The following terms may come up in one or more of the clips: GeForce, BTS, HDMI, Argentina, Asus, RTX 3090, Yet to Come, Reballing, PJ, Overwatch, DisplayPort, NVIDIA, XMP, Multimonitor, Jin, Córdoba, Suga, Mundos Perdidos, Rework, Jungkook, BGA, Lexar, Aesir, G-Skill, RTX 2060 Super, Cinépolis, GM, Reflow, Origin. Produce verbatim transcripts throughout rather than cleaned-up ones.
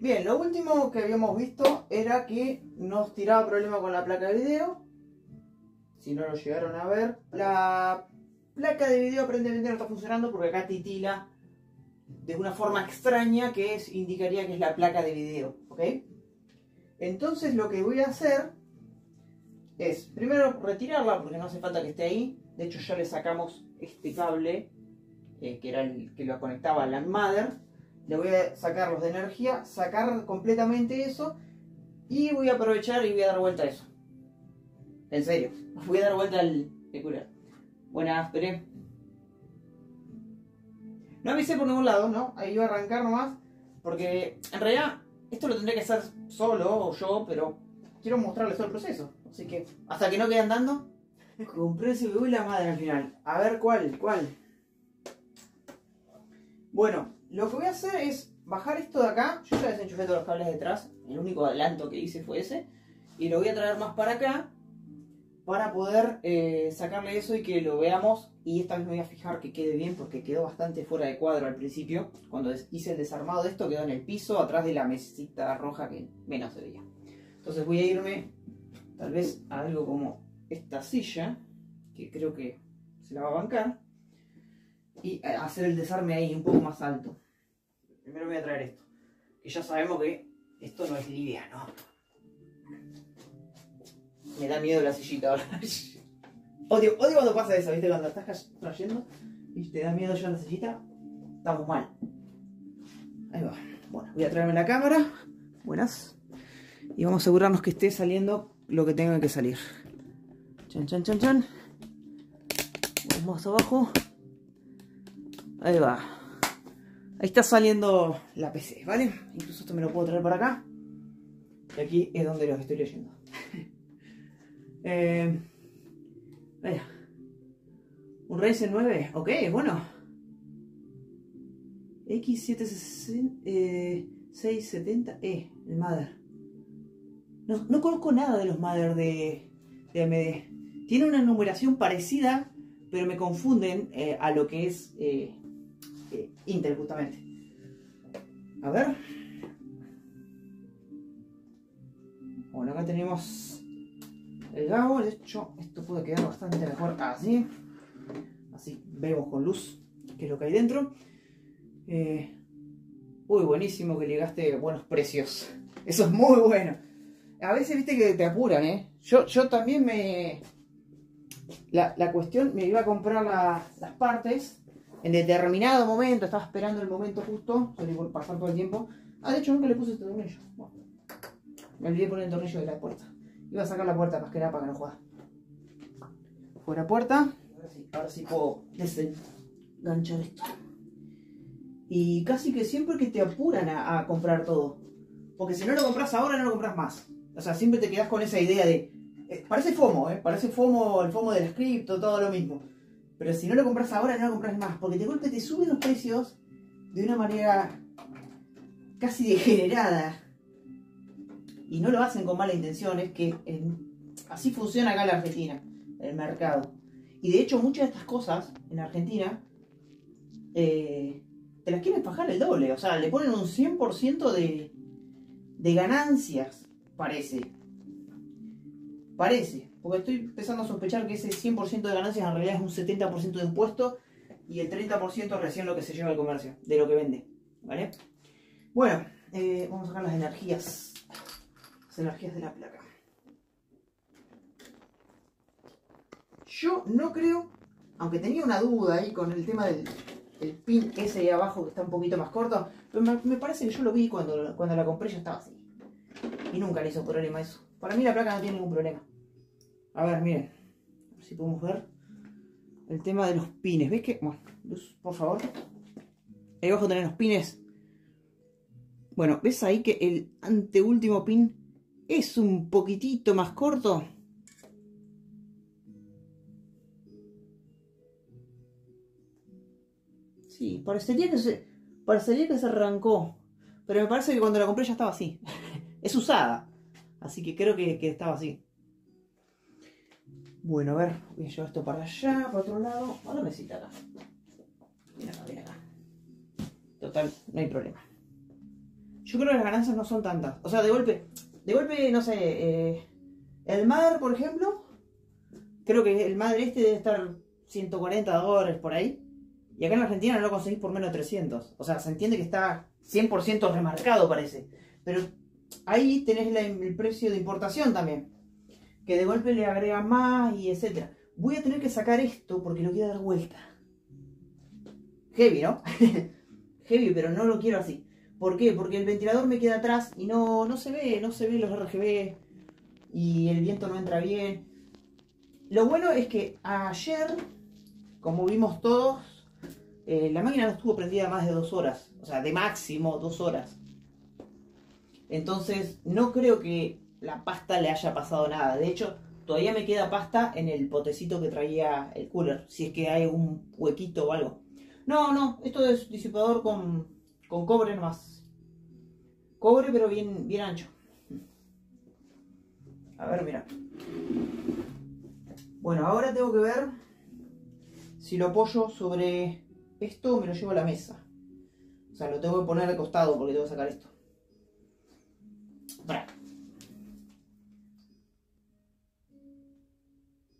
Bien, lo último que habíamos visto era que nos tiraba problema con la placa de video. Si no lo llegaron a ver, la placa de video aparentemente no está funcionando porque acá titila de una forma extraña que es, indicaría que es la placa de video, ¿ok? Entonces lo que voy a hacer es primero retirarla porque no hace falta que esté ahí. De hecho ya le sacamos este cable eh, que era el que lo conectaba a la mother. Le voy a sacar los de energía, sacar completamente eso y voy a aprovechar y voy a dar vuelta a eso. En serio, voy a dar vuelta al peculiar. Buenas, Pere. No avisé por ningún lado, ¿no? Ahí iba a arrancar nomás. Porque en realidad esto lo tendría que hacer solo o yo, pero quiero mostrarles todo el proceso. Así que hasta que no quede andando. Compré C P U y la madre al final. A ver cuál, cuál. Bueno, lo que voy a hacer es bajar esto de acá. Yo ya desenchufé todos los cables detrás. El único adelanto que hice fue ese. Y lo voy a traer más para acá. Para poder eh, sacarle eso y que lo veamos. Y esta vez me voy a fijar que quede bien porque quedó bastante fuera de cuadro al principio. Cuando hice el desarmado de esto quedó en el piso, atrás de la mesita roja que menos se veía. Entonces voy a irme tal vez a algo como esta silla, que creo que se la va a bancar. Y hacer el desarme ahí, un poco más alto. Primero voy a traer esto. Que ya sabemos que esto no es liviano. Me da miedo la sillita ahora. Odio, odio cuando pasa eso, ¿viste? Cuando estás trayendo y te da miedo ya la sillita, estamos mal. Ahí va. Bueno, voy a traerme la cámara. Buenas. Y vamos a asegurarnos que esté saliendo lo que tenga que salir. Chan, chan, chan, chan. Vamos abajo. Ahí va. Ahí está saliendo la P C, ¿vale? Incluso esto me lo puedo traer para acá. Y aquí es donde los estoy leyendo. Eh, vaya. Un Ryzen nueve, ok, bueno. X siete sesenta, eh, seis setenta E, el mother. No, no conozco nada de los mother de, de A M D. Tiene una numeración parecida, pero me confunden eh, a lo que es eh, eh, Intel, justamente. A ver. Bueno, acá tenemos el Gabo. De hecho esto puede quedar bastante mejor así, así vemos con luz qué es lo que hay dentro. Eh, uy, buenísimo que llegaste, buenos precios, eso es muy bueno. A veces viste que te apuran, eh yo, yo también me la, la cuestión, me iba a comprar la, las partes en determinado momento, estaba esperando el momento justo, salí por pasar todo el tiempo. Ah, de hecho nunca le puse este tornillo, bueno, me olvidé poner el tornillo de la puerta. Iba a sacar la puerta más que nada para que no juegue. Fuera puerta. Ahora sí, ahora sí puedo desenganchar esto. Y casi que siempre que te apuran a, a comprar todo. Porque si no lo compras ahora, no lo compras más. O sea, siempre te quedas con esa idea de... Eh, parece FOMO, ¿eh? Parece FOMO, el FOMO del cripto, todo lo mismo. Pero si no lo compras ahora, no lo compras más. Porque de golpe te suben los precios de una manera casi degenerada. Y no lo hacen con malas intenciones, que en, así funciona acá en la Argentina, el mercado. Y de hecho muchas de estas cosas en Argentina eh, te las quieren bajar el doble. O sea, le ponen un cien por ciento de, de ganancias, parece. Parece, porque estoy empezando a sospechar que ese cien por ciento de ganancias en realidad es un setenta por ciento de impuesto y el treinta por ciento recién lo que se lleva al comercio, de lo que vende, ¿vale? Bueno, eh, vamos a sacar las energías. Energías de la placa. Yo no creo, aunque tenía una duda ahí con el tema del el pin ese ahí abajo que está un poquito más corto, pero me, me parece que yo lo vi cuando, cuando la compré, ya estaba así. Y nunca le hizo problema eso. Para mí la placa no tiene ningún problema. A ver, miren, a ver si podemos ver el tema de los pines. ¿Ves que? Bueno, luz, por favor. Ahí abajo tenés los pines. Bueno, ¿ves ahí que el anteúltimo pin es un poquitito más corto? Sí, parecería que, se, parecería que se arrancó. Pero me parece que cuando la compré ya estaba así. Es usada. Así que creo que, que estaba así. Bueno, a ver. Voy a llevar esto para allá, para otro lado. Ahora me cita acá. Mira acá, mira acá. Total, no hay problema. yo creo que las ganancias no son tantas. O sea, de golpe, de golpe, no sé, eh, el Mother, por ejemplo, creo que el Mother este debe estar ciento cuarenta dólares por ahí. Y acá en Argentina no lo conseguís por menos de trescientos. O sea, se entiende que está cien por ciento remarcado, parece. Pero ahí tenés la, el precio de importación también, que de golpe le agrega más y etcétera. Voy a tener que sacar esto porque lo quiero dar vuelta. Heavy, ¿no? Heavy, pero no lo quiero así. ¿Por qué? Porque el ventilador me queda atrás y no, no se ve, no se ve los R G B. Y el viento no entra bien. Lo bueno es que ayer, como vimos todos, eh, la máquina no estuvo prendida más de dos horas. O sea, de máximo dos horas. Entonces, no creo que la pasta le haya pasado nada. De hecho, todavía me queda pasta en el potecito que traía el cooler, si es que hay un huequito o algo. No, no, esto es disipador con, con cobre nomás. Cobre, pero bien, bien ancho. A ver, mira. Bueno, ahora tengo que ver si lo apoyo sobre esto o me lo llevo a la mesa. O sea, lo tengo que poner al costado porque tengo que sacar esto. Para.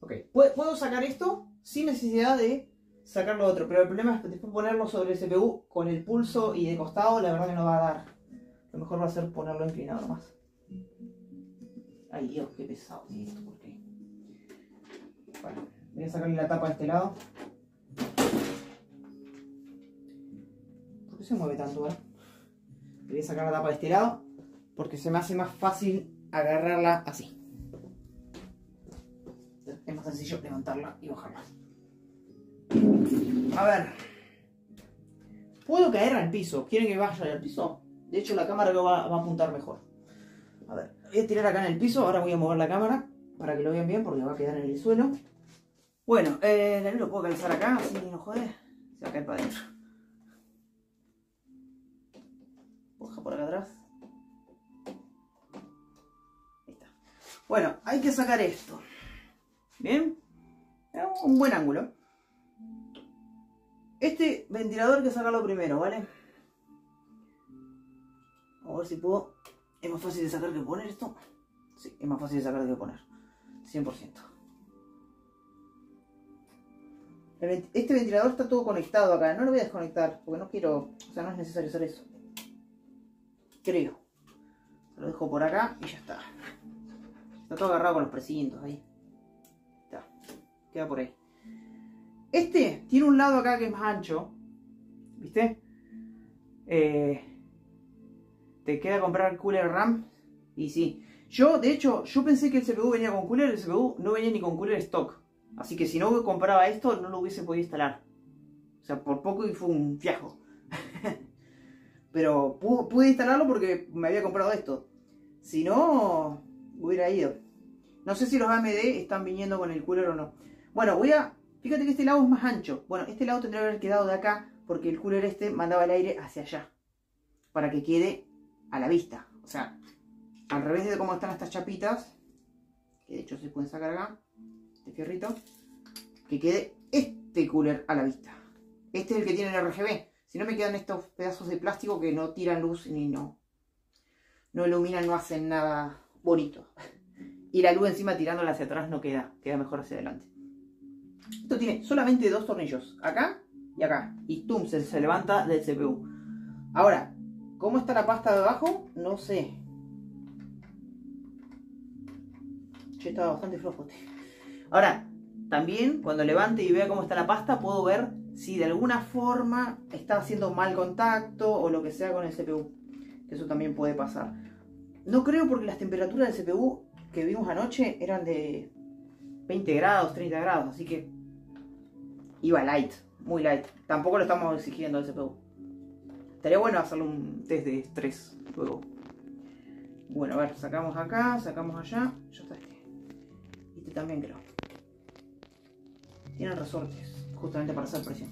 Ok, puedo sacar esto sin necesidad de sacar lo otro, pero el problema es que después ponerlo sobre el C P U con el pulso y de costado, la verdad que no va a dar. Lo mejor va a ser ponerlo inclinado nomás. Ay Dios, qué pesado que es esto, ¿por qué? Bueno, voy a sacarle la tapa de este lado. ¿Por qué se mueve tanto, eh? Voy a sacar la tapa de este lado, porque se me hace más fácil agarrarla así. Es más sencillo levantarla y bajarla. A ver. Puedo caer al piso. ¿Quieren que vaya al piso? De hecho, la cámara lo va, va a apuntar mejor. A ver. Voy a tirar acá en el piso. Ahora voy a mover la cámara para que lo vean bien porque va a quedar en el suelo. Bueno, eh, lo puedo calzar acá. Así que no jode. Se va a caer para adentro. Baja por acá atrás. Bueno, hay que sacar esto. Bien. Un buen ángulo. Este ventilador hay que sacarlo primero, ¿vale? A ver si puedo. Es más fácil de sacar que poner esto. Sí, es más fácil de sacar que poner. cien por ciento. Este ventilador está todo conectado acá. No lo voy a desconectar porque no quiero... O sea, no es necesario hacer eso. Creo. Lo dejo por acá y ya está. Está todo agarrado con los precintos ahí. Está. Queda por ahí. Este tiene un lado acá que es más ancho. ¿Viste? Eh, te queda comprar cooler RAM. Y sí. Yo, de hecho, yo pensé que el C P U venía con cooler. El C P U no venía ni con cooler stock. Así que si no compraba esto, no lo hubiese podido instalar. O sea, por poco y fue un fiasco. Pero pude instalarlo porque me había comprado esto. Si no... hubiera ido. No sé si los A M D están viniendo con el cooler o no. Bueno, voy a... Fíjate que este lado es más ancho. Bueno, este lado tendría que haber quedado de acá porque el cooler este mandaba el aire hacia allá. Para que quede a la vista. O sea, al revés de cómo están estas chapitas, que de hecho se pueden sacar acá, este fierrito, que quede este cooler a la vista. Este es el que tiene el R G B. Si no me quedan estos pedazos de plástico que no tiran luz ni no... No iluminan, no hacen nada... bonito. Y la luz encima tirándola hacia atrás no queda, queda mejor hacia adelante. Esto tiene solamente dos tornillos, acá y acá. Y tum, se, se levanta del C P U. Ahora, ¿cómo está la pasta de abajo? No sé. Yo estaba bastante flojo. Ahora, también cuando levante y vea cómo está la pasta, puedo ver si de alguna forma está haciendo mal contacto o lo que sea con el C P U. Eso también puede pasar. No creo porque las temperaturas del C P U que vimos anoche eran de veinte grados, treinta grados, así que iba light, muy light. Tampoco lo estamos exigiendo al C P U. Estaría bueno hacerle un test de estrés luego. Bueno, a ver, sacamos acá, sacamos allá. Ya está este. Este también creo. Tienen resortes, justamente para hacer presión.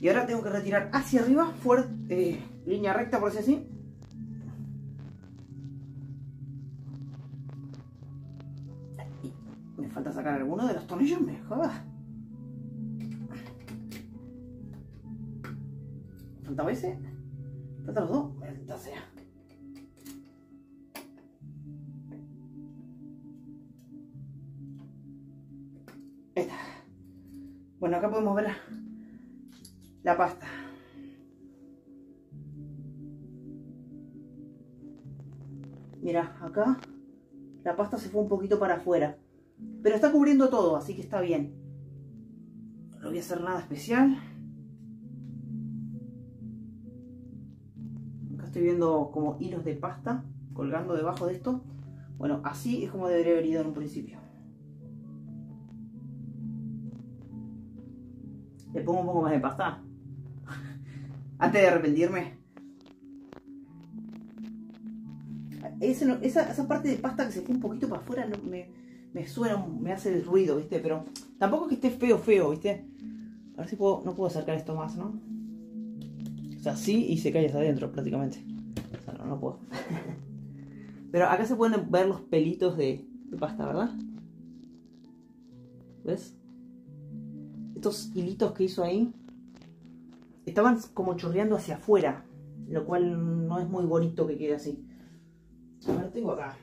Y ahora tengo que retirar hacia arriba, fuerte, eh, línea recta por decir así. Falta sacar alguno de los tornillos, me joda. Faltaba ese. Falta los dos. Maldita sea. Ahí está. Bueno, acá podemos ver la pasta. Mirá, acá la pasta se fue un poquito para afuera, pero está cubriendo todo, así que está bien. No voy a hacer nada especial. Acá estoy viendo como hilos de pasta colgando debajo de esto. Bueno, así es como debería haber ido en un principio. Le pongo un poco más de pasta antes de arrepentirme. Ese no, esa, esa parte de pasta que se fue un poquito para afuera no, me, me suena, me hace el ruido, ¿viste? Pero tampoco es que esté feo, feo, ¿viste? A ver si puedo, no puedo acercar esto más, ¿no? O sea, sí, y se cae hacia adentro prácticamente. O sea, no, no puedo. Pero acá se pueden ver los pelitos de, de pasta, ¿verdad? ¿Ves? Estos hilitos que hizo ahí estaban como chorreando hacia afuera, lo cual no es muy bonito que quede así. A ver, tengo acá.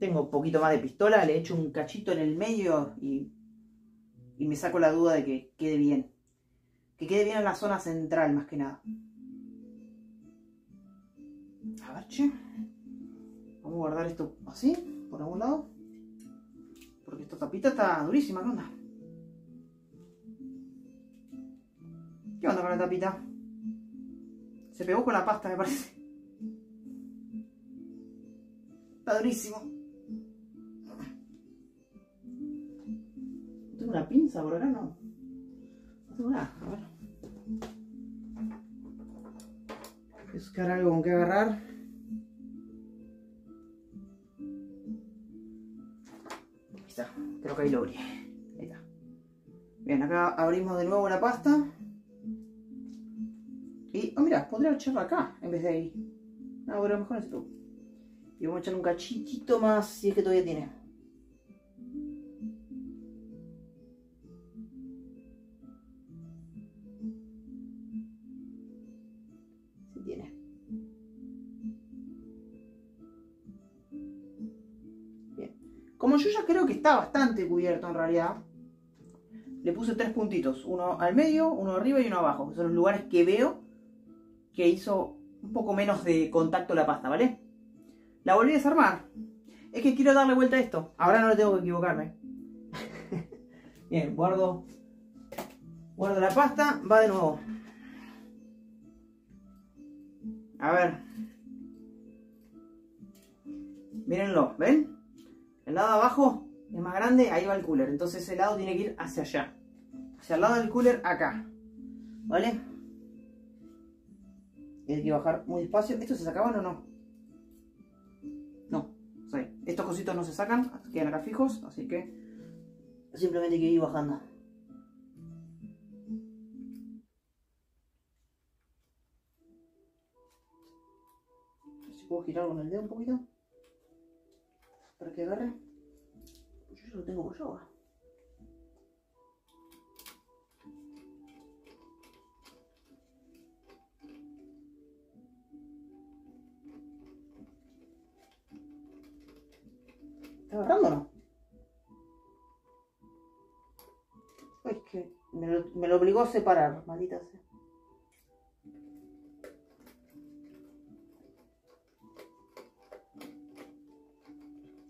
Tengo un poquito más de pistola, le echo un cachito en el medio y, y me saco la duda de que quede bien. Que quede bien en la zona central, más que nada. A ver, che. Vamos a guardar esto así, por algún lado. Porque esta tapita está durísima, ¿qué onda? ¿Qué onda con la tapita? Se pegó con la pasta, me parece. Está durísimo. ¿Tengo una pinza por acá? No. No tengo nada. A ver. Voy a buscar algo con que agarrar. Ahí está. Creo que ahí lo abrí. Ahí está. Bien, acá abrimos de nuevo la pasta. Y, oh, mira, podría echarla acá en vez de ahí. No, pero mejor esto. Y vamos a echar un cachitito más si es que todavía tiene. Sí tiene. Bien. Como yo ya creo que está bastante cubierto en realidad, le puse tres puntitos. Uno al medio, uno arriba y uno abajo. Que son los lugares que veo que hizo un poco menos de contacto la pasta, ¿vale? La volví a desarmar. Es que quiero darle vuelta a esto. Ahora no le tengo que equivocarme. Bien, guardo. Guardo la pasta. Va de nuevo. A ver. Mírenlo, ¿ven? El lado de abajo es más grande. Ahí va el cooler. Entonces el lado tiene que ir hacia allá. Hacia el lado del cooler acá. ¿Vale? Hay que bajar muy despacio. ¿Estos se sacaban o no? No. O sea, estos cositos no se sacan. Quedan acá fijos. Así que simplemente hay que ir bajando. A ver si puedo girar con el dedo un poquito. Para que agarre. Yo ya lo tengo con yoga. ¿Está agarrando o no? Ay, es que me lo, me lo obligó a separar, maldita sea.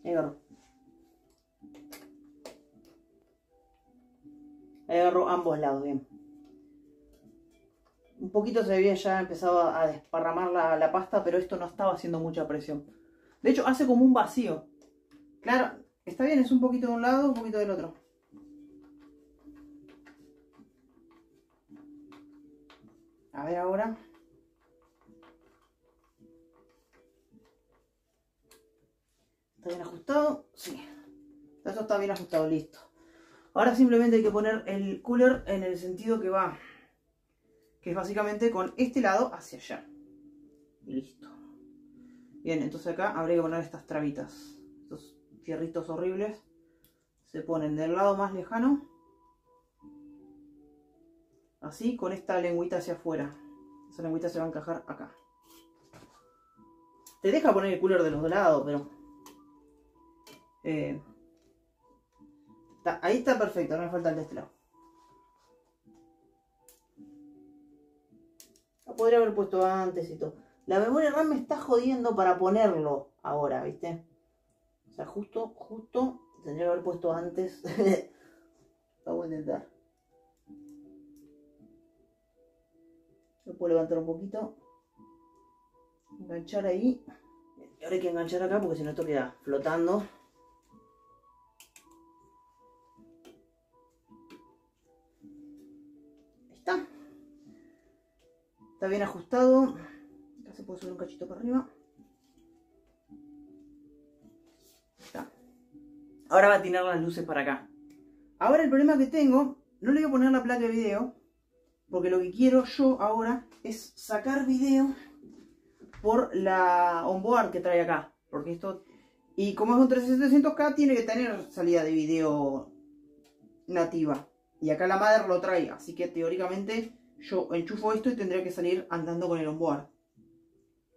Ahí agarró. Ahí agarró ambos lados, bien. Un poquito se había ya empezado a desparramar la, la pasta, pero esto no estaba haciendo mucha presión. De hecho, hace como un vacío. Claro, está bien, es un poquito de un lado, un poquito del otro. A ver ahora. ¿Está bien ajustado? Sí. Esto está bien ajustado, listo. Ahora simplemente hay que poner el cooler en el sentido que va. Que es básicamente con este lado hacia allá. Listo. Bien, entonces acá habría que poner estas trabitas. Estos fierritos horribles se ponen del lado más lejano, así, con esta lengüita hacia afuera. Esa lengüita se va a encajar acá. Te deja poner el cooler de los dos lados, pero Eh, está, ahí está perfecto, no me falta el de este lado. Lo podría haber puesto antes y todo. La memoria RAM me está jodiendo para ponerlo ahora, ¿viste? O sea, justo, justo tendría que haber puesto antes. Lo voy a intentar. Lo puedo levantar un poquito. Enganchar ahí. Y ahora hay que enganchar acá porque si no esto queda flotando. Ahí está. Está bien ajustado. Acá se puede subir un cachito para arriba. Ahí está. Ahora va a tirar las luces para acá. Ahora el problema que tengo, no le voy a poner la placa de video, porque lo que quiero yo ahora es sacar video por la onboard que trae acá. Porque esto, y como es un tres mil setecientos K, tiene que tener salida de video nativa. Y acá la madre lo trae, así que teóricamente yo enchufo esto y tendría que salir andando con el onboard.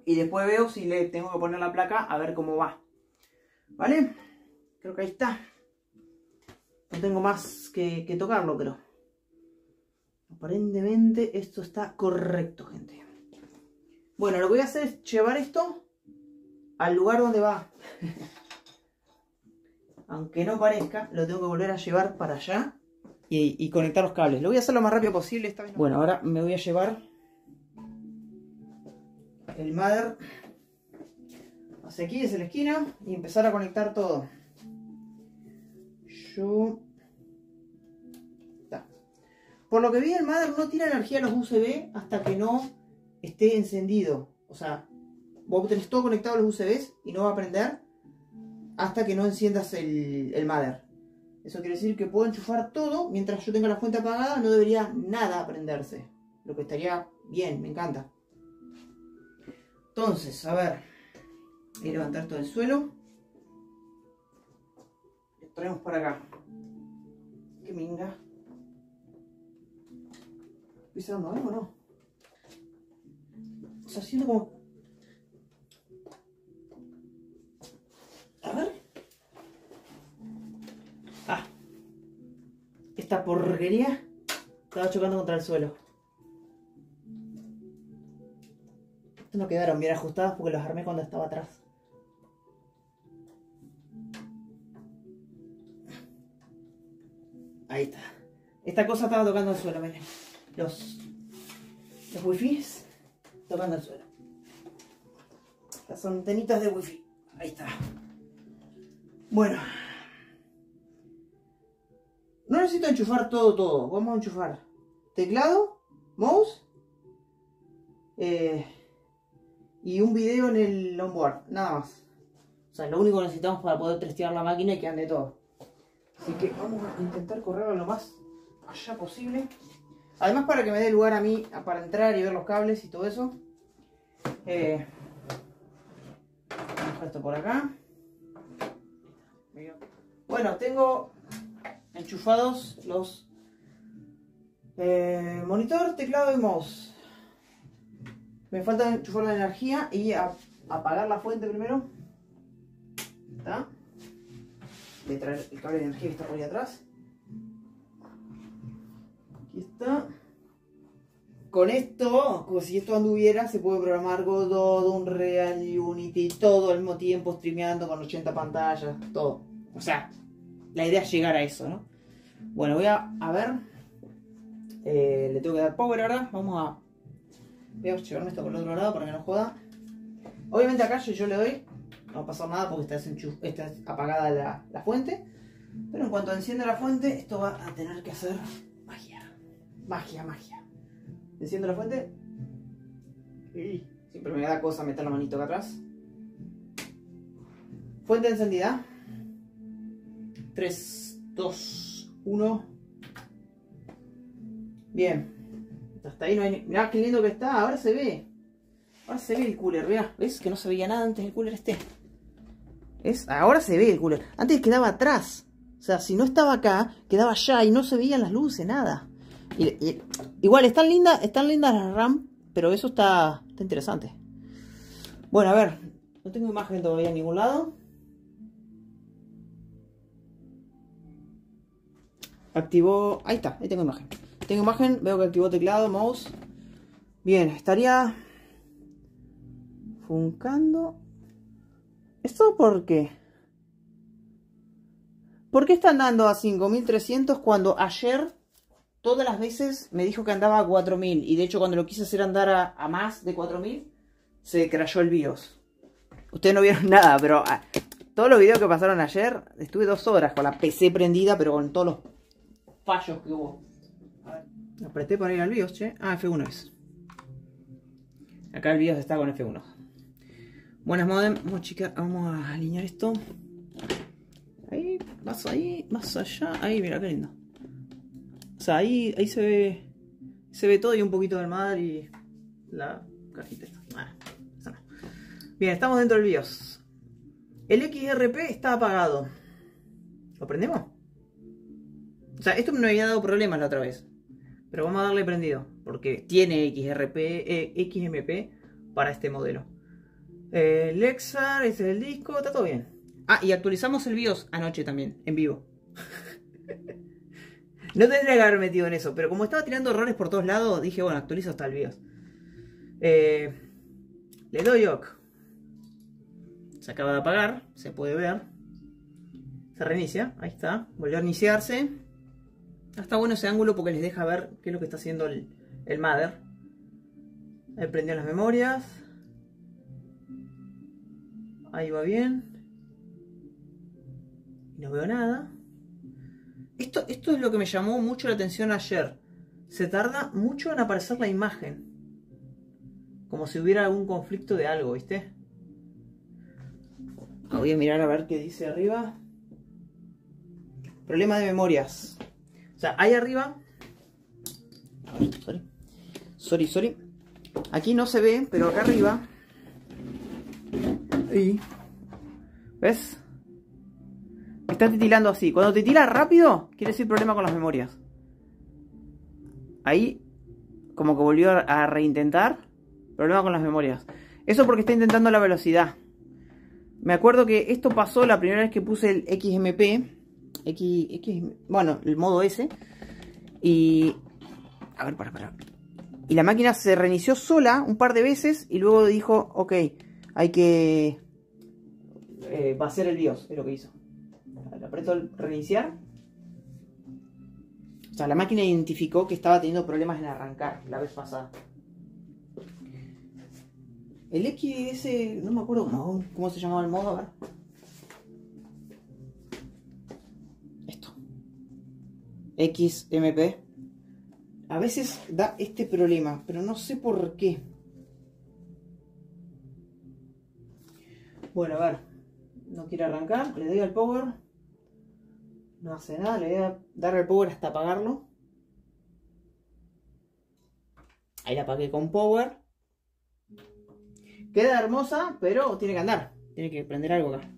Y después veo si le tengo que poner la placa a ver cómo va. ¿Vale? Creo que ahí está. No tengo más que, que tocarlo, pero aparentemente esto está correcto, gente. Bueno, lo que voy a hacer es llevar esto al lugar donde va. Aunque no parezca, lo tengo que volver a llevar para allá y, y conectar los cables. Lo voy a hacer lo más rápido posible esta vez. No. Bueno, ahora me voy a llevar el mother hacia aquí, desde la esquina, y empezar a conectar todo. Yo... Por lo que vi, el mother no tira energía a los U S B hasta que no esté encendido. O sea, vos tenés todo conectado a los U S Bs y no va a prender hasta que no enciendas el, el mother. Eso quiere decir que puedo enchufar todo. Mientras yo tenga la fuente apagada, no debería nada prenderse. Lo que estaría bien, me encanta. Entonces, a ver. Voy a levantar todo el suelo. Traemos para acá. Que minga. ¿Viste dónde algo o no? O sea, siento como... A ver. Ah. Esta porquería estaba chocando contra el suelo. Estas no quedaron bien ajustadas porque las armé cuando estaba atrás. Ahí está. Esta cosa estaba tocando el suelo, miren. Los, los wifis tocando el suelo. Las antenitas de wifi. Ahí está. Bueno. No necesito enchufar todo, todo. Vamos a enchufar teclado, mouse eh, y un video en el onboard. Nada más. O sea, lo único que necesitamos para poder testear la máquina y que ande todo. Así que vamos a intentar correrlo lo más allá posible. Además para que me dé lugar a mí para entrar y ver los cables y todo eso. Eh, vamos a esto por acá. Bueno, tengo enchufados los eh, monitor, teclado y mouse. Me falta enchufar la energía y a, apagar la fuente primero. ¿Está? Voy a traer el cable de energía que está por ahí atrás. Aquí está. Con esto, como si esto anduviera, se puede programar Godot, Unreal, Unity, todo al mismo tiempo, streameando con ochenta pantallas, todo. O sea, la idea es llegar a eso, ¿no? Bueno, voy a, a ver. Eh, le tengo que dar power ahora. Vamos a... Voy a llevarme esto por el otro lado para que no joda. Obviamente acá yo, yo le doy... No va a pasar nada porque está, está apagada la, la fuente. Pero en cuanto encienda la fuente, esto va a tener que hacer magia. Magia, magia. Enciendo la fuente. Sí. Siempre me da cosa meter la manito acá atrás. Fuente encendida. tres, dos, uno. Bien. Hasta ahí no hay... Mirá qué lindo que está. Ahora se ve. Ahora se ve el cooler. Mirá. ¿Ves que no se veía nada antes del cooler este? ¿Es? Ahora se ve el cooler. Antes quedaba atrás. O sea, si no estaba acá, quedaba allá y no se veían las luces, nada. Y, y, igual, están lindas, están lindas las RAM, pero eso está, está interesante. Bueno, a ver. No tengo imagen todavía en ningún lado. Activó, ahí está, ahí tengo imagen. Tengo imagen, veo que activó teclado, mouse. Bien, estaría funcando. ¿Esto por qué? ¿Por qué están dando a cinco mil trescientos cuando ayer todas las veces me dijo que andaba a cuatro mil? Y de hecho cuando lo quise hacer andar a, a más de cuatro mil, se crashó el BIOS. Ustedes no vieron nada, pero a, todos los videos que pasaron ayer, estuve dos horas con la P C prendida, pero con todos los fallos que hubo. A ver, apreté para ir al BIOS, che. Ah, F uno es. Acá el BIOS está con F uno. Buenas modem. Vamos, chicas, vamos a alinear esto. Ahí, más ahí, más allá. Ahí, mira, qué lindo. O sea, ahí, ahí se ve. Se ve todo y un poquito del mar y la cajita esta. Bueno, no. Bien, estamos dentro del BIOS. El X R P está apagado. ¿Lo prendemos? O sea, esto me había dado problemas la otra vez. Pero vamos a darle prendido. Porque tiene X R P, eh, X M P para este modelo. Eh, Lexar, ese es el disco, está todo bien. Ah, y actualizamos el BIOS anoche también, en vivo. No tendría que haber metido en eso, pero como estaba tirando errores por todos lados, dije, bueno, actualizo hasta el BIOS. Eh, le doy OK. Se acaba de apagar, se puede ver. Se reinicia, ahí está. Volvió a iniciarse. Ah, está bueno ese ángulo porque les deja ver qué es lo que está haciendo el, el mother. Ahí prendió las memorias. Ahí va bien. No veo nada. Esto, esto es lo que me llamó mucho la atención ayer. Se tarda mucho en aparecer la imagen. Como si hubiera algún conflicto de algo, ¿viste? Ah, voy a mirar a ver qué dice arriba. Problema de memorias. O sea, ahí arriba... A ver, sorry. Sorry, sorry. Aquí no se ve, pero acá arriba... Ahí. ¿Ves? Está titilando así. Cuando titila rápido, quiere decir problema con las memorias. Ahí, como que volvió a reintentar. Problema con las memorias. Eso porque está intentando la velocidad. Me acuerdo que esto pasó la primera vez que puse el X M P. X, X, bueno, el modo S. Y... A ver, para, para. Y la máquina se reinició sola un par de veces y luego dijo, ok, hay que... Eh, va a ser el BIOS, es lo que hizo. Aprieto el reiniciar. O sea, la máquina identificó que estaba teniendo problemas en arrancar la vez pasada. El X S, no me acuerdo cómo, cómo se llamaba el modo. A ver. Esto. X M P. A veces da este problema, pero no sé por qué. Bueno, a ver. No quiere arrancar. Le doy al power. No hace nada, le voy a dar el power hasta apagarlo. Ahí la apagué con power. Queda hermosa, pero tiene que andar. Tiene que prender algo acá.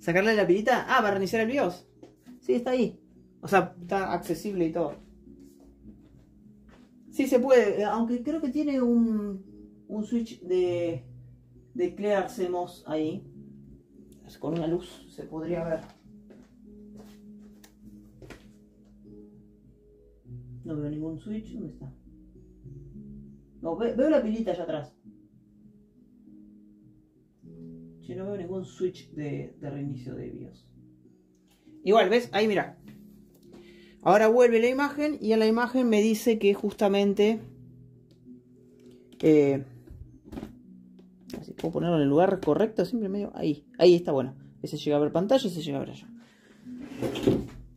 ¿Sacarle la pilita? Ah, para reiniciar el BIOS. Sí, está ahí. O sea, está accesible y todo. Sí, se puede. Aunque creo que tiene un, un switch de... de clear hacemos ahí. Con una luz se podría ver. No veo ningún switch. ¿Dónde está? No, ve, veo la pilita allá atrás. Yo no veo ningún switch de, de reinicio de BIOS. Igual, ¿ves? Ahí, mira. Ahora vuelve la imagen y en la imagen me dice que justamente... Eh, puedo ponerlo en el lugar correcto, siempre medio ahí, ahí está bueno, ese llega a ver pantalla, ese llega a ver allá.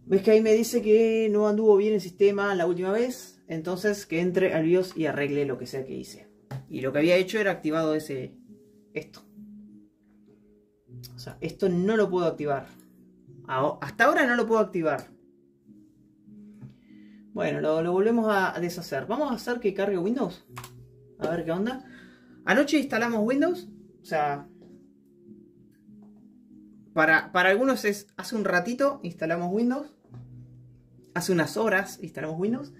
Ves que ahí me dice que no anduvo bien el sistema la última vez, entonces que entre al BIOS y arregle lo que sea que hice. Y lo que había hecho era activado ese, esto. O sea, esto no lo puedo activar. Hasta ahora no lo puedo activar. Bueno, lo, lo volvemos a deshacer. Vamos a hacer que cargue Windows. A ver qué onda. Anoche instalamos Windows, o sea, para, para algunos es hace un ratito instalamos Windows, hace unas horas instalamos Windows,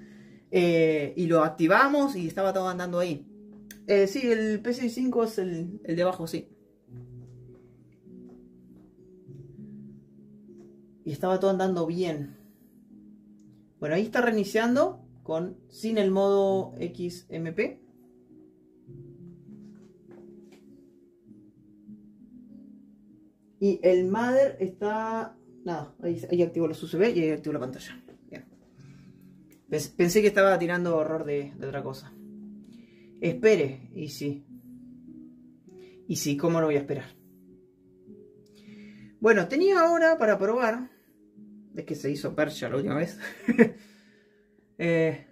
eh, y lo activamos y estaba todo andando ahí. Eh, sí, el P C cinco es el, el de abajo, sí. y estaba todo andando bien. Bueno, ahí está reiniciando con, sin el modo X M P. Y el mother está... Nada, ahí, ahí activo los U S B y ahí activo la pantalla. Bien. Pensé que estaba tirando error de, de otra cosa. Espere, y sí. Y sí, ¿cómo lo voy a esperar? Bueno, tenía ahora para probar... Es que se hizo percha la última vez. eh,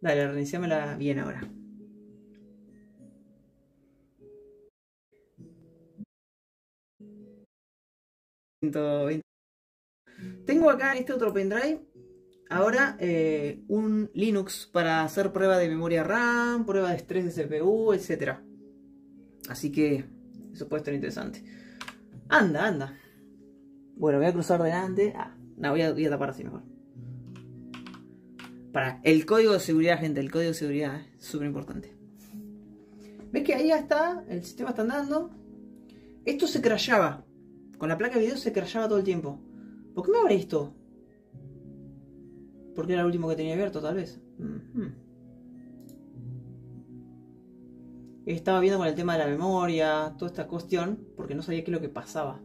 dale, reiniciámela bien ahora. ciento veinte. Tengo acá en este otro pendrive ahora eh, un Linux para hacer prueba de memoria RAM, prueba de estrés de C P U, etcétera. Así que eso puede estar interesante. Anda, anda. Bueno, voy a cruzar delante. Ah, no, voy a, voy a tapar así mejor. Para el código de seguridad, gente. El código de seguridad es súper importante. ¿Ves que ahí ya está? El sistema está andando. Esto se crashaba. Con la placa de video se crashaba todo el tiempo. ¿Por qué me abre esto? Porque era el último que tenía abierto, tal vez. Mm-hmm. Estaba viendo con el tema de la memoria, toda esta cuestión, porque no sabía qué es lo que pasaba.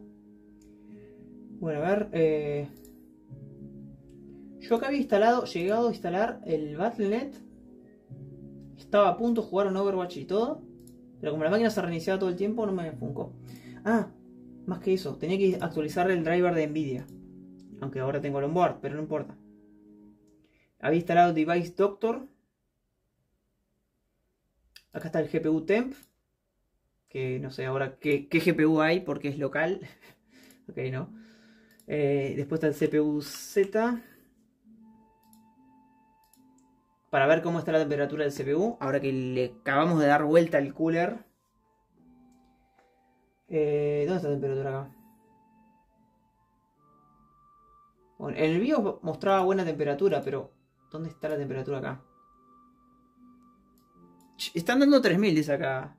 Bueno, a ver... Eh... Yo acá había instalado, llegado a instalar el Battle punto net. Estaba a punto de jugar un Overwatch y todo. Pero como la máquina se reiniciaba todo el tiempo, no me funcó. Ah... Más que eso, tenía que actualizar el driver de NVIDIA. Aunque ahora tengo el onboard, pero no importa. Había instalado Device Doctor. Acá está el G P U Temp. Que no sé ahora qué, qué G P U hay porque es local. Ok, no. Eh, después está el C P U Z. Para ver cómo está la temperatura del C P U. Ahora que le acabamos de dar vuelta al cooler. Eh, ¿Dónde está la temperatura acá? Bueno, el BIOS mostraba buena temperatura, pero ¿dónde está la temperatura acá? Ch, están dando tres mil, dice acá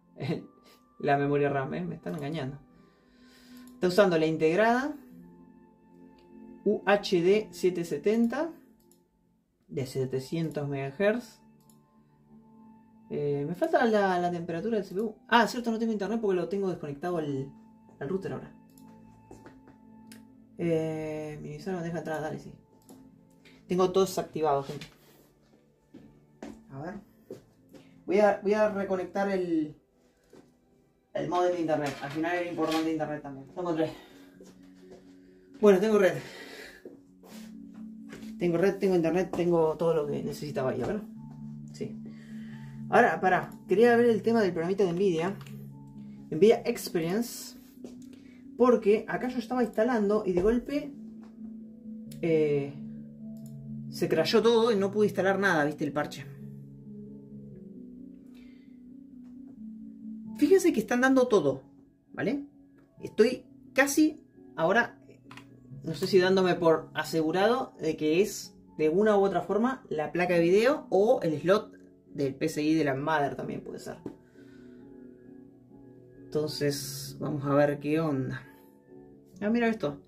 la memoria RAM, ¿eh? Me están engañando. Está usando la integrada U H D setecientos setenta de setecientos megahercios. Eh, me falta la, la temperatura del C P U. Ah, cierto, no tengo internet porque lo tengo desconectado al, al router ahora. Eh, minimizar la bandeja de entrada, dale, sí. Tengo todo desactivado, gente. A ver. Voy a, voy a reconectar el, el modem de internet. Al final era importante internet también. Lo encontré. Bueno, tengo red. Tengo red, tengo internet, tengo todo lo que necesitaba ahí, ¿verdad? Sí. Ahora, pará, quería ver el tema del programita de NVIDIA, NVIDIA Experience, porque acá yo estaba instalando y de golpe eh, se crashó todo y no pude instalar nada, viste, el parche. Fíjense que están dando todo, ¿vale? Estoy casi ahora, no sé si dándome por asegurado de que es de una u otra forma la placa de video o el slot del P C I de la Mother también puede ser. Entonces, vamos a ver qué onda. Ah, mira esto.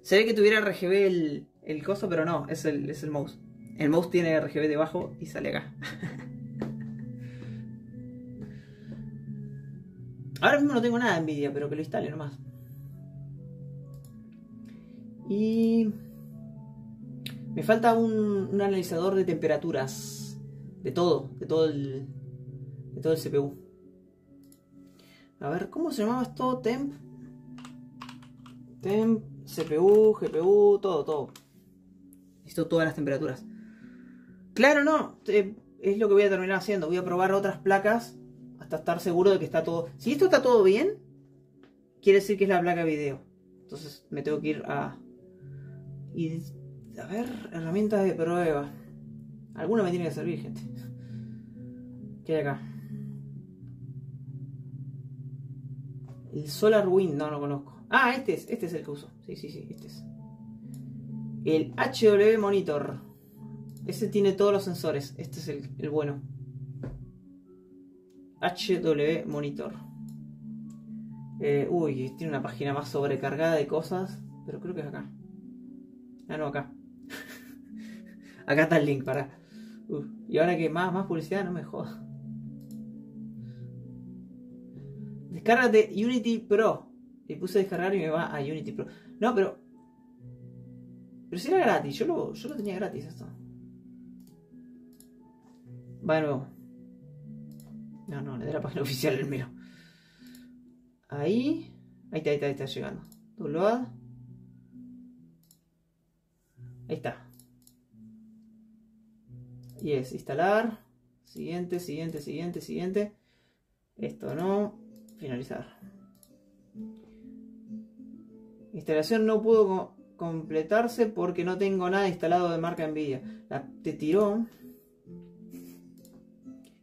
Se ve que tuviera R G B el, el coso, pero no, es el, es el mouse. El mouse tiene R G B debajo y sale acá. Ahora mismo no tengo nada de NVIDIA, pero que lo instale nomás. Y... me falta un, un analizador de temperaturas. De todo, de todo el de todo el C P U. A ver, ¿cómo se llamaba esto? Temp. Temp, C P U, G P U, todo, todo. Listo, todas las temperaturas. Claro, no. Eh, es lo que voy a terminar haciendo. Voy a probar otras placas hasta estar seguro de que está todo. Si esto está todo bien, quiere decir que es la placa de video. Entonces me tengo que ir a... Y, a ver, herramientas de prueba. Alguna me tiene que servir, gente. ¿Qué hay acá? El SolarWind, no, no conozco. Ah, este es, este es el que uso. Sí, sí, sí, este es. El H W Monitor. Ese tiene todos los sensores. Este es el, el bueno. H W Monitor. Eh, uy, tiene una página más sobrecargada de cosas. pero creo que es acá. Ah, no, acá. Acá está el link, pará. Uf. Y ahora que más, más publicidad, no me jodas. Descárgate Unity Pro. Le puse a descargar y me va a Unity Pro. No, pero... Pero si era gratis, yo lo, yo lo tenía gratis esto. Va de nuevo. No, no, le da la página oficial el mío. Ahí. Ahí está, ahí está, ahí está llegando. Download. Ahí está. Y es instalar. Siguiente, siguiente, siguiente, siguiente. Esto no. Finalizar. Instalación no pudo co completarse porque no tengo nada instalado de marca NVIDIA. La te tiró.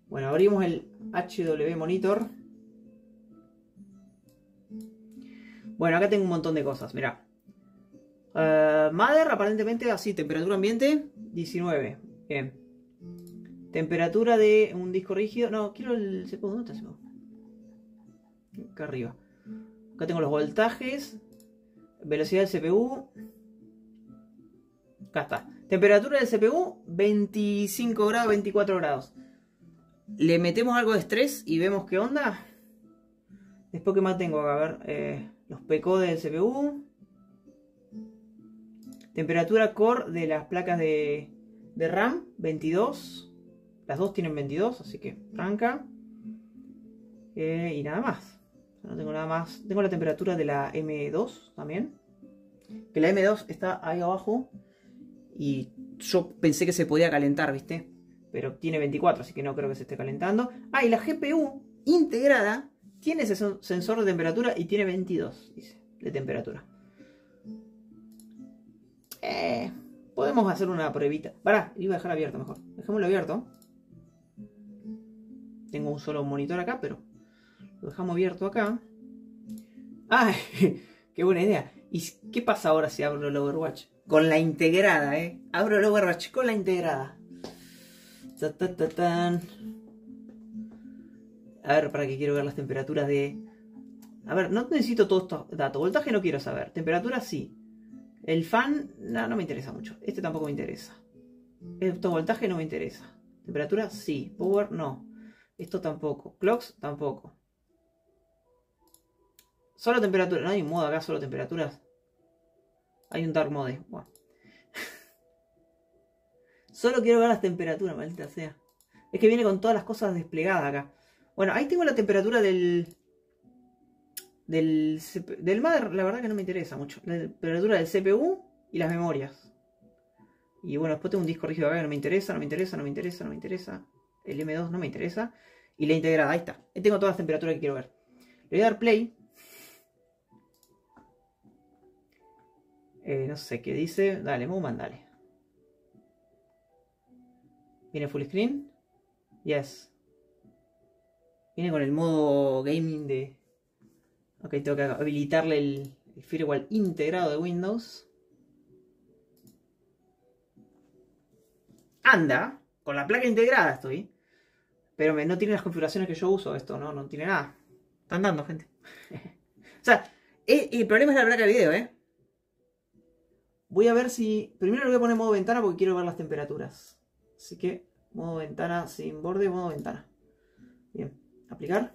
Bueno, abrimos el H W Monitor. Bueno, acá tengo un montón de cosas, mirá. Uh, Mother, aparentemente así, temperatura ambiente, diecinueve. Bien. Temperatura de un disco rígido. No, quiero el C P U. ¿Dónde está el C P U? Acá arriba. Acá tengo los voltajes. Velocidad del C P U. Acá está. Temperatura del C P U, veinticinco grados, veinticuatro grados. Le metemos algo de estrés y vemos qué onda. Después, ¿qué más tengo acá? A ver, eh, los P C O del C P U. Temperatura core de las placas de, de RAM, veintidós. Las dos tienen veintidós, así que franca. Eh, y nada más. No tengo nada más. Tengo la temperatura de la M dos también. Que la M dos está ahí abajo. Y yo pensé que se podía calentar, ¿viste? Pero tiene veinticuatro, así que no creo que se esté calentando. Ah, y la G P U integrada tiene ese sensor de temperatura y tiene veintidós, dice, de temperatura. Eh, podemos hacer una pruebita. Pará, iba a dejar abierto mejor. Dejémoslo abierto. Tengo un solo monitor acá, pero lo dejamos abierto acá. ¡Ay! ¡Qué buena idea! ¿Y qué pasa ahora si abro el Overwatch? Con la integrada, ¿eh? Abro el Overwatch con la integrada. Ta-ta-ta-tan. A ver, para que quiero ver las temperaturas de... A ver, no necesito todos estos datos. Voltaje no quiero saber. Temperatura sí. El fan, no, no me interesa mucho. Este tampoco me interesa. Esto voltaje no me interesa. Temperatura sí. Power no. Esto tampoco. Clocks tampoco. Solo temperatura. No hay modo acá, solo temperaturas. Hay un dark mode. Bueno. Solo quiero ver las temperaturas, maldita sea. Es que viene con todas las cosas desplegadas acá. Bueno, ahí tengo la temperatura del... Del... Del mother, la verdad que no me interesa mucho. La temperatura del C P U y las memorias. Y bueno, después tengo un disco rígido acá que no me interesa, no me interesa, no me interesa, no me interesa. El M dos no me interesa. Y la integrada, ahí está. Ahí tengo todas las temperaturas que quiero ver. Le voy a dar play. Eh, no sé qué dice. Dale, vamos a mandarle. Viene full screen. Yes. Viene con el modo gaming de... Ok, tengo que habilitarle el, el firewall integrado de Windows. Anda. Con la placa integrada estoy. Pero me, no tiene las configuraciones que yo uso esto, ¿no? No tiene nada. Está andando, gente. O sea, eh, el problema es la placa de video, ¿eh? Voy a ver si... Primero le voy a poner modo ventana porque quiero ver las temperaturas. Así que, modo ventana sin borde, modo ventana. Bien, aplicar.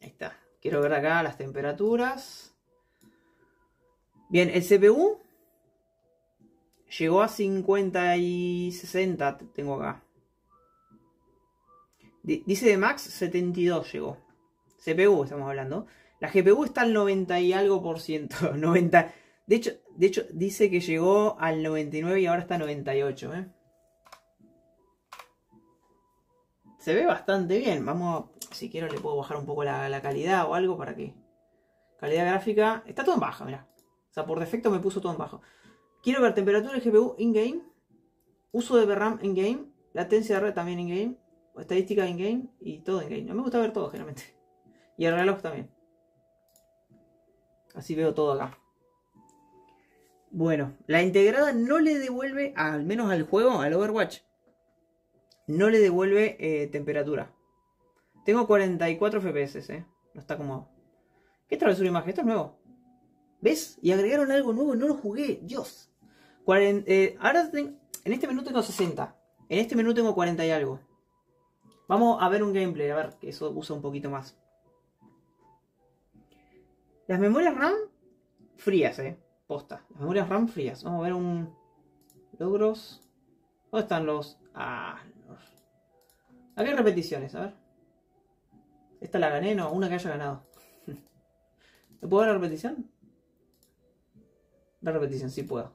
Ahí está. Quiero ver acá las temperaturas. Bien, el C P U llegó a cincuenta y sesenta, tengo acá. Dice de max setenta y dos llegó. C P U estamos hablando. La G P U está al noventa y algo por ciento. noventa. De hecho, de hecho, dice que llegó al noventa y nueve y ahora está noventa y ocho, ¿eh? Se ve bastante bien. Vamos a, si quiero le puedo bajar un poco la, la calidad o algo para que... Calidad gráfica... Está todo en baja, mirá. O sea, por defecto me puso todo en bajo. Quiero ver temperatura de G P U in-game. Uso de V RAM in-game. Latencia de red también in-game. Estadística in-game. Y todo in-game. No me gusta ver todo, generalmente. Y el reloj también. Así veo todo acá. Bueno, la integrada no le devuelve, al menos al juego, al Overwatch. No le devuelve eh, temperatura. Tengo cuarenta y cuatro F P S, ¿eh? No está como... ¿Qué travesura de imagen? Esto es nuevo. ¿Ves? Y agregaron algo nuevo y no lo jugué. Dios. cuarenta, eh, ahora ten, en este menú tengo sesenta. En este menú tengo cuarenta y algo. Vamos a ver un gameplay. A ver, que eso usa un poquito más. Las memorias RAM frías, eh. Posta. Las memorias RAM frías. Vamos a ver un... Logros. ¿Dónde están los...? Ah, no. Acá hay repeticiones. A ver. Esta la gané. No, una que haya ganado. ¿No puedo ver la repetición? La repetición, sí puedo.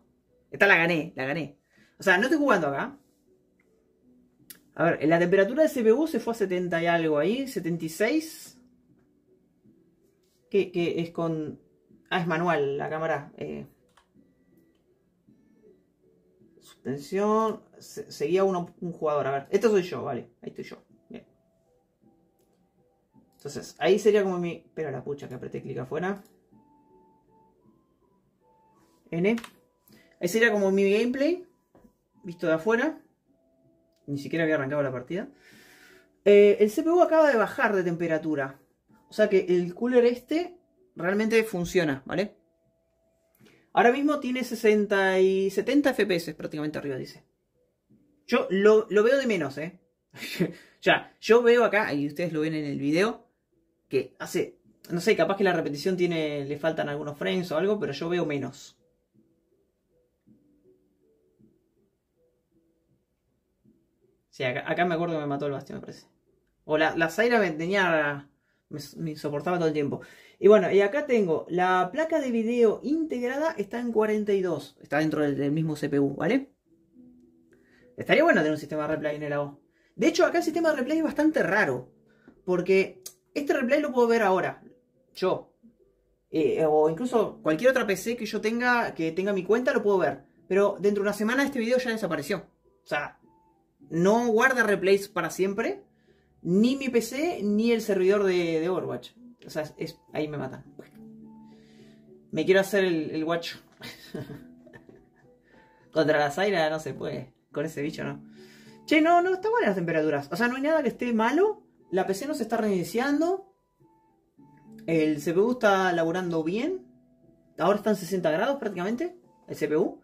Esta la gané, la gané. O sea, no estoy jugando acá. A ver, en la temperatura de C P U se fue a setenta y algo ahí. setenta y seis. Que, que es con... Ah, es manual la cámara. Eh... Suspensión. Se, seguía uno, un jugador. A ver, esto soy yo, vale. Ahí estoy yo. Bien. Entonces, ahí sería como mi... Espera la pucha que apreté clic afuera. N. Ahí sería como mi gameplay visto de afuera. Ni siquiera había arrancado la partida. eh, El C P U acaba de bajar de temperatura. O sea que el cooler este realmente funciona, ¿vale? Ahora mismo tiene sesenta y setenta F P S prácticamente arriba, dice. Yo lo, lo veo de menos, ¿eh? Ya, yo veo acá, y ustedes lo ven en el video, que hace... No sé, capaz que la repetición tiene, le faltan algunos frames o algo, pero yo veo menos. Sí, acá, acá me acuerdo que me mató el bastión, me parece. O la, la Zaira me tenía... Me, me soportaba todo el tiempo. Y bueno, y acá tengo la placa de video integrada, está en cuarenta y dos. Está dentro del, del mismo C P U, ¿vale? Estaría bueno tener un sistema de replay en el A O. De hecho, acá el sistema de replay es bastante raro. Porque este replay lo puedo ver ahora. Yo. Eh, o incluso cualquier otra P C que yo tenga, que tenga mi cuenta, lo puedo ver. Pero dentro de una semana este video ya desapareció. O sea, no guarda replays para siempre. Ni mi P C, ni el servidor de, de Overwatch. O sea, es, ahí me matan. Me quiero hacer el, el guacho. Contra la Zaira no se puede. Con ese bicho no. Che, no, no, está buena las temperaturas. O sea, no hay nada que esté malo. La P C no se está reiniciando. El C P U está laburando bien. Ahora están sesenta grados prácticamente. El C P U.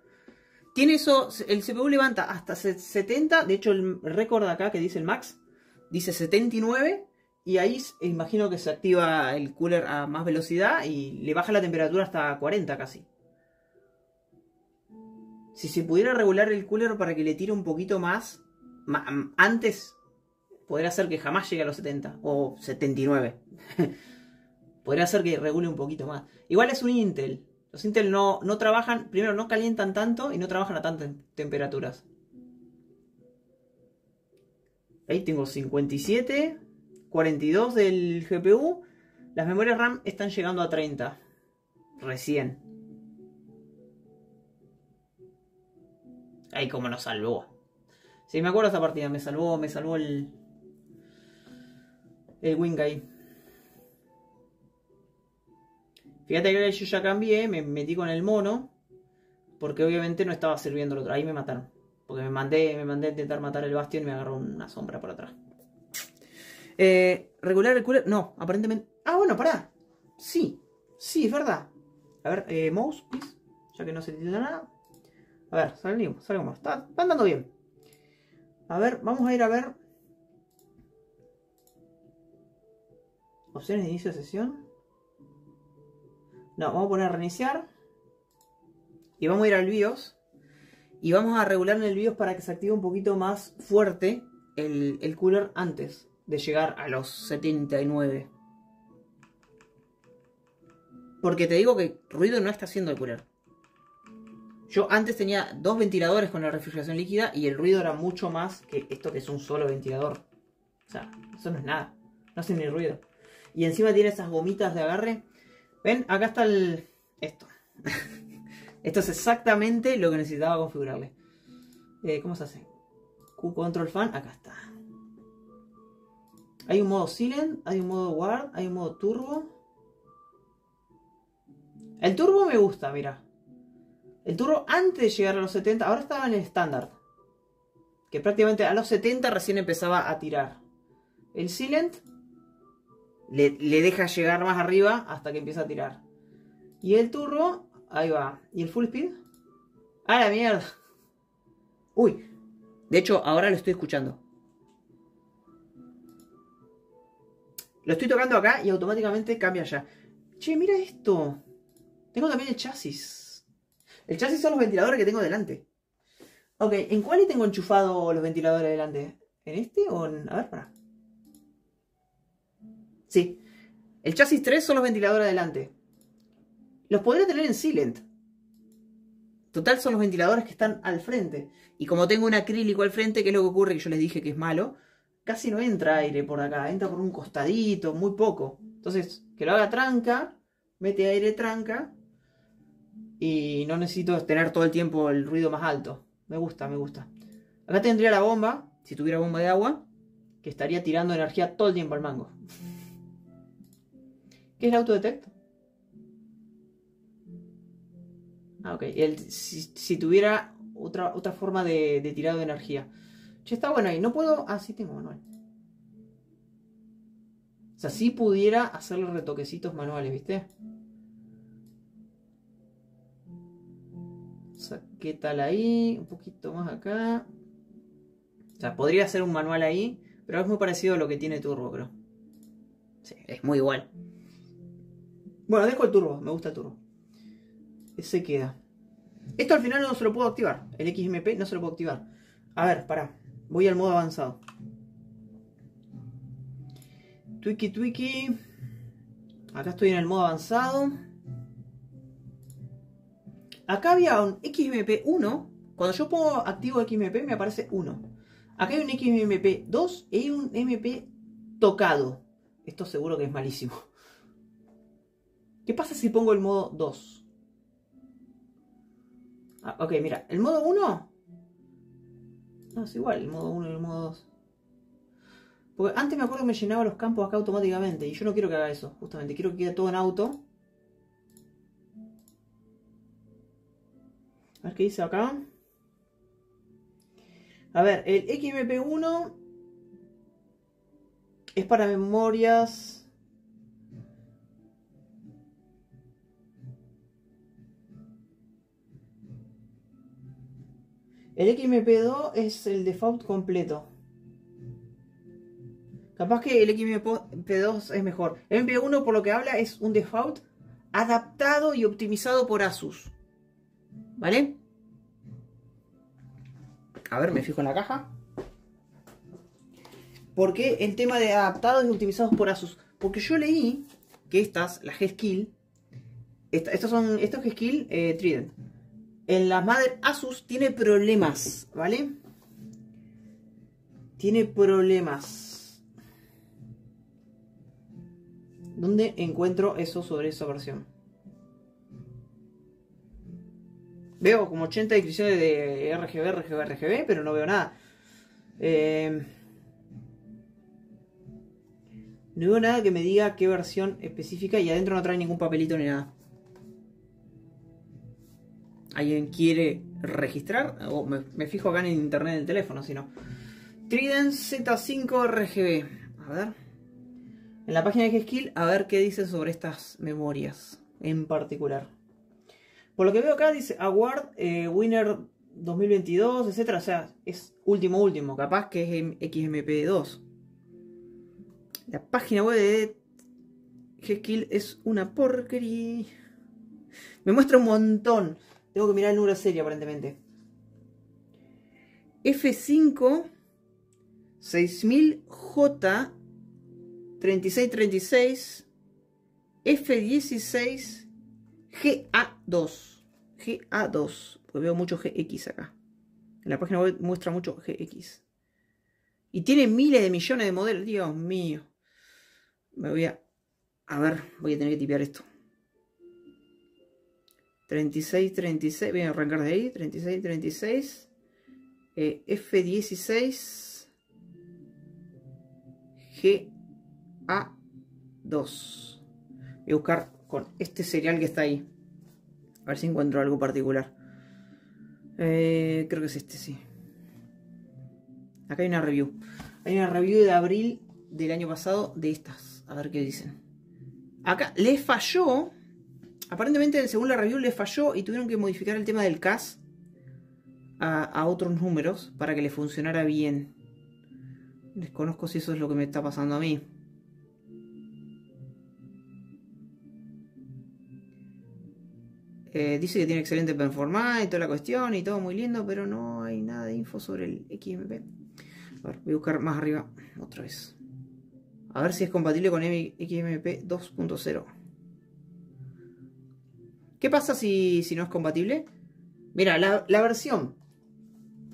Tiene eso. El C P U levanta hasta setenta. De hecho, el récord acá que dice el max. Dice setenta y nueve. Y ahí imagino que se activa el cooler a más velocidad. Y le baja la temperatura hasta cuarenta casi. Si se pudiera regular el cooler para que le tire un poquito más. Antes. Podría ser que jamás llegue a los setenta. O setenta y nueve. Podría ser que regule un poquito más. Igual es un Intel. Los Intel no, no trabajan. Primero, no calientan tanto. Y no trabajan a tantas temperaturas. Ahí tengo cincuenta y siete. cuarenta y dos del G P U. Las memorias RAM están llegando a treinta. Recién. Ay, cómo nos salvó. Sí, me acuerdo esta partida. Me salvó, me salvó el... El wing ahí. Fíjate que yo ya cambié. Me metí con el mono. Porque obviamente no estaba sirviendo el otro. Ahí me mataron. Porque me mandé, me mandé a intentar matar el bastión. Y me agarró una sombra por atrás. Eh, regular el culo. No, aparentemente. Ah, bueno, pará. Sí. Sí, es verdad. A ver, eh, mouse, please. Ya que no se titula nada. A ver, salimos, salimos. Está, está andando bien. A ver, vamos a ir a ver. Opciones de inicio de sesión. No, vamos a poner a reiniciar. Y vamos a ir al BIOS. Y vamos a regular en el BIOS para que se active un poquito más fuerte el, el cooler antes de llegar a los setenta y nueve. Porque te digo que ruido no está haciendo el cooler. Yo antes tenía dos ventiladores con la refrigeración líquida y el ruido era mucho más que esto que es un solo ventilador. O sea, eso no es nada. No hace ni ruido. Y encima tiene esas gomitas de agarre. ¿Ven? Acá está el... Esto. Esto es exactamente lo que necesitaba configurarle. Eh, ¿Cómo se hace? Q Control Fan. Acá está. Hay un modo Silent. Hay un modo Guard. Hay un modo Turbo. El Turbo me gusta, mira. El Turbo antes de llegar a los setenta. Ahora estaba en el estándar. Que prácticamente a los setenta recién empezaba a tirar. El Silent... le, le deja llegar más arriba hasta que empieza a tirar. Y el turbo, ahí va. ¿Y el full speed? ¡A la mierda! Uy, de hecho ahora lo estoy escuchando. Lo estoy tocando acá y automáticamente cambia allá. Che, mira esto. Tengo también el chasis. El chasis son los ventiladores que tengo delante. Ok, ¿en cuál tengo enchufado los ventiladores delante? ¿En este o en...? A ver, para. Sí. El chasis tres son los ventiladores delante. Los podría tener en silent. Total, son los ventiladores que están al frente. Y como tengo un acrílico al frente, que es lo que ocurre, que yo les dije que es malo, casi no entra aire por acá. Entra por un costadito, muy poco. Entonces, que lo haga tranca, mete aire tranca. Y no necesito tener todo el tiempo el ruido más alto. Me gusta, me gusta. Acá tendría la bomba, si tuviera bomba de agua, que estaría tirando energía todo el tiempo al mango. ¿Qué es el autodetect? Ah, ok. El, si, si tuviera otra, otra forma de, de tirado de energía. Che, está bueno ahí. No puedo... Ah, sí tengo manual. O sea, sí pudiera hacerle retoquecitos manuales, ¿viste? O sea, ¿qué tal ahí? Un poquito más acá. O sea, podría hacer un manual ahí, pero es muy parecido a lo que tiene turbo, creo. Sí, es muy igual. Bueno, dejo el turbo. Me gusta el turbo. Se queda. Esto al final no se lo puedo activar. El X M P no se lo puedo activar. A ver, pará. Voy al modo avanzado. Twiki, twiki. Acá estoy en el modo avanzado. Acá había un X M P uno. Cuando yo pongo activo X M P me aparece uno. Acá hay un X M P dos y hay un M P tocado. Esto seguro que es malísimo. ¿Qué pasa si pongo el modo dos? Ah, ok, mira, el modo uno. No, es igual, el modo uno y el modo dos. Porque antes me acuerdo que me llenaba los campos acá automáticamente. Y yo no quiero que haga eso, justamente. Quiero que quede todo en auto. A ver qué dice acá. A ver, el X M P uno es para memorias. El X M P dos es el default completo. Capaz que el X M P dos es mejor. El M P uno, por lo que habla, es un default adaptado y optimizado por Asus. ¿Vale? A ver, me fijo en la caja. ¿Por qué el tema de adaptados y optimizados por Asus? Porque yo leí que estas, las G-Skill, esta, estos son estos G-Skill eh, Trident. En la madre Asus tiene problemas, ¿vale? Tiene problemas. ¿Dónde encuentro eso sobre esa versión? Veo como ochenta descripciones de R G B, R G B, R G B, pero no veo nada. Eh, no veo nada que me diga qué versión específica y adentro no trae ningún papelito ni nada. ¿Alguien quiere registrar? Oh, me, me fijo acá en el internet del teléfono, si no. Trident Z cinco R G B. A ver. En la página de G-Skill, a ver qué dice sobre estas memorias en particular. Por lo que veo acá dice Award eh, Winner dos mil veintidós, etcétera. O sea, es último último. Capaz que es en X M P dos. La página web de G-Skill es una porquería. Me muestra un montón. Tengo que mirar el número de serie, aparentemente. F cinco, seis mil J, treinta y seis treinta y seis, F dieciséis, G A dos. G A dos. Porque veo mucho G X acá. En la página web muestra mucho G X. Y tiene miles de millones de modelos. Dios mío. Me voy a... A ver, voy a tener que tipear esto. treinta y seis, treinta y seis, voy a arrancar de ahí, treinta y seis, treinta y seis, eh, F dieciséis, G A dos. Voy a buscar con este serial que está ahí, a ver si encuentro algo particular. Eh, creo que es este, sí. Acá hay una review, hay una review de abril del año pasado de estas. A ver qué dicen. Acá les falló. Aparentemente, según la review, les falló y tuvieron que modificar el tema del C A S a, a otros números para que les funcionara bien. Desconozco si eso es lo que me está pasando a mí. Eh, dice que tiene excelente performance y toda la cuestión y todo muy lindo, pero no hay nada de info sobre el X M P. A ver, voy a buscar más arriba otra vez. A ver si es compatible con X M P dos punto cero. ¿Qué pasa si, si no es compatible? Mira, la, la versión,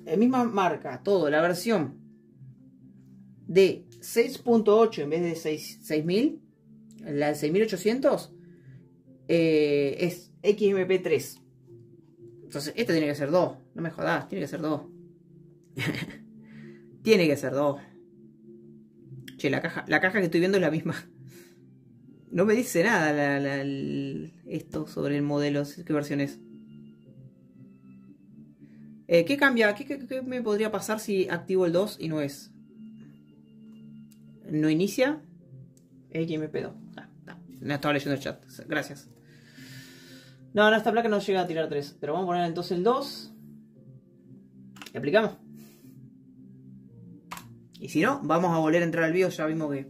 la misma marca, todo, la versión de seis punto ocho en vez de seis mil, la de seis mil ochocientos, eh, es X M P tres. Entonces, esta tiene que ser dos. No me jodas, tiene que ser dos. Tiene que ser dos. Che, la caja, la caja que estoy viendo es la misma. No me dice nada la, la, el, esto sobre el modelo, qué versión es. Eh, ¿Qué cambia? ¿Qué, qué, ¿Qué me podría pasar si activo el dos y no es? No inicia X M P dos. Ah, ah, no estaba leyendo el chat. Gracias. No, no, esta placa no llega a tirar tres. Pero vamos a poner entonces el dos. Y aplicamos. Y si no, vamos a volver a entrar al BIOS. Ya vimos que...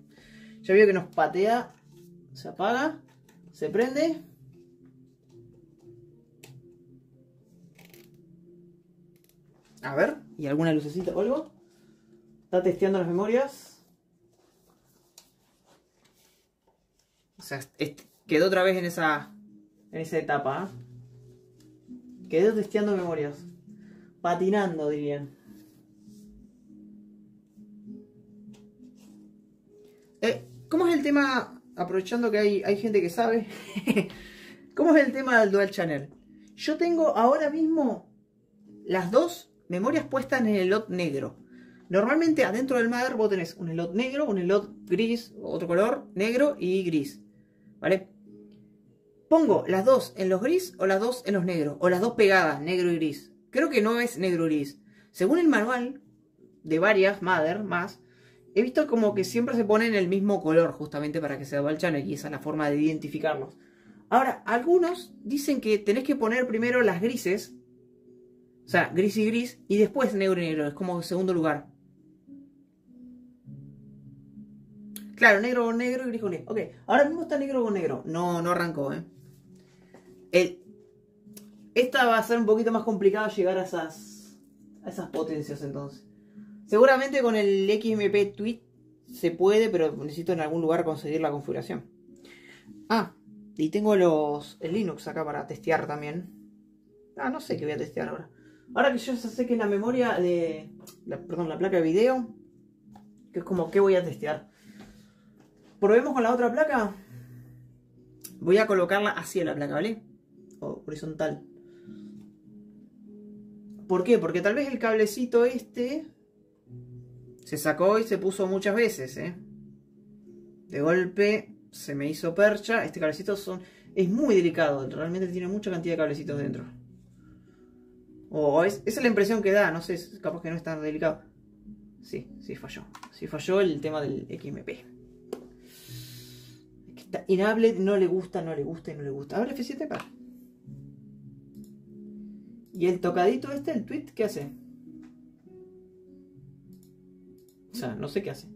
Ya vio que nos patea. Se apaga. Se prende. A ver. ¿Y alguna lucecita o algo? Está testeando las memorias. O sea, quedó otra vez en esa, en esa etapa, ¿eh? Quedó testeando memorias. Patinando, dirían. Eh, ¿Cómo es el tema? Aprovechando que hay, hay gente que sabe. ¿Cómo es el tema del Dual Channel? Yo tengo ahora mismo las dos memorias puestas en el slot negro. Normalmente adentro del mother vos tenés un slot negro, un slot gris, otro color, negro y gris. ¿Vale? Pongo las dos en los gris o las dos en los negros. O las dos pegadas, negro y gris. Creo que no es negro y gris. Según el manual de varias mother más, he visto como que siempre se ponen el mismo color justamente para que sea dual channel. Y esa es la forma de identificarlos. Ahora, algunos dicen que tenés que poner primero las grises. O sea, gris y gris y después negro y negro. Es como segundo lugar. Claro, negro con negro y gris con gris. Ok, ahora mismo está negro con negro. No, no arrancó, ¿eh? El... Esta va a ser un poquito más complicado llegar a esas, a esas potencias entonces. Seguramente con el X M P Tweet se puede, pero necesito en algún lugar conseguir la configuración. Ah, y tengo los el Linux acá para testear también. Ah, no sé qué voy a testear ahora. Ahora que yo ya sé que es la memoria de... La, perdón, la placa de video. Que es como, ¿qué voy a testear? Probemos con la otra placa. Voy a colocarla hacia la placa, ¿vale? O horizontal. ¿Por qué? Porque tal vez el cablecito este se sacó y se puso muchas veces, ¿eh? De golpe se me hizo percha. Este cablecito son... es muy delicado. Realmente tiene mucha cantidad de cablecitos dentro. O es, esa es la impresión que da. No sé, capaz que no es tan delicado. Sí, sí falló. Sí falló el tema del X M P. Está inhable, no le gusta, no le gusta y no le gusta. Abre F siete para. Y el tocadito este, el tweet, ¿qué hace? O sea, no sé qué hace.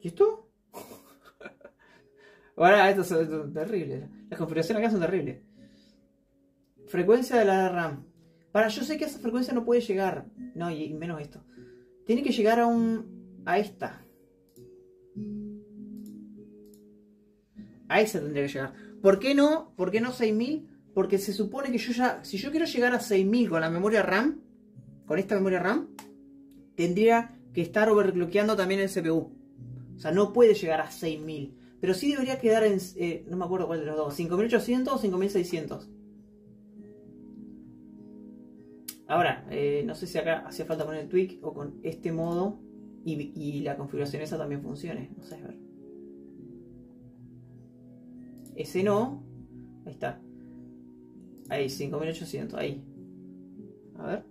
¿Y esto? Ahora, esto es terrible. Las configuraciones acá son terribles. Frecuencia de la RAM. Para, yo sé que esa frecuencia no puede llegar. No, y menos esto. Tiene que llegar a un... a esta. A esa tendría que llegar. ¿Por qué no? ¿Por qué no seis mil? Porque se supone que yo ya... Si yo quiero llegar a seis mil con la memoria RAM, con esta memoria RAM, tendría que estar overclockeando también el C P U. O sea, no puede llegar a seis mil. Pero sí debería quedar en... Eh, no me acuerdo cuál de los dos. cinco mil ochocientos o cinco mil seiscientos. Ahora, eh, no sé si acá hacía falta poner el tweak o con este modo y, y la configuración esa también funcione. No sé, a ver. Ese no. Ahí está. Ahí, cinco mil ochocientos, ahí. A ver.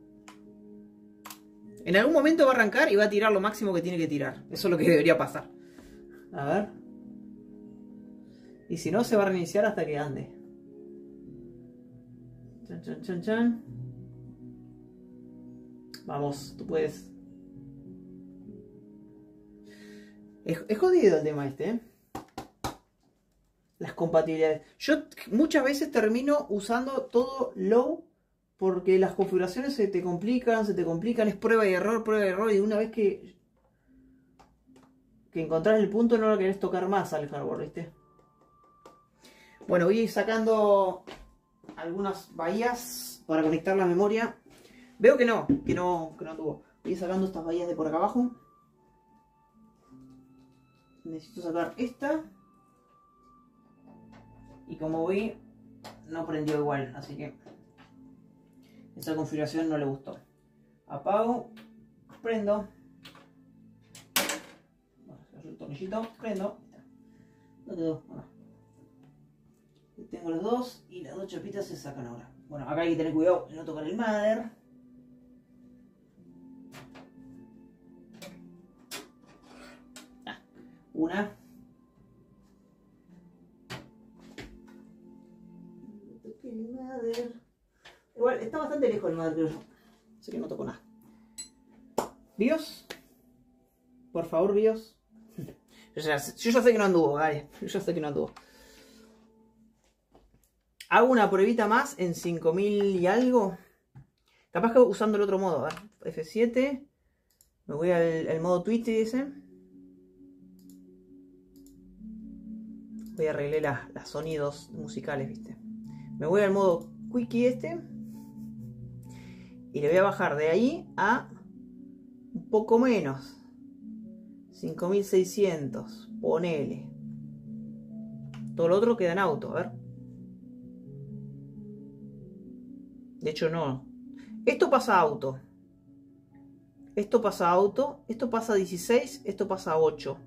En algún momento va a arrancar y va a tirar lo máximo que tiene que tirar. Eso es lo que debería pasar. A ver. Y si no, se va a reiniciar hasta que ande. Chan, chan, chan, chan. Vamos, tú puedes. Es, es jodido el tema este, ¿eh? Las compatibilidades. Yo muchas veces termino usando todo low porque las configuraciones se te complican, se te complican, es prueba y error, prueba y error, y una vez que, que encontrás el punto no lo querés tocar más al hardware, ¿viste? Bueno, voy a ir sacando algunas bahías para conectar la memoria. Veo que no, que no, que no tuvo. Voy a ir sacando estas bahías de por acá abajo. Necesito sacar esta. Y como vi, no prendió igual, así que esa configuración no le gustó. Apago, prendo. Bueno, el tornillito, prendo. No quedó, bueno. Tengo los dos y las dos chapitas se sacan ahora. Bueno, acá hay que tener cuidado de no tocar el mother. Ah, una. Igual está bastante lejos el madre, creo yo. Así que no toco nada. BIOS. Por favor, BIOS. Yo ya, yo ya sé que no anduvo, vale. Yo ya sé que no anduvo. Hago una pruebita más en cinco mil y algo. Capaz que usando el otro modo. A ver, F siete. Me voy al, al modo Twitch, dice. Voy a arreglar las, las sonidos musicales, viste. Me voy al modo Quickie este. Y le voy a bajar de ahí a un poco menos. cinco mil seiscientos. Ponele. Todo lo otro queda en auto. A ver. De hecho no. Esto pasa a auto. Esto pasa a auto. Esto pasa a dieciséis. Esto pasa a ocho.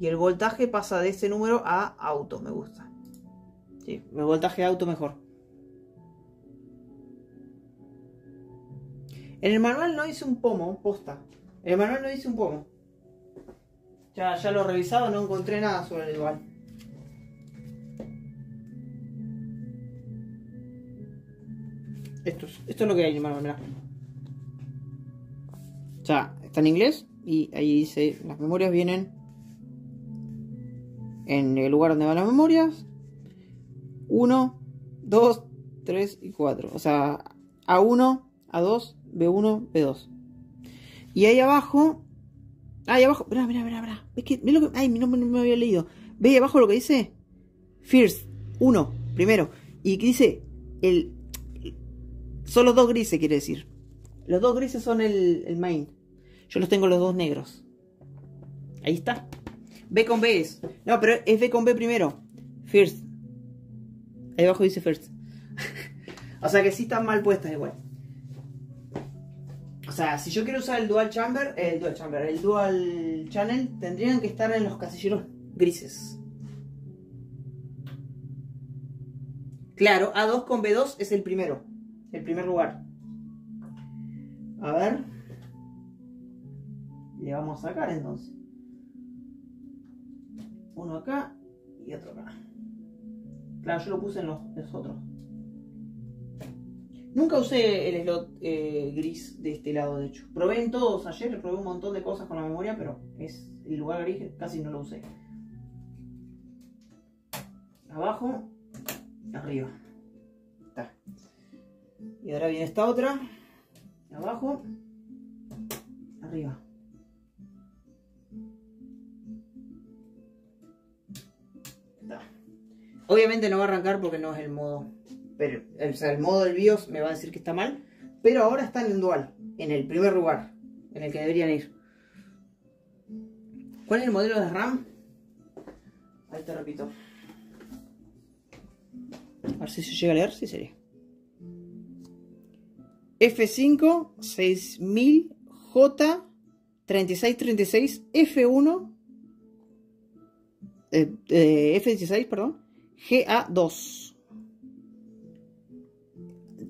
Y el voltaje pasa de este número a auto. Me gusta. Sí, el voltaje de auto mejor. En el manual no hice un pomo, posta. En el manual no hice un pomo. Ya, ya lo he revisado, no encontré nada sobre el igual. Esto es, esto es lo que hay en el manual, mirá. Ya, está en inglés y ahí dice, las memorias vienen en el lugar donde van las memorias. uno, dos, tres y cuatro. O sea, A uno, A dos, B uno, B dos. Y ahí abajo. Ahí abajo. Mirá, mirá, mirá, mirá. Es que, mirá lo que. Ay, no me, me había leído. ¿Ve ahí abajo lo que dice? First. uno. Primero. Y que dice. El, son los dos grises, quiere decir. Los dos grises son el, el main. Yo los tengo los dos negros. Ahí está. B con B es. No, pero es B con B primero. First. Ahí abajo dice first. O sea que sí están mal puestas igual. O sea, si yo quiero usar el dual chamber, el dual chamber, el dual channel, tendrían que estar en los casilleros grises. Claro, A dos con B dos es el primero. El primer lugar. A ver. Le vamos a sacar entonces. Uno acá y otro acá. Claro, yo lo puse en los, los otros. Nunca usé el slot eh, gris de este lado, de hecho. Probé en todos ayer, probé un montón de cosas con la memoria, pero es el lugar gris casi no lo usé. Abajo, arriba. Está. Y ahora viene esta otra. Abajo, arriba. Obviamente no va a arrancar porque no es el modo. Pero, o sea, el modo del BIOS me va a decir que está mal. Pero ahora está en el dual. En el primer lugar. En el que deberían ir. ¿Cuál es el modelo de RAM? Ahí te repito. A ver si se llega a leer. Sí, sería. F cinco, seis mil J, treinta y seis treinta y seis, F uno. Eh, eh, F dieciséis, perdón. G A dos.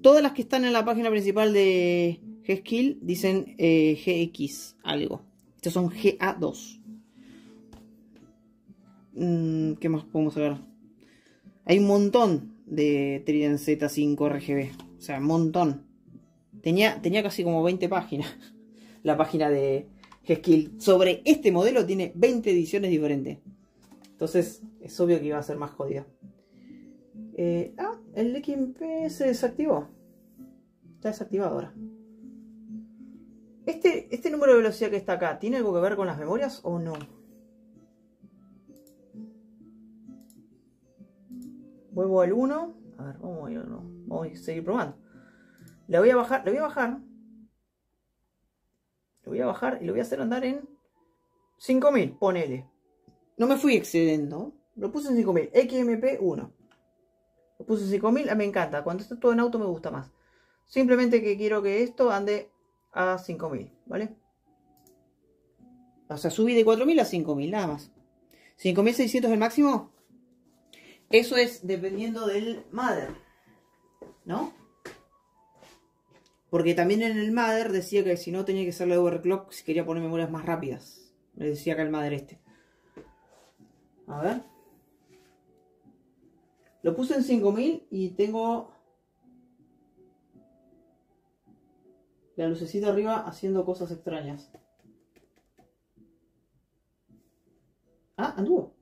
Todas las que están en la página principal de G-Skill dicen eh, G X algo. Estos son G A dos. Mm, ¿Qué más podemos sacar? Hay un montón de Trident Z cinco R G B. O sea, un montón. Tenía, tenía casi como veinte páginas. La página de G-Skill sobre este modelo tiene veinte ediciones diferentes. Entonces, es obvio que iba a ser más jodida. Eh, ah, el X M P se desactivó. Está desactivado ahora. Este, este número de velocidad que está acá, ¿tiene algo que ver con las memorias o no? Vuelvo al uno. A ver, vamos a ir al uno. Vamos a seguir probando. La voy a bajar, la voy a bajar. Lo voy a bajar y lo voy a hacer andar en cinco mil, ponele. No me fui excediendo. Lo puse en cinco mil, X M P uno. Lo puse en cinco mil, me encanta. Cuando está todo en auto me gusta más. Simplemente que quiero que esto ande a cinco mil, ¿vale? O sea, subí de cuatro mil a cinco mil, nada más. ¿cinco mil seiscientos es el máximo? Eso es dependiendo del mother, ¿no? Porque también en el mother decía que si no tenía que hacerle overclock si quería poner memorias más rápidas. Me decía acá el mother este. A ver. Lo puse en cinco mil y tengo la lucecita arriba haciendo cosas extrañas. Ah, anduvo.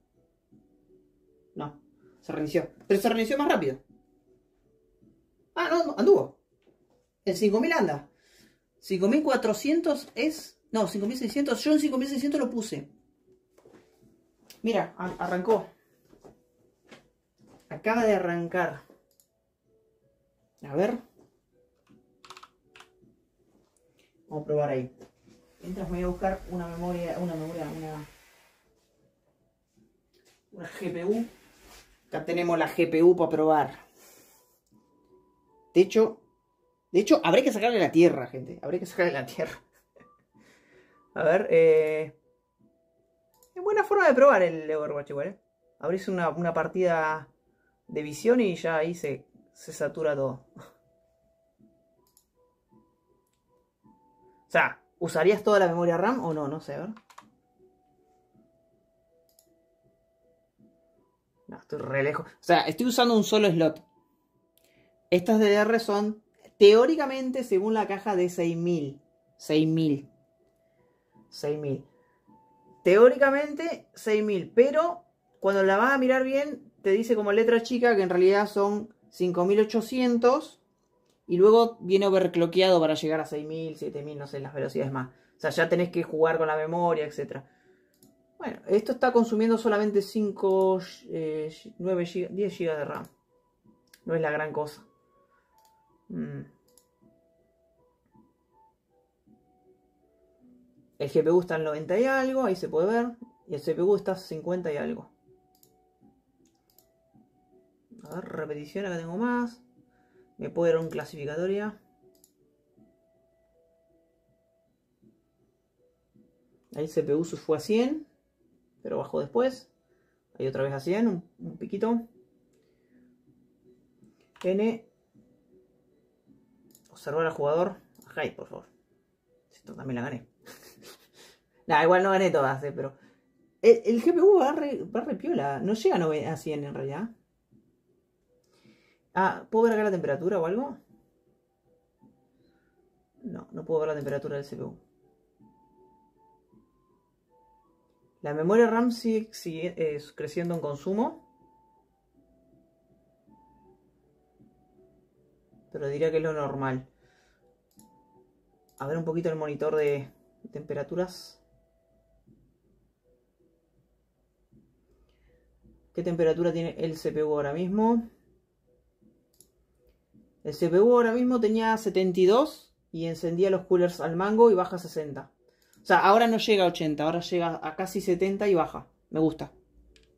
No, se reinició. Pero se reinició más rápido. Ah, no, no anduvo. El cinco mil anda. cinco mil cuatrocientos es... No, cinco mil seiscientos. Yo en cinco mil seiscientos lo puse. Mira, arrancó. Acaba de arrancar. A ver. Vamos a probar ahí. Mientras voy a buscar una memoria, una memoria, una... Una G P U. Acá tenemos la G P U para probar. De hecho... De hecho, habré que sacarle la tierra, gente. Habré que sacarle la tierra. A ver, eh... es buena forma de probar el Overwatch igual, ¿eh? Abrís una, una partida de visión y ya ahí se, se satura todo. O sea, ¿usarías toda la memoria RAM o no? No sé, a ver. No, estoy re lejos. O sea, estoy usando un solo slot. Estas D D R son... Teóricamente, según la caja de seis mil. seis mil. seis mil. Teóricamente, seis mil. Pero, cuando la vas a mirar bien, te dice como letra chica que en realidad son cinco mil ochocientos. Y luego viene overclockeado para llegar a seis mil, siete mil, no sé, las velocidades más. O sea, ya tenés que jugar con la memoria, etcétera. Bueno, esto está consumiendo solamente cinco, nueve, diez gigas de RAM. No es la gran cosa. El G P U está en noventa y algo, ahí se puede ver. Y el C P U está en cincuenta y algo. A ver, repetición, acá tengo más. Me puedo ir a un clasificatoria. Ahí el C P U fue a cien, pero bajó después. Ahí otra vez a cien, un, un piquito. N. Observar al jugador. Ajá, por favor. Esto también la gané. Nah, igual no gané todas, eh, pero... El, el G P U va re, va re piola. No llega a cien en realidad. Ah, ¿puedo ver acá la temperatura o algo? No, no puedo ver la temperatura del C P U. La memoria RAM sigue, sigue eh, creciendo en consumo. Pero diría que es lo normal. A ver un poquito el monitor de temperaturas. ¿Qué temperatura tiene el C P U ahora mismo? El C P U ahora mismo tenía setenta y dos y encendía los coolers al mango y baja a sesenta. O sea, ahora no llega a ochenta, ahora llega a casi setenta y baja. Me gusta.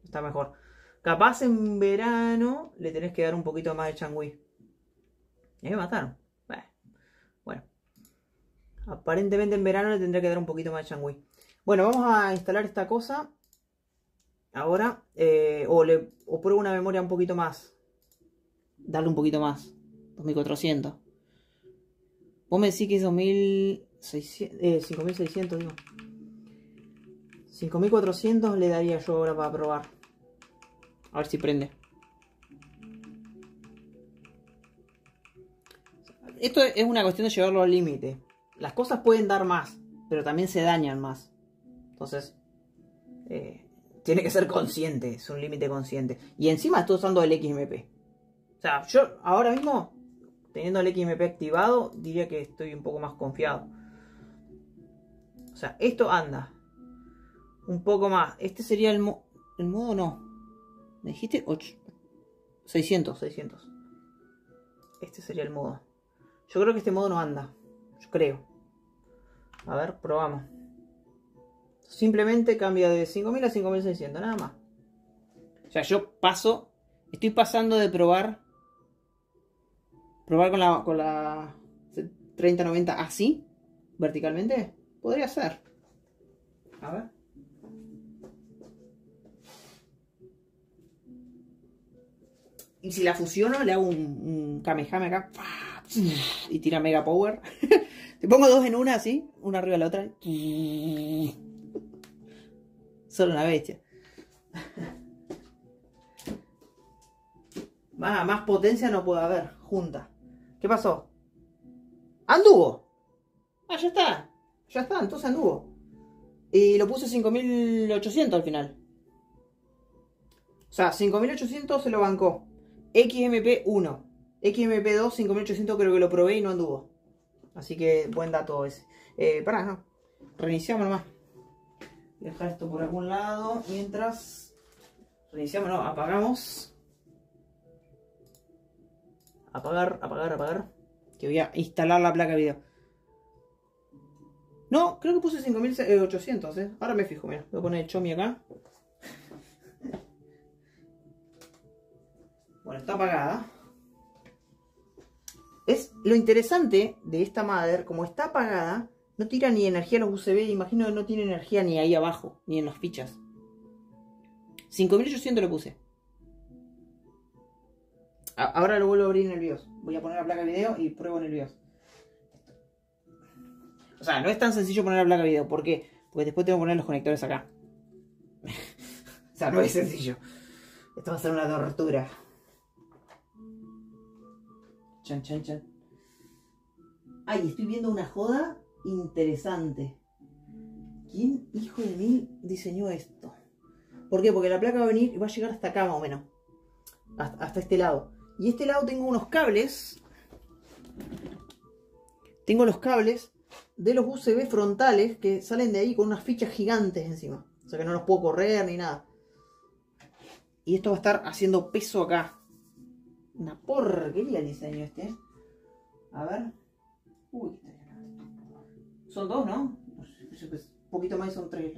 Está mejor. Capaz en verano le tenés que dar un poquito más de changüí. Y me mataron. Bueno. Aparentemente en verano le tendría que dar un poquito más de changüí. Bueno, vamos a instalar esta cosa. Ahora. Eh, o, le, o pruebo una memoria un poquito más. Darle un poquito más. dos mil cuatrocientos. Vos me decís que es dos mil seiscientos, eh, cinco mil seiscientos, digo. cinco mil cuatrocientos le daría yo ahora para probar. A ver si prende. Esto es una cuestión de llevarlo al límite. Las cosas pueden dar más, pero también se dañan más. Entonces, eh, tiene que ser consciente, es un límite consciente. Y encima estoy usando el X M P. O sea, yo ahora mismo, teniendo el X M P activado, diría que estoy un poco más confiado. O sea, esto anda un poco más. Este sería el, mo el modo, no. ¿Me dijiste? seiscientos, seiscientos. Este sería el modo. Yo creo que este modo no anda. Yo creo. A ver, probamos. Simplemente cambia de cinco mil a cinco mil seiscientos, nada más. O sea, yo paso... Estoy pasando de probar... Probar con la, con la treinta noventa así, verticalmente. Podría ser. A ver. Y si la fusiono, le hago un, un Kamehame acá. Y tira Mega Power. Te pongo dos en una así, una arriba de la otra. Solo una bestia. Más, más potencia no puede haber. Junta. ¿Qué pasó? ¡Anduvo! Ah, ya está. Ya está, entonces anduvo. Y lo puse cinco mil ochocientos al final. O sea, cinco mil ochocientos se lo bancó. X M P uno. X M P dos, cinco mil ochocientos creo que lo probé y no anduvo. Así que buen dato ese. Eh, pará, no. Reiniciamos nomás. Voy a dejar esto por algún lado. Mientras... Reiniciamos, no, apagamos. Apagar, apagar, apagar. Que voy a instalar la placa de video. No, creo que puse cinco mil ochocientos, eh. Ahora me fijo, mira. Voy a poner el Chomi acá. Bueno, está apagada. Es lo interesante de esta mother, como está apagada, no tira ni energía a los U S B, imagino que no tiene energía ni ahí abajo, ni en las fichas. cinco mil ochocientos lo puse. A ahora lo vuelvo a abrir en el BIOS. Voy a poner la placa de video y pruebo en el BIOS. O sea, no es tan sencillo poner la placa de video. ¿Por qué? Porque después tengo que poner los conectores acá. O sea, no es sencillo. Esto va a ser una tortura. Chan, chan, chan. Ay, estoy viendo una joda interesante. ¿Quién, hijo de mí, diseñó esto? ¿Por qué? Porque la placa va a venir y va a llegar hasta acá más o menos. Hasta, hasta este lado. Y este lado tengo unos cables. Tengo los cables de los U S B frontales que salen de ahí con unas fichas gigantes encima. O sea que no los puedo correr ni nada. Y esto va a estar haciendo peso acá. Una porquería el diseño este. A ver. Uy, son dos, ¿no? Un poquito más y son tres.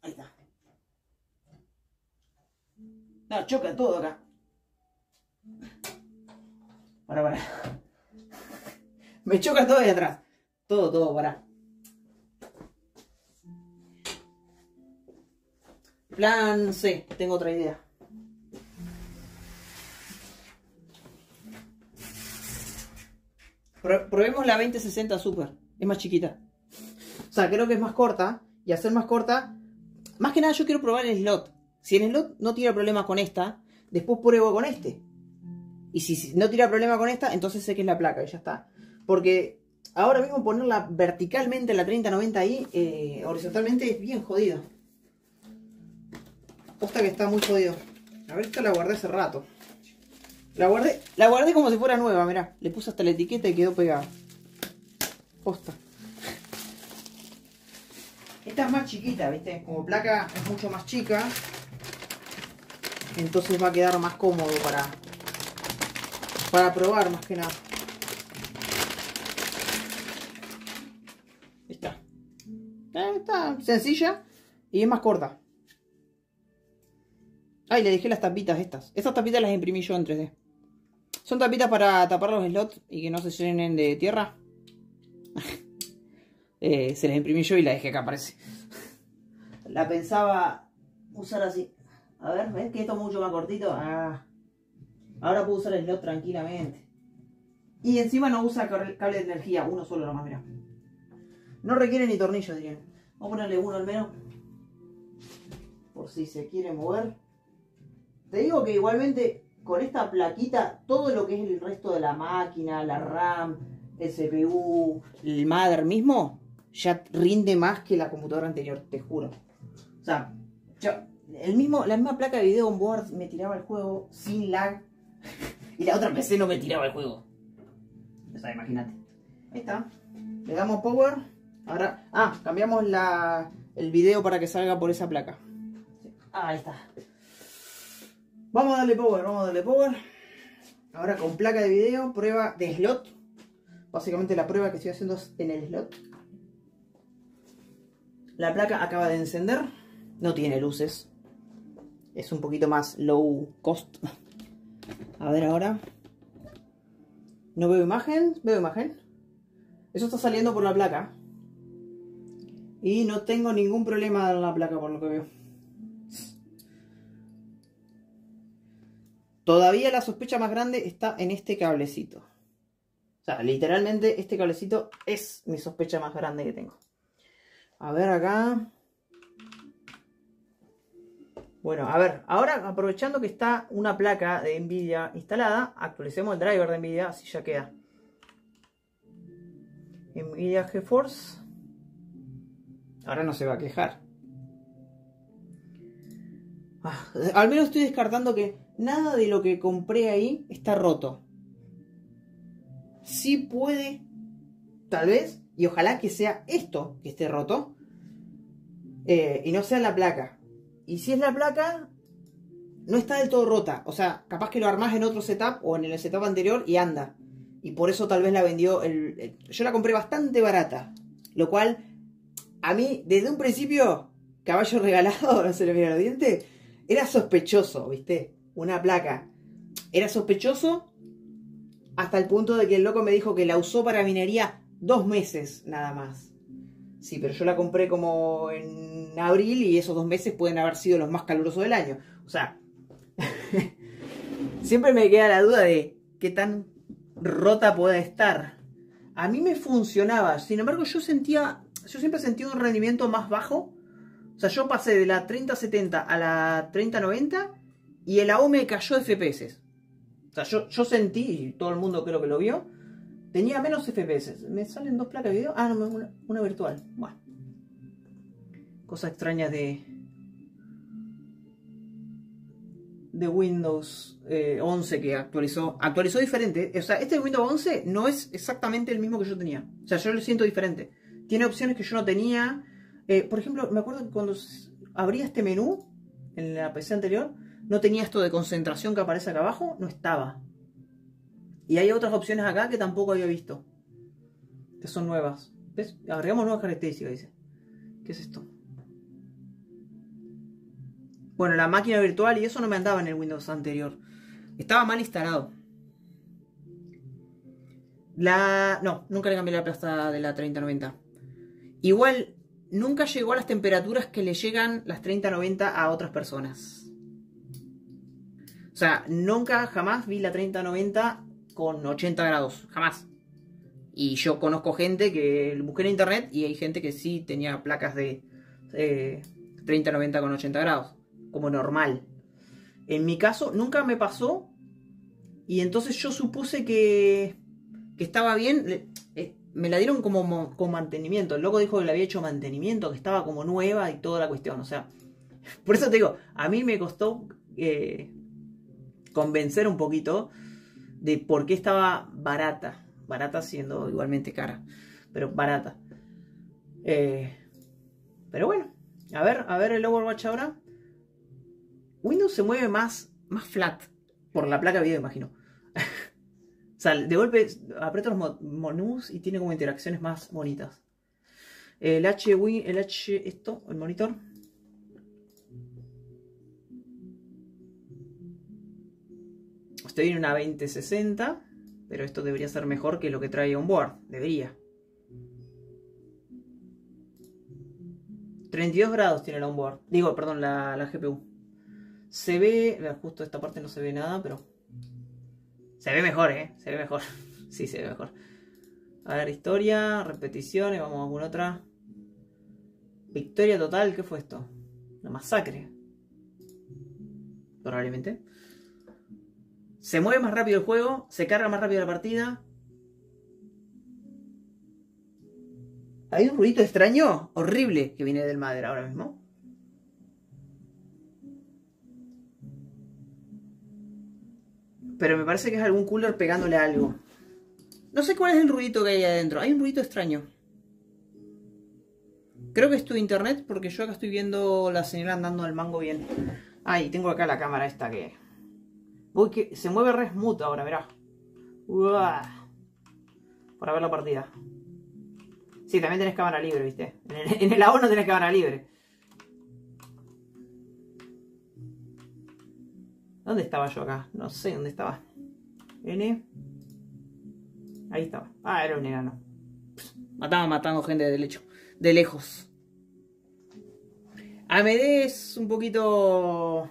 Ahí está. No, choca todo acá. Pará, pará. Me choca todo de atrás. Todo, todo, pará. Plan C, tengo otra idea. Pro probemos la veinte sesenta Super. Es más chiquita. O sea, creo que es más corta. Y hacer más corta... Más que nada yo quiero probar el slot. Si el slot no tira problemas con esta, después pruebo con este. Y si no tira problema con esta, entonces sé que es la placa y ya está. Porque ahora mismo ponerla verticalmente la treinta noventa ahí, eh, horizontalmente es bien jodido. Posta que está muy jodido. A ver, esta la guardé hace rato. La guardé, la guardé como si fuera nueva, mirá. Le puse hasta la etiqueta y quedó pegada. Posta. Esta es más chiquita, ¿viste? Como placa es mucho más chica. Entonces va a quedar más cómodo para, para probar más que nada. Está. Está sencilla y es más corta. Ay, le dejé las tapitas estas. Estas tapitas las imprimí yo en tres D. Son tapitas para tapar los slots y que no se llenen de tierra. eh, se las imprimí yo y las dejé acá, parece. La pensaba usar así. A ver, ¿ves que esto es mucho más cortito? Ah. Ahora puedo usar el slot tranquilamente. Y encima no usa cable de energía, uno solo nomás, mirá. No requiere ni tornillos, dirían. Vamos a ponerle uno al menos, por si se quiere mover. Te digo que igualmente con esta plaquita, todo lo que es el resto de la máquina, la RAM, el C P U, el mother mismo, ya rinde más que la computadora anterior, te juro. O sea, yo, el mismo, la misma placa de video onboard me tiraba el juego sin lag. Y la otra P C no me tiraba el juego. O sea, imagínate. Ahí está. Le damos power. Ahora, ah, cambiamos la, el video para que salga por esa placa. Ah, ahí está. Vamos a darle power, vamos a darle power. Ahora con placa de video, prueba de slot. Básicamente la prueba que estoy haciendo es en el slot. La placa acaba de encender. No tiene luces. Es un poquito más low cost. A ver ahora. No veo imagen, veo imagen. Eso está saliendo por la placa. Y no tengo ningún problema en la placa por lo que veo. Todavía la sospecha más grande está en este cablecito. O sea, literalmente este cablecito es mi sospecha más grande que tengo. A ver acá. Bueno, a ver, ahora aprovechando que está una placa de NVIDIA instalada, actualicemos el driver de NVIDIA, así ya queda. NVIDIA GeForce. Ahora no se va a quejar. Ah, al menos estoy descartando que nada de lo que compré ahí está roto. Sí puede, tal vez, y ojalá que sea esto que esté roto, eh, y no sea la placa. Y si es la placa, no está del todo rota. O sea, capaz que lo armás en otro setup o en el setup anterior y anda. Y por eso tal vez la vendió... El, el... Yo la compré bastante barata. Lo cual, a mí, desde un principio, caballo regalado, no se le mira los dientes, era sospechoso, ¿viste? Una placa. Era sospechoso hasta el punto de que el loco me dijo que la usó para minería dos meses nada más. Sí, pero yo la compré como en abril y esos dos meses pueden haber sido los más calurosos del año. O sea, siempre me queda la duda de qué tan rota puede estar. A mí me funcionaba, sin embargo yo sentía, yo siempre sentí un rendimiento más bajo. O sea, yo pasé de la treinta setenta a la treinta noventa y el A O me cayó de F P S. O sea, yo, yo sentí, y todo el mundo creo que lo vio, tenía menos F P S. ¿Me salen dos placas de video? Ah, no, una, una virtual. Bueno. Cosas extrañas de... de Windows eh, once que actualizó. Actualizó diferente. O sea, este Windows once no es exactamente el mismo que yo tenía. O sea, yo lo siento diferente. Tiene opciones que yo no tenía. Eh, por ejemplo, me acuerdo que cuando abría este menú en la P C anterior, no tenía esto de concentración que aparece acá abajo. No estaba. Y hay otras opciones acá que tampoco había visto. Que son nuevas. ¿Ves? Agregamos nuevas características, dice. ¿Qué es esto? Bueno, la máquina virtual y eso no me andaba en el Windows anterior. Estaba mal instalado. La... No, nunca le cambié la placa de la treinta noventa. Igual, nunca llegó a las temperaturas que le llegan las treinta noventa a otras personas. O sea, nunca jamás vi la treinta noventa... con ochenta grados, jamás. Y yo conozco gente que busqué en internet y hay gente que sí tenía placas de eh, treinta noventa con ochenta grados, como normal. En mi caso nunca me pasó y entonces yo supuse que, que estaba bien. Me la dieron como con mantenimiento. El loco dijo que le había hecho mantenimiento, que estaba como nueva y toda la cuestión. O sea, por eso te digo, a mí me costó eh, convencer un poquito de por qué estaba barata. Barata siendo igualmente cara. Pero barata. Eh, pero bueno. A ver, a ver el Overwatch ahora. Windows se mueve más, más flat. Por la placa de video, imagino. O sea, de golpe aprieto los menús y tiene como interacciones más bonitas. El H, el H, esto, el monitor. Estoy en una veinte sesenta, pero esto debería ser mejor que lo que trae onboard. Debería. treinta y dos grados tiene el onboard. Digo, perdón, la, la G P U. Se ve, justo esta parte no se ve nada, pero Se ve mejor, ¿eh? Se ve mejor. Sí, se ve mejor. A ver, historia, repeticiones, vamos a alguna otra. Victoria total, ¿qué fue esto? Una masacre. Probablemente. Se mueve más rápido el juego, se carga más rápido la partida. Hay un ruido extraño, horrible, que viene del madre ahora mismo. Pero me parece que es algún cooler pegándole a algo. No sé cuál es el ruidito que hay adentro. Hay un ruidito extraño. Creo que es tu internet, porque yo acá estoy viendo la señora andando al mango bien. Ah, y tengo acá la cámara esta que... Uy, que se mueve re smooth ahora, mirá. Uah. Para ver la partida. Sí, también tenés cámara libre, viste. En el, en el A O no tenés cámara libre. ¿Dónde estaba yo acá? No sé dónde estaba. N. Ahí estaba. Ah, era un enano. Mataba matando gente de, lecho, de lejos. A M D es un poquito...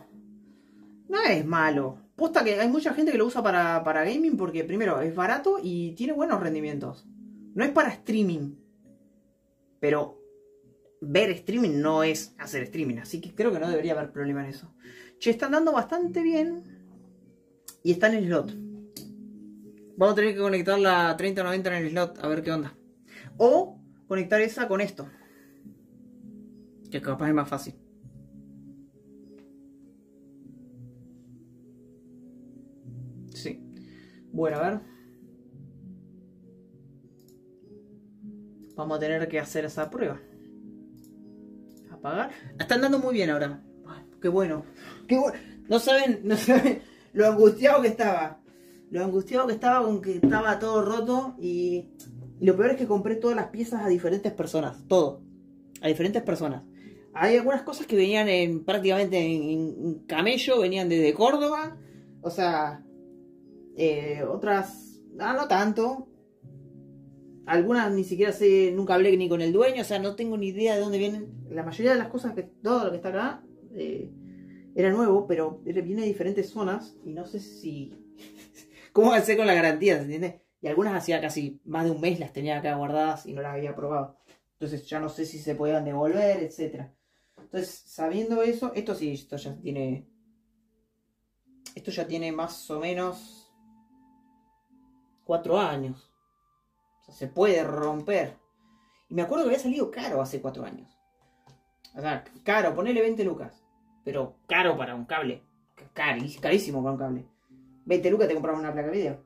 No es malo. Posta que hay mucha gente que lo usa para, para gaming porque primero es barato y tiene buenos rendimientos. No es para streaming, pero ver streaming no es hacer streaming, así que creo que no debería haber problema en eso. Che, están dando bastante bien y está en el slot. Vamos a tener que conectar la treinta noventa en el slot, a ver qué onda. O conectar esa con esto, que capaz es más fácil. Sí. Bueno, a ver. Vamos a tener que hacer esa prueba. Apagar. Están dando muy bien ahora. Ay, qué bueno. Qué bueno. No saben, no saben lo angustiado que estaba. Lo angustiado que estaba con que estaba todo roto. Y, y lo peor es que compré todas las piezas a diferentes personas. Todo. A diferentes personas. Hay algunas cosas que venían en, prácticamente en, en camello. Venían desde Córdoba. O sea, eh, otras... Ah, no tanto. Algunas ni siquiera sé, nunca hablé ni con el dueño, o sea, no tengo ni idea de dónde vienen. La mayoría de las cosas, que todo lo que está acá, eh, era nuevo, pero viene de diferentes zonas y no sé si... ¿Cómo hacer con las garantías, entiendes? Y algunas hacía casi más de un mes las tenía acá guardadas y no las había probado. Entonces ya no sé si se podían devolver, etcétera. Entonces, sabiendo eso, esto sí, esto ya tiene... Esto ya tiene más o menos... cuatro años. O sea, se puede romper. Y me acuerdo que había salido caro hace cuatro años. O sea, caro, ponele veinte lucas. Pero caro para un cable. Caris, carísimo para un cable. veinte lucas te comprabas una placa video.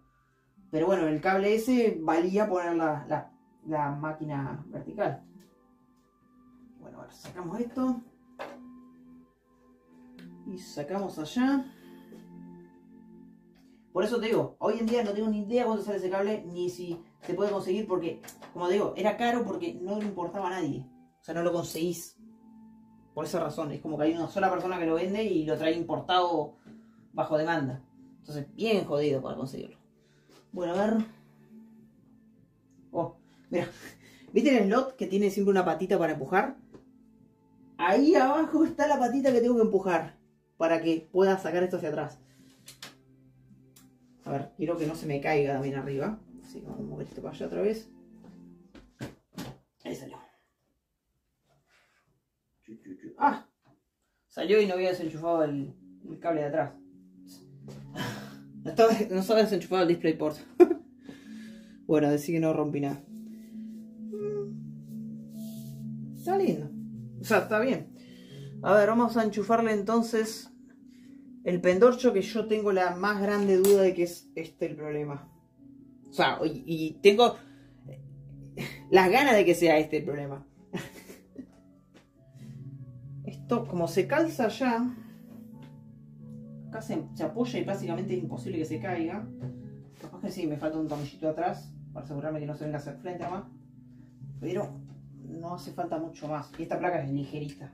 Pero bueno, el cable ese valía poner la, la, la máquina vertical. Bueno, ahora sacamos esto. Y sacamos allá. Por eso te digo, hoy en día no tengo ni idea cuánto sale ese cable, ni si se puede conseguir porque, como te digo, era caro porque no le importaba a nadie. O sea, no lo conseguís. Por esa razón, es como que hay una sola persona que lo vende y lo trae importado bajo demanda. Entonces, bien jodido para conseguirlo. Bueno, a ver... Oh, mira. ¿Viste el slot que tiene siempre una patita para empujar? Ahí abajo está la patita que tengo que empujar para que pueda sacar esto hacia atrás. A ver, quiero que no se me caiga también arriba. Así que vamos a mover esto para allá otra vez. Ahí salió. ¡Ah! Salió y no había desenchufado el, el cable de atrás. No estaba, no estaba desenchufado el DisplayPort. Bueno, decir que no rompí nada. Está lindo. O sea, está bien. A ver, vamos a enchufarle entonces... El pendorcho, que yo tengo la más grande duda de que es este el problema. O sea, y, y tengo las ganas de que sea este el problema. Esto, como se calza ya, acá se, se apoya y básicamente es imposible que se caiga. Capaz que sí, me falta un tornillito atrás para asegurarme que no se venga hacia el frente nomás. Pero no hace falta mucho más. Y esta placa es ligerita.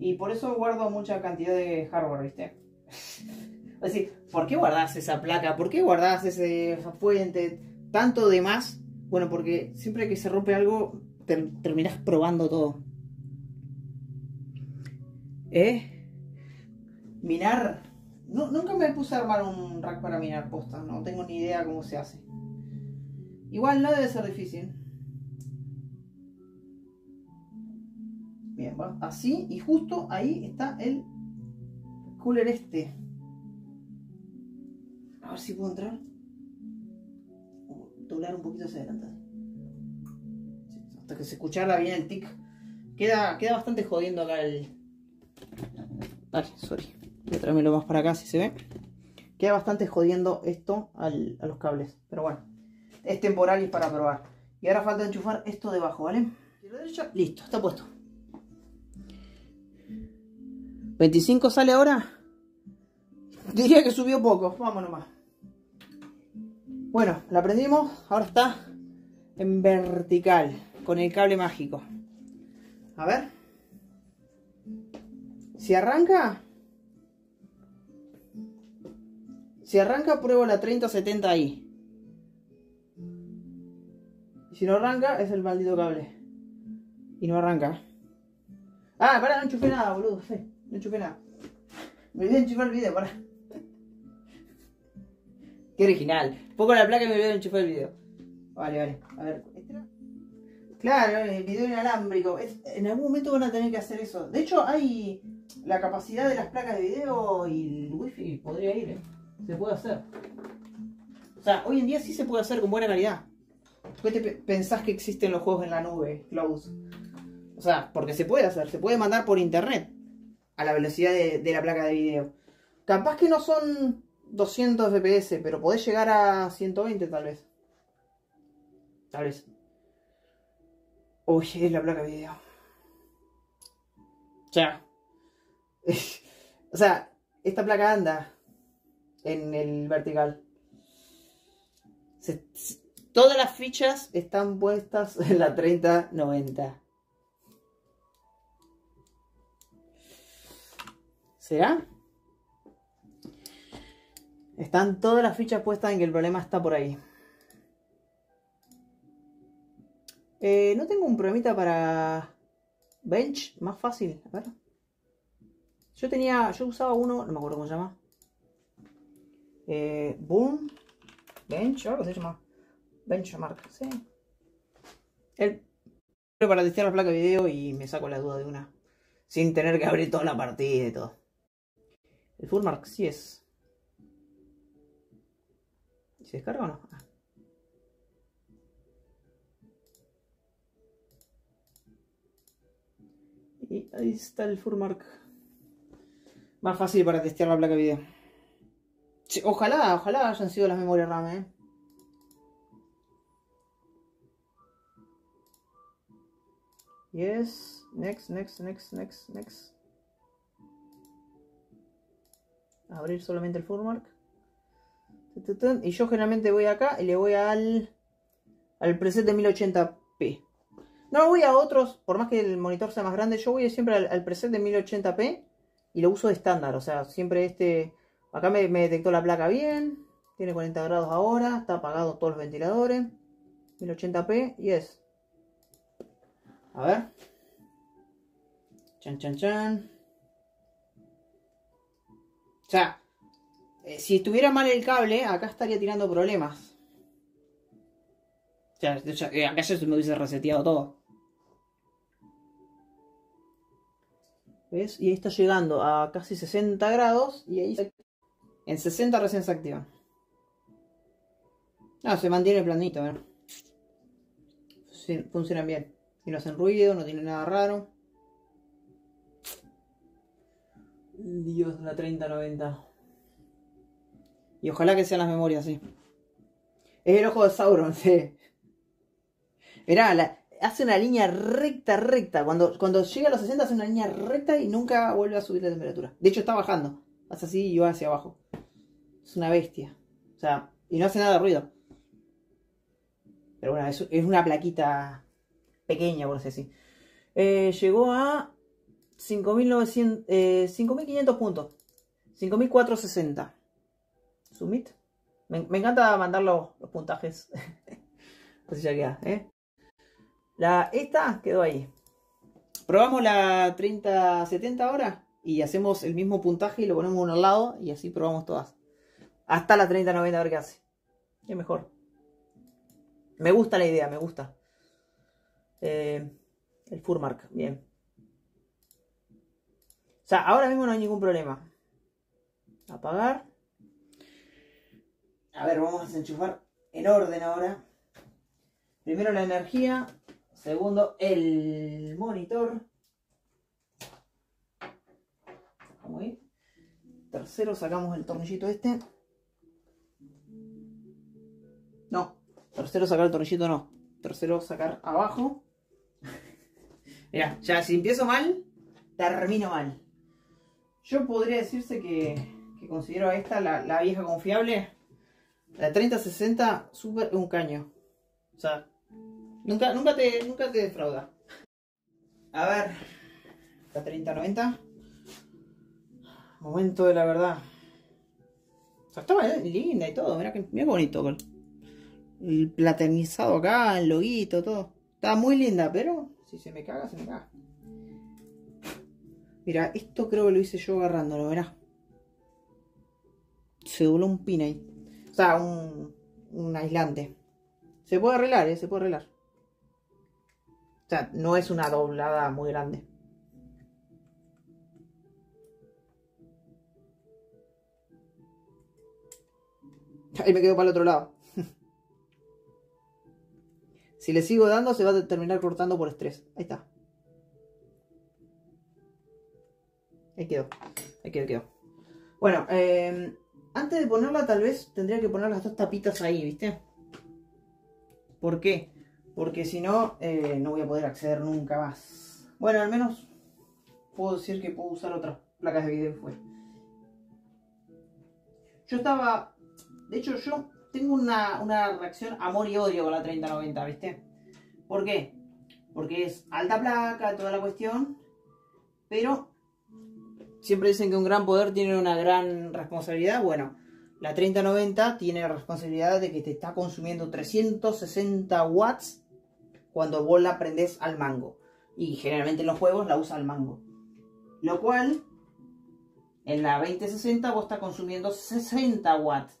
Y por eso guardo mucha cantidad de hardware, ¿viste? Es decir, ¿por qué guardás esa placa? ¿Por qué guardás ese fuente? Tanto de más. Bueno, porque siempre que se rompe algo, ter terminás probando todo. ¿Eh? Minar No, nunca me puse a armar un rack para minar postas, no tengo ni idea cómo se hace. Igual no debe ser difícil. Bien, bueno, así, y justo ahí está el cooler este. A ver si puedo entrar. Doblar un poquito hacia adelante. Hasta que se escuchara bien el tic. Queda, queda bastante jodiendo acá el... Dale, sorry. Voy a traérmelo más para acá si se ve. Queda bastante jodiendo esto al, a los cables. Pero bueno, es temporal y es para probar. Y ahora falta enchufar esto debajo, ¿vale? Listo, está puesto. ¿veinticinco sale ahora? Diría que subió poco, vamos nomás. Bueno, la prendimos, ahora está en vertical, con el cable mágico. A ver. Si arranca... Si arranca, pruebo la treinta setenta ahí. Y si no arranca, es el maldito cable. Y no arranca. Ah, pará, no enchufé nada, boludo, sí. No enchufé nada. Me olvidé de enchufar el video, pará. Qué original. Pongo la placa y me olvidé de enchufar el video. Vale, vale. A ver. Claro, el video inalámbrico. Es, en algún momento van a tener que hacer eso. De hecho, hay la capacidad de las placas de video y el wifi podría ir, ¿eh? Se puede hacer. O sea, hoy en día sí se puede hacer con buena calidad. ¿Por qué te pensás que existen los juegos en la nube, cloud? O sea, porque se puede hacer. Se puede mandar por internet. A la velocidad de, de la placa de video. Capaz que no son doscientos F P S, pero podés llegar a ciento veinte tal vez. Tal vez. Uy, es la placa de video. Ya. O sea, esta placa anda en el vertical. Se, se, todas las fichas están puestas en la treinta noventa. ¿Será? Están todas las fichas puestas en que el problema está por ahí. Eh, no tengo un programita para bench más fácil. A ver. Yo tenía. Yo usaba uno. No me acuerdo cómo se llama. Eh, boom. Bench. ¿Algo se llama? Benchmark. Sí. El para testear la placa de video y me saco la duda de una. Sin tener que abrir toda la partida y todo. El FurMark sí es. ¿Se descarga o no? Ah. Y ahí está el FurMark. Más fácil para testear la placa de video. Che, ojalá, ojalá hayan sido las memorias RAM, ¿eh? Yes, next, next, next, next, next. Abrir solamente el FurMark. Y yo generalmente voy acá y le voy al, al preset de mil ochenta p. No voy a otros, por más que el monitor sea más grande, yo voy siempre al, al preset de mil ochenta p y lo uso de estándar. O sea, siempre este... Acá me, me detectó la placa bien. Tiene cuarenta grados ahora. Está apagado todos los ventiladores. mil ochenta p, yes. A ver. Chan, chan, chan. O sea... Si estuviera mal el cable, acá estaría tirando problemas. O sea, acá ya se me hubiese reseteado todo. ¿Ves? Y ahí está llegando a casi sesenta grados. Y ahí se... en sesenta recién se activa. No, se mantiene planito, ¿verdad? Funcionan bien. Y no hacen ruido, no tienen nada raro. Dios, la treinta noventa. Y ojalá que sean las memorias, sí. Es el ojo de Sauron, sí. Mirá, la, hace una línea recta, recta. Cuando, cuando llega a los sesenta hace una línea recta y nunca vuelve a subir la temperatura. De hecho está bajando. Hace así y va hacia abajo. Es una bestia. O sea, y no hace nada de ruido. Pero bueno, es, es una plaquita pequeña, por así decir. Eh, llegó a cinco mil novecientos, eh, cinco mil quinientos puntos. cinco mil cuatrocientos sesenta. Submit. Me, me encanta mandar los, los puntajes. Así ya queda, ¿eh? La, esta quedó ahí. Probamos la treinta setenta ahora. y hacemos el mismo puntaje y lo ponemos uno al lado y así probamos todas. Hasta la treinta noventa a ver qué hace. Es mejor. Me gusta la idea, me gusta. Eh, el FurMark, bien. O sea, ahora mismo no hay ningún problema. Apagar. A ver, vamos a desenchufar en orden ahora. Primero la energía. Segundo, el monitor. Vamos a ir. Tercero, sacamos el tornillito este. No. Tercero, sacar el tornillito no. Tercero, sacar abajo. Mirá, ya si empiezo mal, termino mal. Yo podría decirse que, que considero a esta la, la vieja confiable. La treinta sesenta Super es un caño. O sea, nunca, nunca, te, nunca te defrauda. A ver, la treinta noventa. Momento de la verdad. O sea, estaba linda y todo. Mirá que, mirá qué bonito. El platinizado acá, el loguito, todo. Estaba muy linda, pero si se me caga, se me caga. Mirá, esto creo que lo hice yo agarrándolo, mirá. Se dobló un pin ahí. O sea, un, un aislante. Se puede arreglar, ¿eh? Se puede arreglar. O sea, no es una doblada muy grande. Ahí me quedo para el otro lado. Si le sigo dando, se va a terminar cortando por estrés. Ahí está. Ahí quedó. Ahí quedó, quedó. Bueno, eh, antes de ponerla, tal vez tendría que poner las dos tapitas ahí, ¿viste? ¿Por qué? Porque si no, eh, no voy a poder acceder nunca más. Bueno, al menos puedo decir que puedo usar otras placas de video fuera. Yo estaba... De hecho, yo... Tengo una, una reacción amor y odio con la treinta noventa, ¿viste? ¿Por qué? Porque es alta placa, toda la cuestión. Pero siempre dicen que un gran poder tiene una gran responsabilidad. Bueno, la treinta noventa tiene la responsabilidad de que te está consumiendo trescientos sesenta watts cuando vos la prendés al mango. Y generalmente en los juegos la usa al mango. Lo cual, en la veinte sesenta vos estás consumiendo sesenta watts.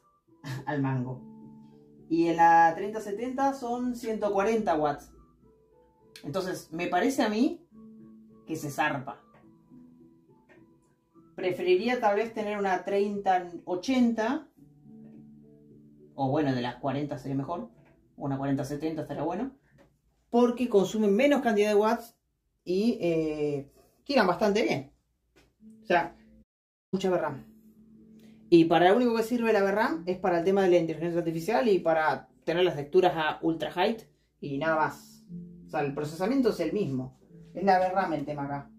Al mango. Y en la treinta setenta son ciento cuarenta watts. Entonces me parece a mí que se zarpa. Preferiría tal vez tener una treinta ochenta, o bueno, de las cuarenta sería mejor. Una cuarenta setenta estaría bueno, porque consumen menos cantidad de watts y eh, giran bastante bien. O sea, mucha V RAM. Y para lo único que sirve la V RAM es para el tema de la inteligencia artificial y para tener las texturas a ultra height y nada más. O sea, el procesamiento es el mismo. Es la V RAM el tema acá.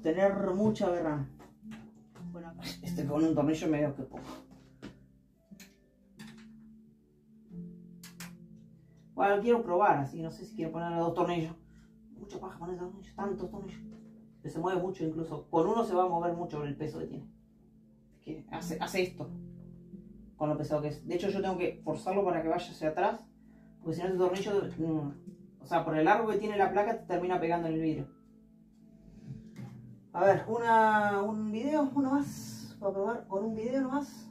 Tener mucha V RAM. Bueno, este con un tornillo me veo que poco. Bueno, quiero probar así. No sé si quiero poner dos tornillos. Mucha paja poner tornillos, tantos tornillos. Se mueve mucho incluso. Con uno se va a mover mucho por el peso que tiene. Que hace, hace esto con lo pesado que es. De hecho yo tengo que forzarlo para que vaya hacia atrás, porque si no este tornillo mm, o sea, por el largo que tiene la placa te termina pegando en el vidrio. A ver, una, un video, uno más para probar, con un video nomás.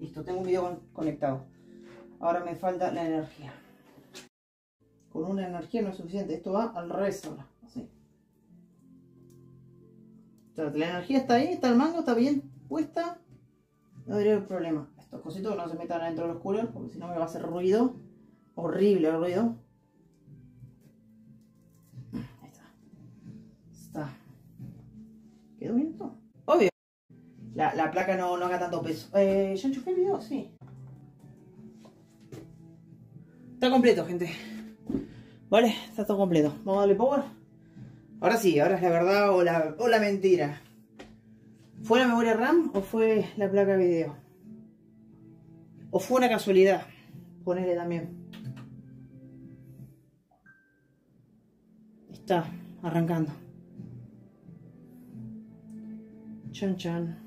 Listo, tengo un video con, conectado. Ahora me falta la energía. Con una energía no es suficiente, esto va al revés ahora. Así. La energía está ahí, está el mango, está bien puesta. No debería haber problema. Estos cositos no se metan adentro de los coolers, porque si no me va a hacer ruido. Horrible el ruido. Ahí está. Está. ¿Quedó bien esto? Obvio. La, la placa no, no haga tanto peso. Eh, ¿Ya enchufé el video? Sí. Está completo, gente. Vale, está todo completo. Vamos a darle power. Ahora sí, ahora es la verdad o la, o la mentira. ¿Fue la memoria RAM o fue la placa de video? ¿O fue una casualidad? Ponele también. Está arrancando. Chan chan.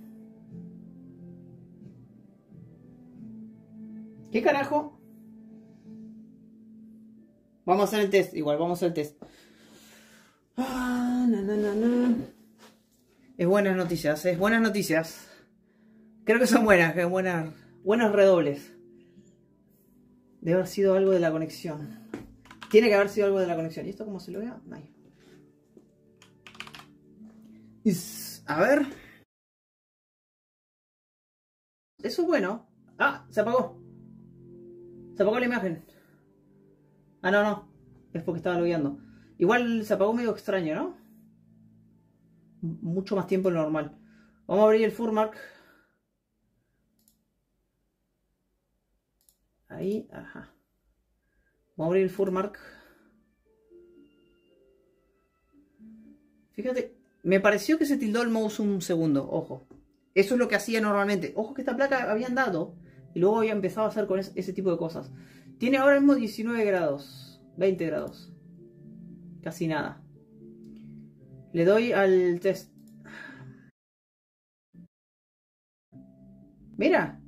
¿Qué carajo? Vamos a hacer el test, igual, vamos a hacer el test. Ah, na, na, na, Es buenas noticias, es buenas noticias. Creo que son buenas, que buenas, buenos redobles. Debe haber sido algo de la conexión. Tiene que haber sido algo de la conexión. ¿Y esto cómo se lo vea? Ahí. A ver. Eso es bueno. Ah, se apagó. Se apagó la imagen. Ah, no, no. Es porque estaba logueando. Igual se apagó medio extraño, ¿no? Mucho más tiempo de lo normal. Vamos a abrir el FurMark. Ahí, ajá. Vamos a abrir el FurMark. Fíjate, me pareció que se tildó el mouse un segundo, ojo. Eso es lo que hacía normalmente. Ojo que esta placa habían dado y luego había empezado a hacer con ese tipo de cosas. Tiene ahora mismo diecinueve grados, veinte grados. Casi nada. Le doy al test. Mira.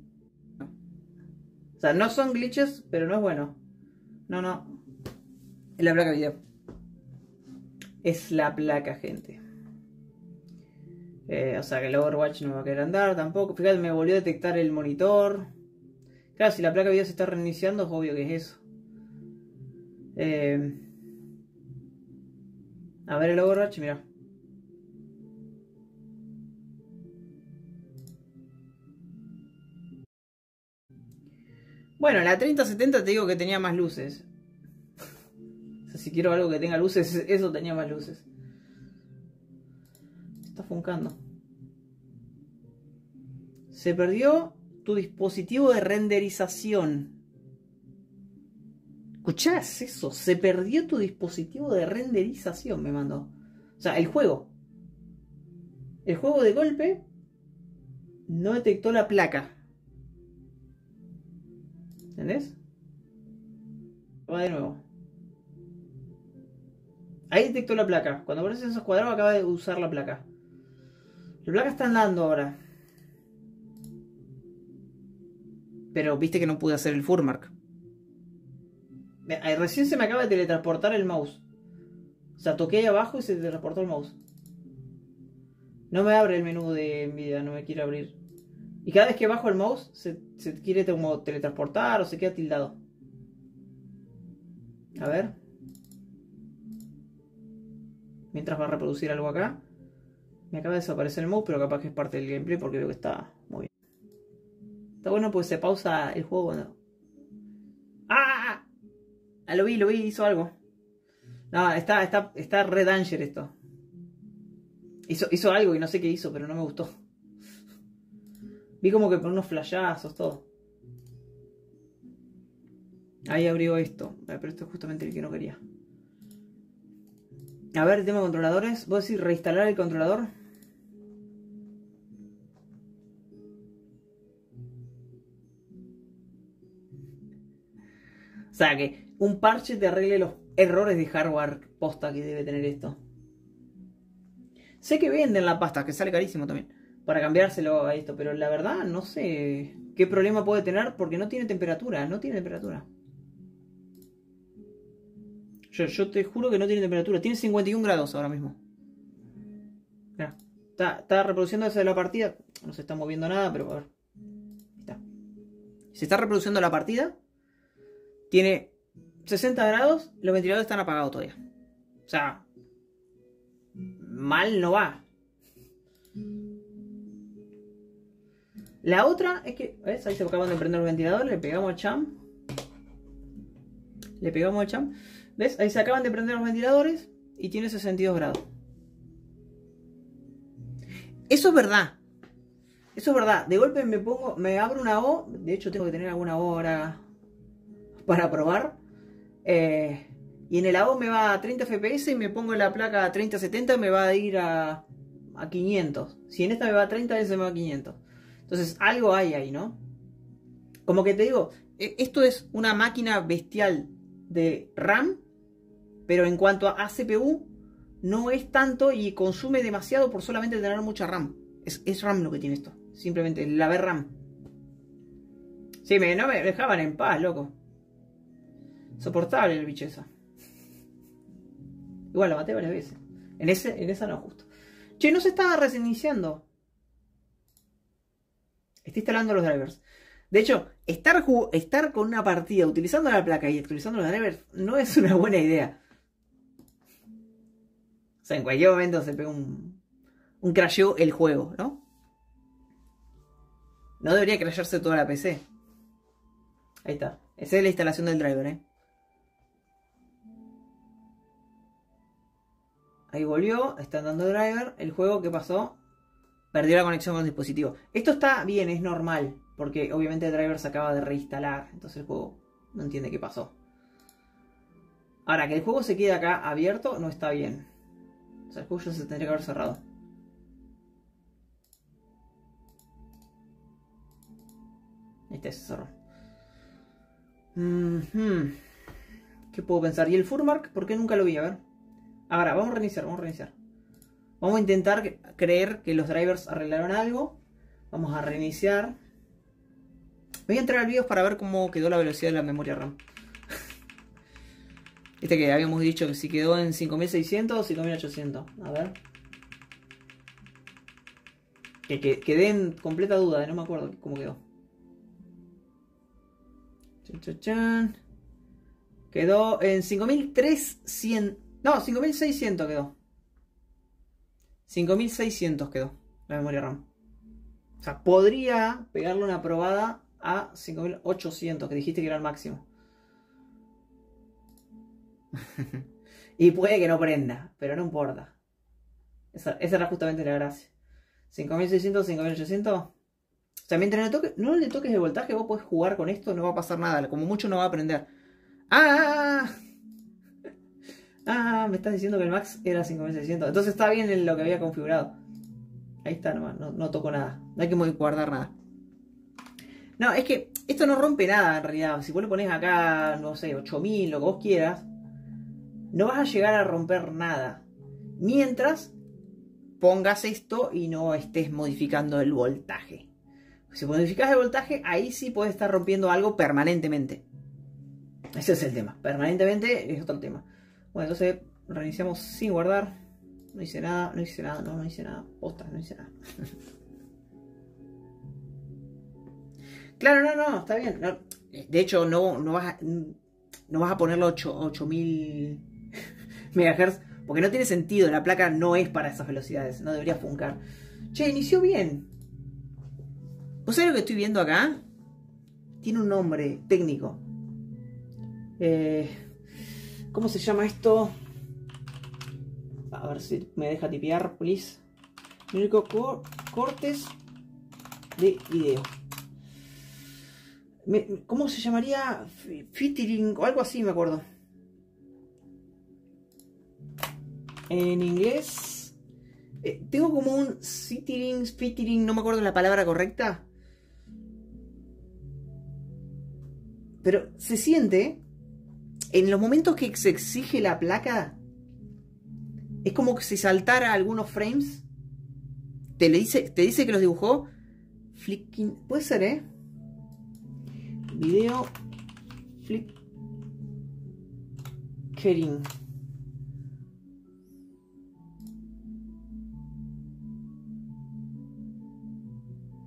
O sea, no son glitches, pero no es bueno. No, no. Es la placa video. Es la placa, gente. Eh, o sea, que el Overwatch no va a querer andar tampoco. Fíjate, me volvió a detectar el monitor. Claro, si la placa video se está reiniciando, es obvio que es eso. Eh... A ver el Overwatch, mira. Bueno, la treinta setenta te digo que tenía más luces. O sea, si quiero algo que tenga luces, eso tenía más luces. Está funcando. Se perdió tu dispositivo de renderización. ¿Escuchás eso? Se perdió tu dispositivo de renderización, me mandó. O sea, el juego. El juego de golpe no detectó la placa. ¿Entendés? Va de nuevo. Ahí detectó la placa. Cuando aparecen esos cuadrados acaba de usar la placa. La placa está andando ahora. Pero viste que no pude hacer el FurMark. Recién se me acaba de teletransportar el mouse. O sea, toqué ahí abajo y se teletransportó el mouse. No me abre el menú de NVIDIA, no me quiere abrir. Y cada vez que bajo el mouse se, se quiere como teletransportar o se queda tildado. A ver. Mientras va a reproducir algo acá. Me acaba de desaparecer el mouse, pero capaz que es parte del gameplay porque veo que está muy bien. Está bueno pues se pausa el juego cuando... ¡Ah! Ah, lo vi, lo vi, hizo algo. No, está, está, está re danger esto. Hizo, hizo algo y no sé qué hizo, pero no me gustó. Vi como que por unos flashazos, todo. Ahí abrió esto. Pero esto es justamente el que no quería. A ver, el tema de controladores. ¿Vos decís reinstalar el controlador? O sea que... un parche te arregle los errores de hardware posta que debe tener esto. Sé que venden la pasta, que sale carísimo también, para cambiárselo a esto, pero la verdad no sé qué problema puede tener porque no tiene temperatura, no tiene temperatura. Yo, yo te juro que no tiene temperatura, tiene cincuenta y un grados ahora mismo. Mirá, está, está reproduciendo esa de la partida, no se está moviendo nada, pero a ver. Está. Se está reproduciendo la partida, tiene... sesenta grados, los ventiladores están apagados todavía. O sea, mal no va. La otra es que, ¿ves? Ahí se acaban de prender los ventiladores, le pegamos al champ. Le pegamos al champ. ¿Ves? Ahí se acaban de prender los ventiladores y tiene sesenta y dos grados. Eso es verdad. Eso es verdad. De golpe me pongo, me abro una O. De hecho tengo que tener alguna O ahora para probar. Eh, y en el A O me va a treinta F P S y me pongo en la placa treinta setenta y me va a ir a, a quinientos. Si en esta me va a treinta, ese me va a quinientos. Entonces algo hay ahí, ¿no? Como que te digo, esto es una máquina bestial de RAM, pero en cuanto a C P U no es tanto y consume demasiado por solamente tener mucha RAM. Es, es RAM lo que tiene esto, simplemente la V RAM. Sí, me, no me dejaban en paz, loco. Soportable el bicho esa. Igual la maté varias veces. En, ese, en esa no, justo. Che, no se estaba reiniciando. Está instalando los drivers. De hecho, estar, estar con una partida utilizando la placa y actualizando los drivers no es una buena idea. O sea, en cualquier momento se pega un, un crasheo el juego, ¿no? No debería crashearse toda la P C. Ahí está. Esa es la instalación del driver, ¿eh? Ahí volvió, está andando driver. El juego, ¿qué pasó? Perdió la conexión con el dispositivo. Esto está bien, es normal. Porque obviamente el driver se acaba de reinstalar. Entonces el juego no entiende qué pasó. Ahora, que el juego se quede acá abierto no está bien. O sea, el juego ya se tendría que haber cerrado. Ahí está, se cerró. Mm-hmm. ¿Qué puedo pensar? ¿Y el FurMark? ¿Por qué nunca lo vi? A ver. Ahora, vamos a reiniciar, vamos a reiniciar. Vamos a intentar creer que los drivers arreglaron algo. Vamos a reiniciar. Voy a entrar al video para ver cómo quedó la velocidad de la memoria RAM. Este que habíamos dicho que si quedó en cinco mil seiscientos o cinco mil ochocientos. A ver. Que, que quedé en completa duda, ¿eh? No me acuerdo cómo quedó. Chan, chan, chan. Quedó en cinco mil trescientos. No, cinco mil seiscientos quedó. cinco mil seiscientos quedó la memoria RAM. O sea, podría pegarle una probada a cinco mil ochocientos, que dijiste que era el máximo. Y puede que no prenda, pero no importa. Esa, esa era justamente la gracia. cinco mil seiscientos, cinco mil ochocientos. O sea, mientras no, toque, no le toques el voltaje, vos podés jugar con esto, no va a pasar nada. Como mucho no va a prender. ¡Ah! Ah, me estás diciendo que el max era cinco mil seiscientos. Entonces está bien en lo que había configurado. Ahí está nomás, no, no tocó nada. No hay que guardar nada. No, es que esto no rompe nada en realidad. Si vos le pones acá, no sé, ocho mil, lo que vos quieras, no vas a llegar a romper nada. Mientras pongas esto y no estés modificando el voltaje. Si modificás el voltaje, ahí sí podés estar rompiendo algo permanentemente. Ese es el tema. Permanentemente es otro tema. Bueno, entonces reiniciamos sin guardar. No hice nada, no hice nada, no, no hice nada. Ostras, no hice nada. Claro, no, no, está bien. No, de hecho, no, no, vas a, no vas a ponerle ocho mil MHz. Porque no tiene sentido. La placa no es para esas velocidades. No debería funcar. Che, inició bien. ¿Vos sabés lo que estoy viendo acá? Tiene un nombre técnico. Eh... ¿Cómo se llama esto? A ver si me deja tipear, please. Numérico cor cortes de video. Me, ¿Cómo se llamaría? Filtering o algo así, me acuerdo. En inglés. Eh, tengo como un filtering, filtering, no me acuerdo la palabra correcta. Pero se siente. En los momentos que se exige la placa, es como que si saltara algunos frames. Te, le dice, te dice que los dibujó. Flicking. Puede ser, ¿eh? Video. Flickering.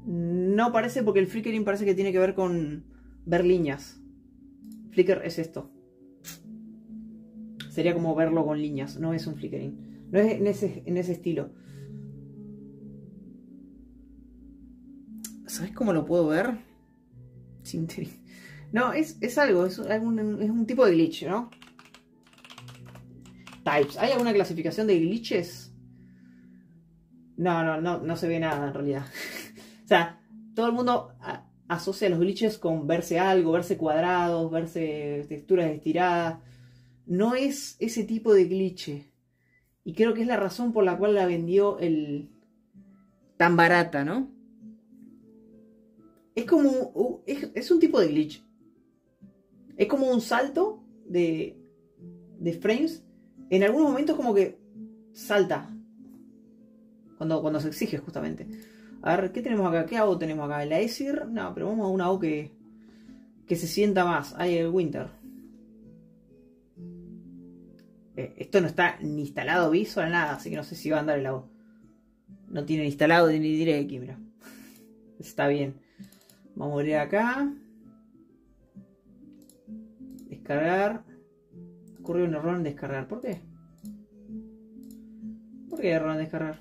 No parece, porque el flickering parece que tiene que ver con ver líneas. Flicker es esto. Sería como verlo con líneas, no es un flickering. No es en ese, en ese estilo. ¿Sabes cómo lo puedo ver? No, es, es algo, es, algún, es un tipo de glitch, ¿no? Types. ¿Hay alguna clasificación de glitches? No, no, no, no se ve nada en realidad. O sea, todo el mundo a, asocia los glitches con verse algo, verse cuadrados, verse texturas estiradas. No es ese tipo de glitch. Y creo que es la razón por la cual la vendió el... tan barata, ¿no? Es como... Uh, es, es un tipo de glitch. Es como un salto de, de frames. En algunos momentos como que salta. Cuando, cuando se exige, justamente. A ver, ¿qué tenemos acá? ¿Qué A O tenemos acá? ¿El Aesir? No, pero vamos a un A O que, que se sienta más. Ahí el Winter. Esto no está ni instalado visual, nada, así que no sé si va a andar el A O. no tienen instalado ni DirectX, mira. Está bien. Vamos a volver acá. Descargar. Ocurrió un error en descargar. ¿Por qué? ¿Por qué error en descargar?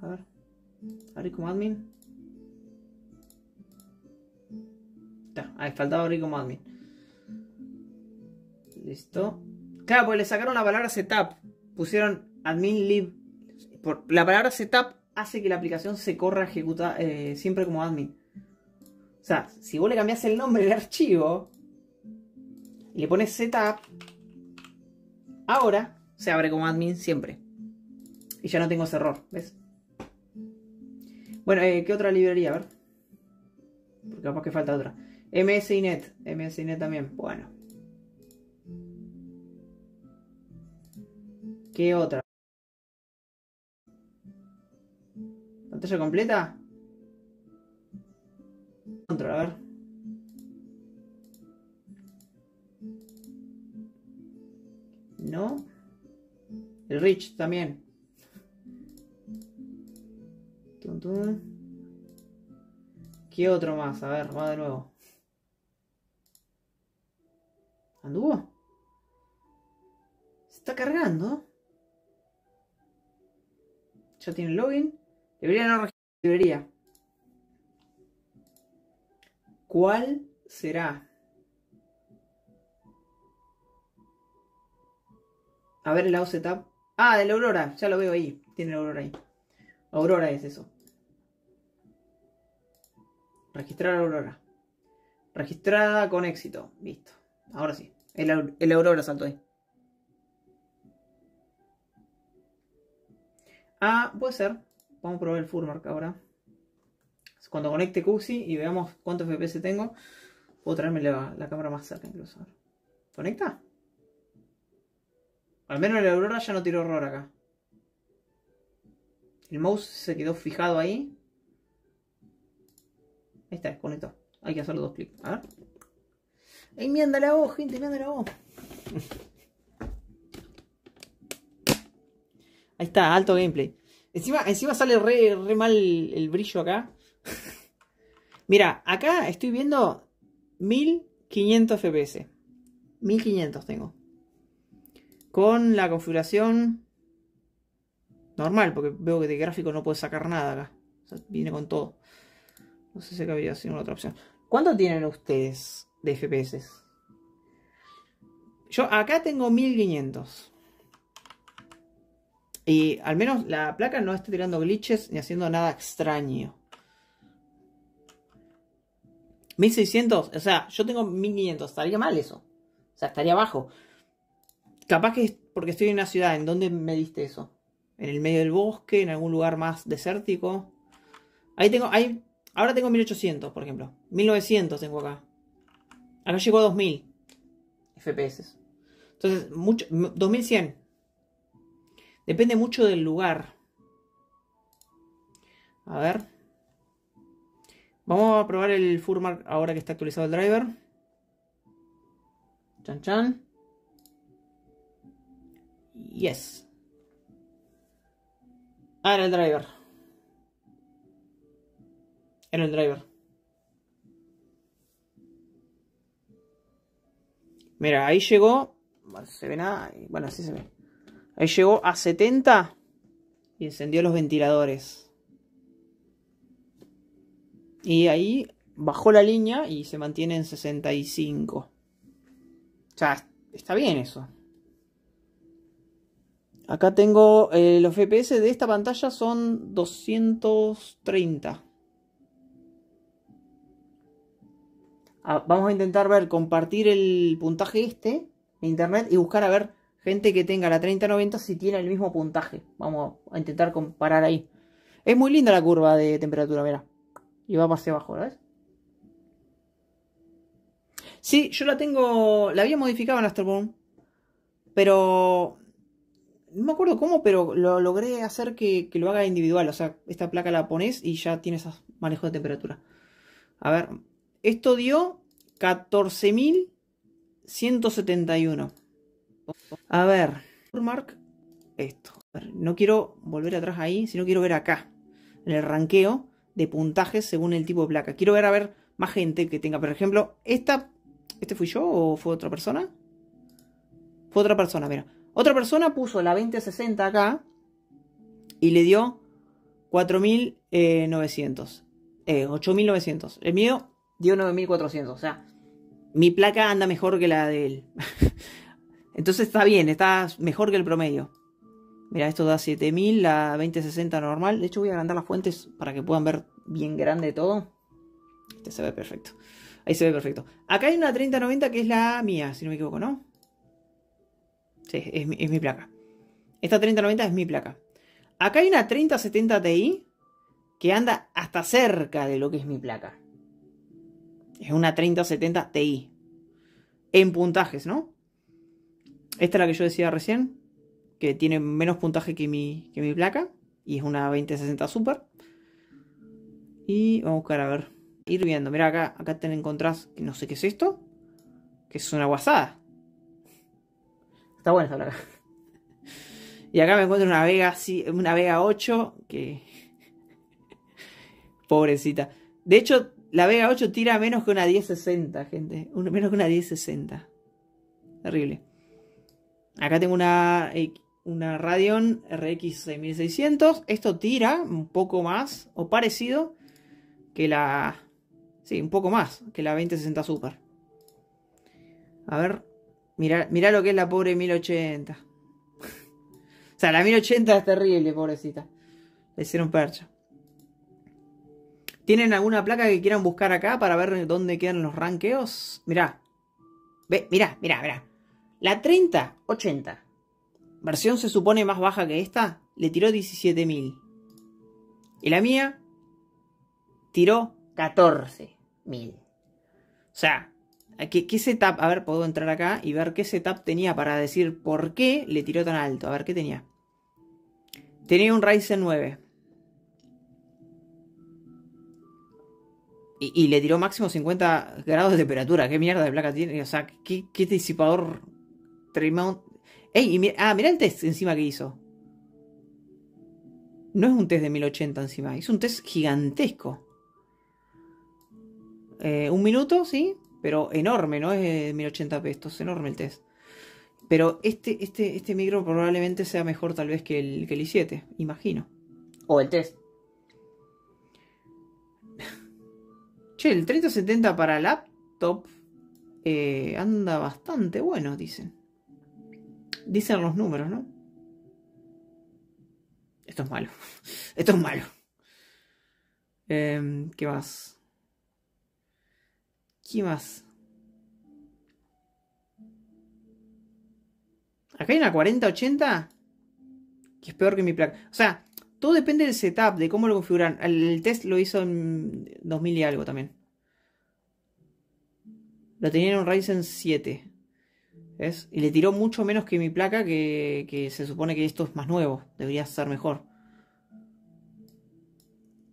A ver. Abrir como admin. Está. Ah, faltaba abrir como admin. Listo. Claro, porque le sacaron la palabra setup. Pusieron admin lib. Por, la palabra setup hace que la aplicación se corra ejecuta eh, siempre como admin. O sea, si vos le cambiás el nombre del archivo y le pones setup, ahora se abre como admin siempre. Y ya no tengo ese error, ¿ves? Bueno, eh, ¿qué otra librería? A ver. Porque capaz que falta otra. MSInet. MSInet también. Bueno. ¿Qué otra? ¿Pantalla completa? Control, a ver. No. El Rich también. ¿Qué otro más? A ver, va de nuevo. ¿Anduvo? Se está cargando. Ya tiene el login. Debería no registrar. ¿Cuál será? A ver el lado setup. Ah, de la Aurora. Ya lo veo ahí. Tiene la Aurora ahí. Aurora es eso. Registrar Aurora. Registrada con éxito. Listo. Ahora sí. El, el Aurora saltó ahí. Ah, puede ser. Vamos a probar el FurMark ahora. Cuando conecte Cuxi y veamos cuántos F P S tengo, puedo traerme la, la cámara más cerca incluso. ¿Conecta? Al menos la Aurora ya no tiró error acá. El mouse se quedó fijado ahí. Ahí está, conectó. Hay que hacer los dos clics. A ver. ¡Ey, me anda la voz, gente! ¡Me anda la voz! Ahí está, alto gameplay. Encima, encima sale re, re mal el, el brillo acá. Mira, acá estoy viendo mil quinientos F P S. mil quinientos tengo. Con la configuración normal, porque veo que de gráfico no puedo sacar nada acá. O sea, viene con todo. No sé si acá había sido una otra opción. ¿Cuánto tienen ustedes de F P S? Yo acá tengo mil quinientos. Y al menos la placa no está tirando glitches ni haciendo nada extraño. mil seiscientos, o sea, yo tengo mil quinientos. Estaría mal eso. O sea, estaría bajo. Capaz que es porque estoy en una ciudad. ¿En dónde me diste eso? En el medio del bosque, en algún lugar más desértico. Ahí tengo, ahí, ahora tengo mil ochocientos, por ejemplo. mil novecientos tengo acá. Acá llegó a dos mil F P S. Entonces, mucho, dos mil cien. Depende mucho del lugar. A ver. Vamos a probar el FurMark ahora que está actualizado el driver. Chan chan. Yes. Ah, era el driver. Era el driver. Mira, ahí llegó. Se ve nada. Bueno, así se ve. Ahí llegó a setenta y encendió los ventiladores. Y ahí bajó la línea y se mantiene en sesenta y cinco. O sea, está bien eso. Acá tengo eh, los F P S de esta pantalla son doscientos treinta. Ah, vamos a intentar ver, compartir el puntaje este en internet y buscar a ver gente que tenga la treinta noventa si tiene el mismo puntaje. Vamos a intentar comparar ahí. Es muy linda la curva de temperatura, mira. Y va hacia abajo, ¿la ves? Sí, yo la tengo... La había modificado en Astroborn. Pero... No me acuerdo cómo, pero lo logré hacer que, que lo haga individual. O sea, esta placa la pones y ya tienes manejo de temperatura. A ver. Esto dio catorce mil ciento setenta y uno. A ver. FurMark. Esto. A ver, no quiero volver atrás ahí, sino quiero ver acá. en el ranqueo de puntajes según el tipo de placa. Quiero ver a ver más gente que tenga, por ejemplo, esta. ¿Este fui yo o fue otra persona? Fue otra persona, mira. Otra persona puso la veinte sesenta acá y le dio cuatro mil novecientos. Eh, ocho mil novecientos. El mío dio nueve mil cuatrocientos. O sea, mi placa anda mejor que la de él. Entonces está bien, está mejor que el promedio. Mira, esto da siete mil, la veinte sesenta normal. De hecho, voy a agrandar las fuentes para que puedan ver bien grande todo. Este se ve perfecto. Ahí se ve perfecto. Acá hay una treinta noventa que es la mía, si no me equivoco, ¿no? Sí, es mi, es mi placa. Esta treinta noventa es mi placa. Acá hay una treinta setenta Ti que anda hasta cerca de lo que es mi placa. Es una treinta setenta Ti. En puntajes, ¿no? Esta es la que yo decía recién, que tiene menos puntaje que mi, que mi placa. Y es una veinte sesenta Super. Y vamos a buscar, a ver. Ir viendo. Mirá, acá, acá te encontrás, que no sé qué es esto. Que es una guasada. Está buena esta placa. Y acá me encuentro una Vega, una Vega ocho que... Pobrecita. De hecho, la Vega ocho tira menos que una diez sesenta, gente. Menos que una diez sesenta. Terrible. Acá tengo una, una Radeon R X seis mil seiscientos. Esto tira un poco más o parecido que la... Sí, un poco más que la veinte sesenta Super. A ver... Mirá, mirá lo que es la pobre mil ochenta. O sea, la mil ochenta es terrible, pobrecita. Le hicieron percha. ¿Tienen alguna placa que quieran buscar acá para ver dónde quedan los ranqueos? Mirá. Ve, mirá, mirá, mirá. La treinta ochenta, versión se supone más baja que esta, le tiró diecisiete mil. Y la mía tiró catorce mil. O sea... ¿Qué, ¿Qué setup? A ver, puedo entrar acá y ver qué setup tenía para decir por qué le tiró tan alto. A ver, ¿qué tenía? Tenía un Ryzen nueve. Y, y le tiró máximo cincuenta grados de temperatura. ¿Qué mierda de placa tiene? O sea, ¿qué, qué disipador tremendo? ¡Ey! Y mi, ah, mirá el test encima que hizo. No es un test de mil ochenta encima. Hizo un test gigantesco. Eh, un minuto, ¿sí? Pero enorme, ¿no? Es de mil ochenta p, esto es enorme el test. Pero este, este, este micro probablemente sea mejor tal vez que el, que el i siete, imagino. O el test. Che, el treinta setenta para laptop eh, anda bastante bueno, dicen. Dicen los números, ¿no? Esto es malo. Esto es malo. Eh, ¿Qué más? ¿Qué más? Acá hay una cuarenta ochenta que es peor que mi placa. O sea, todo depende del setup, de cómo lo configuran. El test lo hizo en dos mil y algo también. Lo tenía en un Ryzen siete. ¿Ves? Y le tiró mucho menos que mi placa, que, que se supone que esto es más nuevo. Debería ser mejor.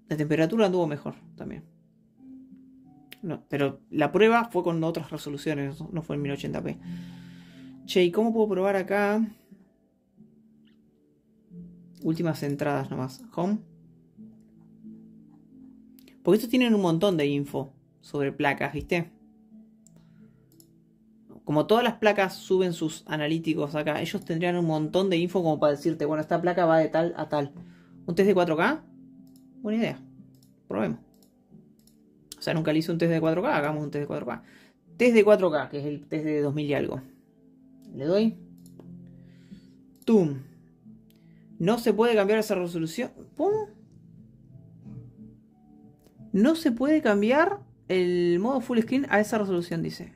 La temperatura anduvo mejor también. No, pero la prueba fue con otras resoluciones, no fue en mil ochenta p. Che, ¿y cómo puedo probar acá? Últimas entradas nomás. Home. Porque estos tienen un montón de info sobre placas, ¿viste? Como todas las placas suben sus analíticos acá, ellos tendrían un montón de info como para decirte, bueno, esta placa va de tal a tal. ¿Un test de cuatro K? Buena idea. Probemos. O sea, nunca le hice un test de cuatro K, hagamos un test de cuatro K. Test de cuatro K, que es el test de dos mil y algo. Le doy. ¡Tum! No se puede cambiar esa resolución. ¡Pum! No se puede cambiar el modo full screen a esa resolución, dice.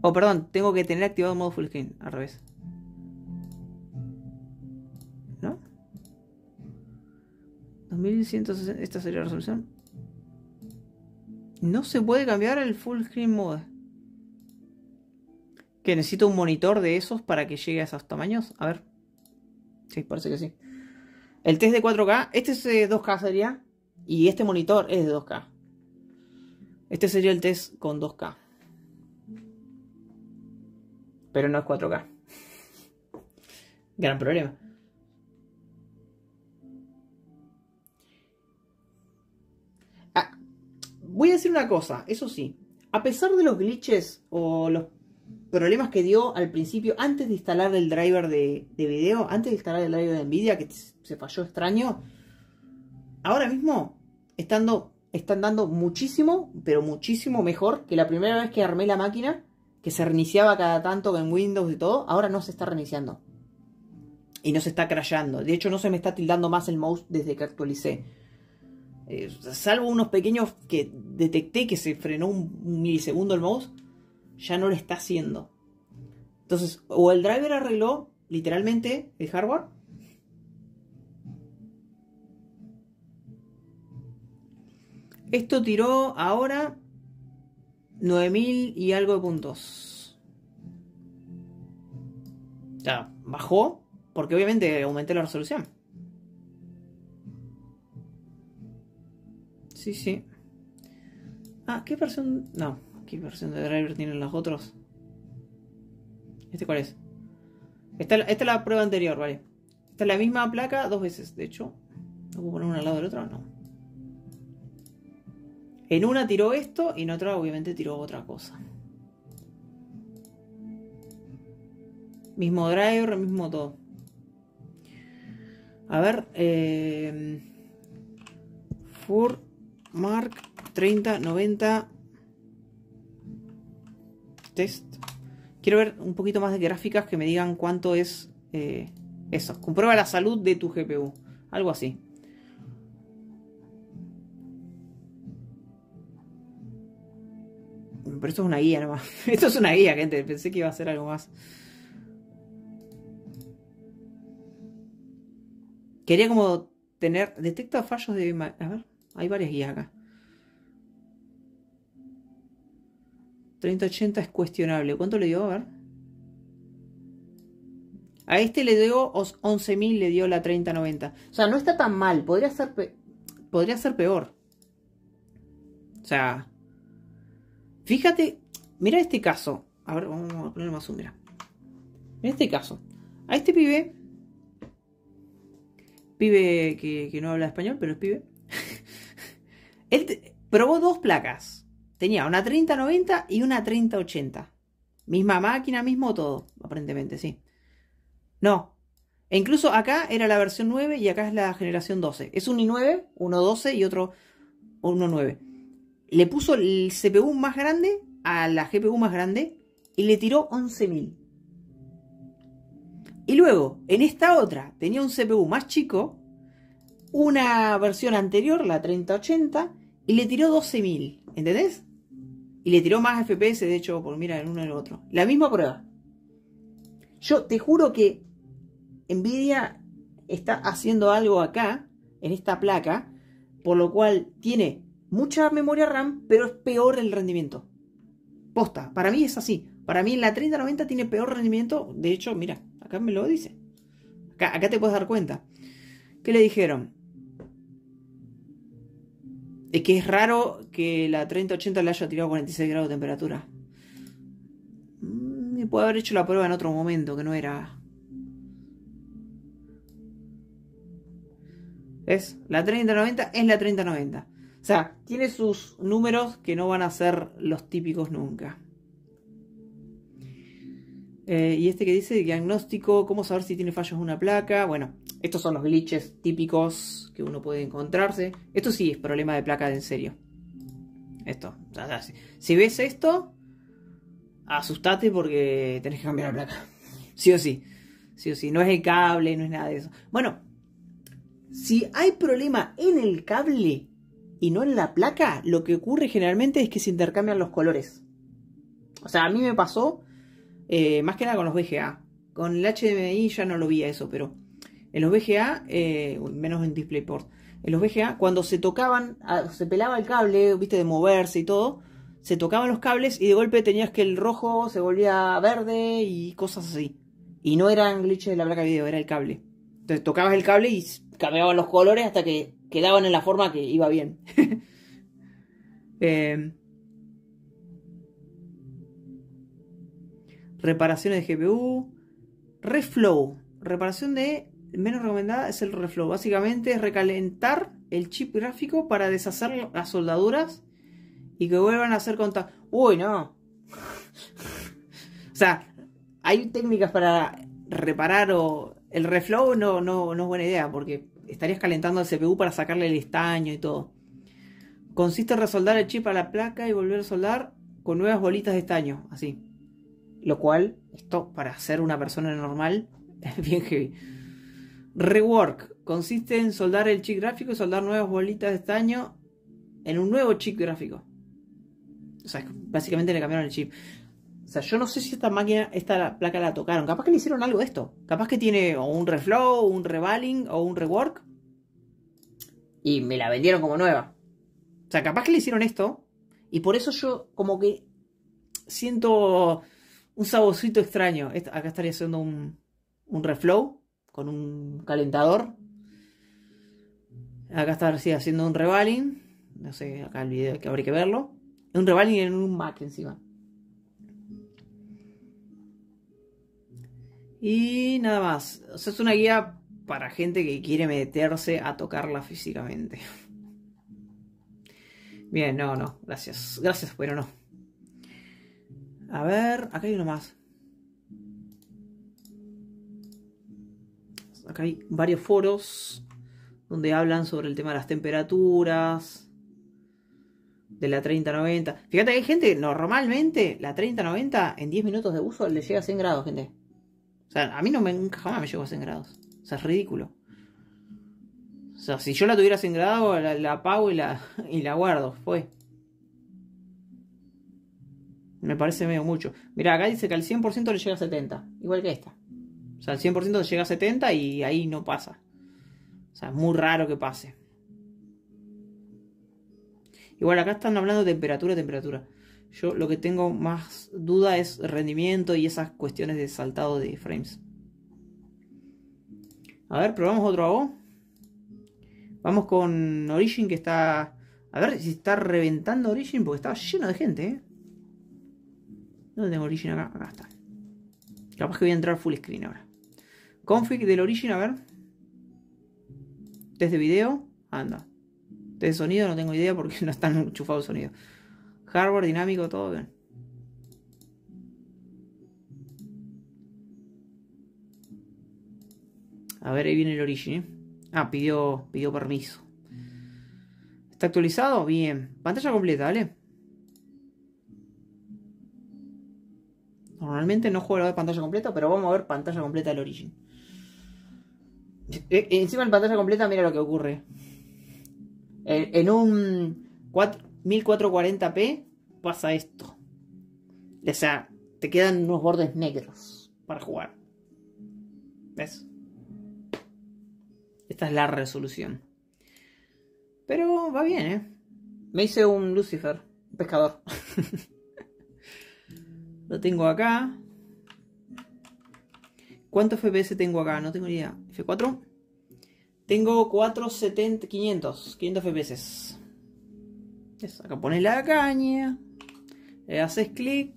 Oh, perdón, tengo que tener activado el modo full screen, al revés. ¿No? dos mil ciento sesenta, esta sería la resolución. No se puede cambiar el full screen mode. Que necesito un monitor de esos para que llegue a esos tamaños. A ver. Sí, parece que sí. El test de cuatro K. Este es de dos K sería. Y este monitor es de dos K. Este sería el test con dos K. Pero no es cuatro K. Gran problema. Voy a decir una cosa, eso sí, a pesar de los glitches o los problemas que dio al principio antes de instalar el driver de, de video, antes de instalar el driver de NVIDIA, que se falló extraño, ahora mismo estando, están dando muchísimo, pero muchísimo mejor que la primera vez que armé la máquina, que se reiniciaba cada tanto en Windows y todo. Ahora no se está reiniciando y no se está crasheando. De hecho, no se me está tildando más el mouse desde que actualicé. Eh, salvo unos pequeños que detecté que se frenó un, un milisegundo el mouse, ya no lo está haciendo. Entonces, o el driver arregló literalmente el hardware, esto tiró ahora nueve mil y algo de puntos, o sea, bajó. Porque obviamente aumenté la resolución. Sí, sí. Ah, ¿qué versión? No, ¿qué versión de driver tienen los otros? ¿Este cuál es? Esta, esta es la prueba anterior, vale. Esta es la misma placa dos veces, de hecho. ¿No puedo poner una al lado del otro? No. En una tiró esto y en otra obviamente tiró otra cosa. Mismo driver, mismo todo. A ver, eh, FurMark treinta noventa test. Quiero ver un poquito más de gráficas que me digan cuánto es eh, eso. Comprueba la salud de tu G P U. Algo así. Pero esto es una guía nomás. Esto es una guía, gente. Pensé que iba a ser algo más. Quería como tener... Detecta fallos de... A ver, hay varias guías acá. treinta ochenta es cuestionable. ¿Cuánto le dio? A ver. A este le dio once mil, le dio la treinta noventa. O sea, no está tan mal. Podría ser, pe... Podría ser peor. O sea... Fíjate... Mira este caso. A ver, vamos a poner más un... Mira. Mira este caso. A este pibe... Pibe que, que no habla español, pero es pibe. Él te, probó dos placas. Tenía una treinta noventa y una treinta ochenta. Misma máquina, mismo todo. Aparentemente, sí. No. E incluso acá era la versión nueve y acá es la generación doce. Es un i nueve, uno doce y otro uno nueve. Le puso el C P U más grande a la G P U más grande y le tiró once mil. Y luego, en esta otra, tenía un C P U más chico, una versión anterior, la treinta ochenta, y le tiró doce mil, ¿entendés? Y le tiró más F P S, de hecho, por mira, en uno y el otro. La misma prueba. Yo te juro que NVIDIA está haciendo algo acá, en esta placa, por lo cual tiene mucha memoria RAM, pero es peor el rendimiento. Posta, para mí es así. Para mí en la treinta noventa tiene peor rendimiento, de hecho, mira. Acá me lo dice. Acá, acá te puedes dar cuenta. ¿Qué le dijeron? Es que es raro que la treinta ochenta le haya tirado cuarenta y seis grados de temperatura. Me puede haber hecho la prueba en otro momento, que no era... ¿Ves? La treinta noventa es la treinta noventa. O sea, tiene sus números que no van a ser los típicos nunca. Eh, y este que dice, diagnóstico, cómo saber si tiene fallos una placa. Bueno, estos son los glitches típicos que uno puede encontrarse. Esto sí es problema de placa de en serio. Esto, o sea, si, si ves esto, asustate porque tenés que cambiar la placa. Sí o sí, sí o sí, no es el cable, no es nada de eso. Bueno, si hay problema en el cable y no en la placa, lo que ocurre generalmente es que se intercambian los colores. O sea, a mí me pasó... Eh, más que nada con los B G A. Con el H D M I ya no lo vi a eso, pero en los B G A, eh, menos en DisplayPort, en los B G A cuando se tocaban, se pelaba el cable, viste, de moverse y todo, se tocaban los cables y de golpe tenías que el rojo se volvía verde y cosas así. Y no eran glitches de la placa de video, era el cable. Entonces tocabas el cable y cambiaban los colores hasta que quedaban en la forma que iba bien. eh... Reparaciones de G P U. Reflow. Reparación de... Menos recomendada es el reflow. Básicamente es recalentar el chip gráfico para deshacer las soldaduras y que vuelvan a hacer contra... Uy, no. O sea, hay técnicas para reparar o... El reflow no, no, no es buena idea porque estarías calentando el C P U para sacarle el estaño y todo. Consiste en resoldar el chip a la placa y volver a soldar con nuevas bolitas de estaño, así. Lo cual, esto para ser una persona normal, es bien heavy. Rework. Consiste en soldar el chip gráfico y soldar nuevas bolitas de estaño en un nuevo chip gráfico. O sea, básicamente le cambiaron el chip. O sea, yo no sé si esta máquina, esta placa la tocaron. Capaz que le hicieron algo de esto. Capaz que tiene o un reflow, un reballing o un rework. Y me la vendieron como nueva. O sea, capaz que le hicieron esto. Y por eso yo como que siento un saborcito extraño. Acá estaría haciendo un, un reflow con un calentador. Acá estaría haciendo un reballing. No sé, acá el video que habría que verlo. Un reballing en un Mac encima. Y nada más. O sea, es una guía para gente que quiere meterse a tocarla físicamente. Bien, no, no. Gracias. Gracias, pero no. A ver, acá hay uno más. Acá hay varios foros donde hablan sobre el tema de las temperaturas. De la treinta noventa. Fíjate que hay gente, normalmente la treinta noventa en diez minutos de uso le llega a cien grados, gente. O sea, a mí no me, jamás me llegó a cien grados. O sea, es ridículo. O sea, si yo la tuviera a cien grados, la, la apago y la, y la guardo. Fue. Me parece medio mucho. Mirá, acá dice que al cien por ciento le llega a setenta. Igual que esta. O sea, al cien por ciento le llega a setenta y ahí no pasa. O sea, es muy raro que pase. Igual acá están hablando de temperatura, temperatura. Yo lo que tengo más duda es rendimiento y esas cuestiones de saltado de frames. A ver, probamos otro A O. Vamos con Origin que está... A ver si está reventando Origin porque está lleno de gente, ¿eh? ¿Dónde tengo Origin acá? Acá está. Capaz que voy a entrar full screen ahora. Config del Origin, a ver. Test de video. Anda. De sonido no tengo idea porque no están enchufados el sonido. Hardware, dinámico, todo bien. A ver, ahí viene el Origin, ¿eh? Ah, pidió, pidió permiso. ¿Está actualizado? Bien. Pantalla completa, ¿vale? Normalmente no juego de pantalla completa, pero vamos a ver pantalla completa del Origin. E- encima en pantalla completa, mira lo que ocurre. En un mil cuatrocientos cuarenta p pasa esto. O sea, te quedan unos bordes negros para jugar. ¿Ves? Esta es la resolución. Pero va bien, ¿eh? Me hice un Lucifer, un pescador. Lo tengo acá. ¿Cuántos F P S tengo acá? No tengo ni idea. F cuatro. Tengo cuatrocientos setenta, quinientos, quinientos F P S. Eso, acá pones la caña. Le haces clic.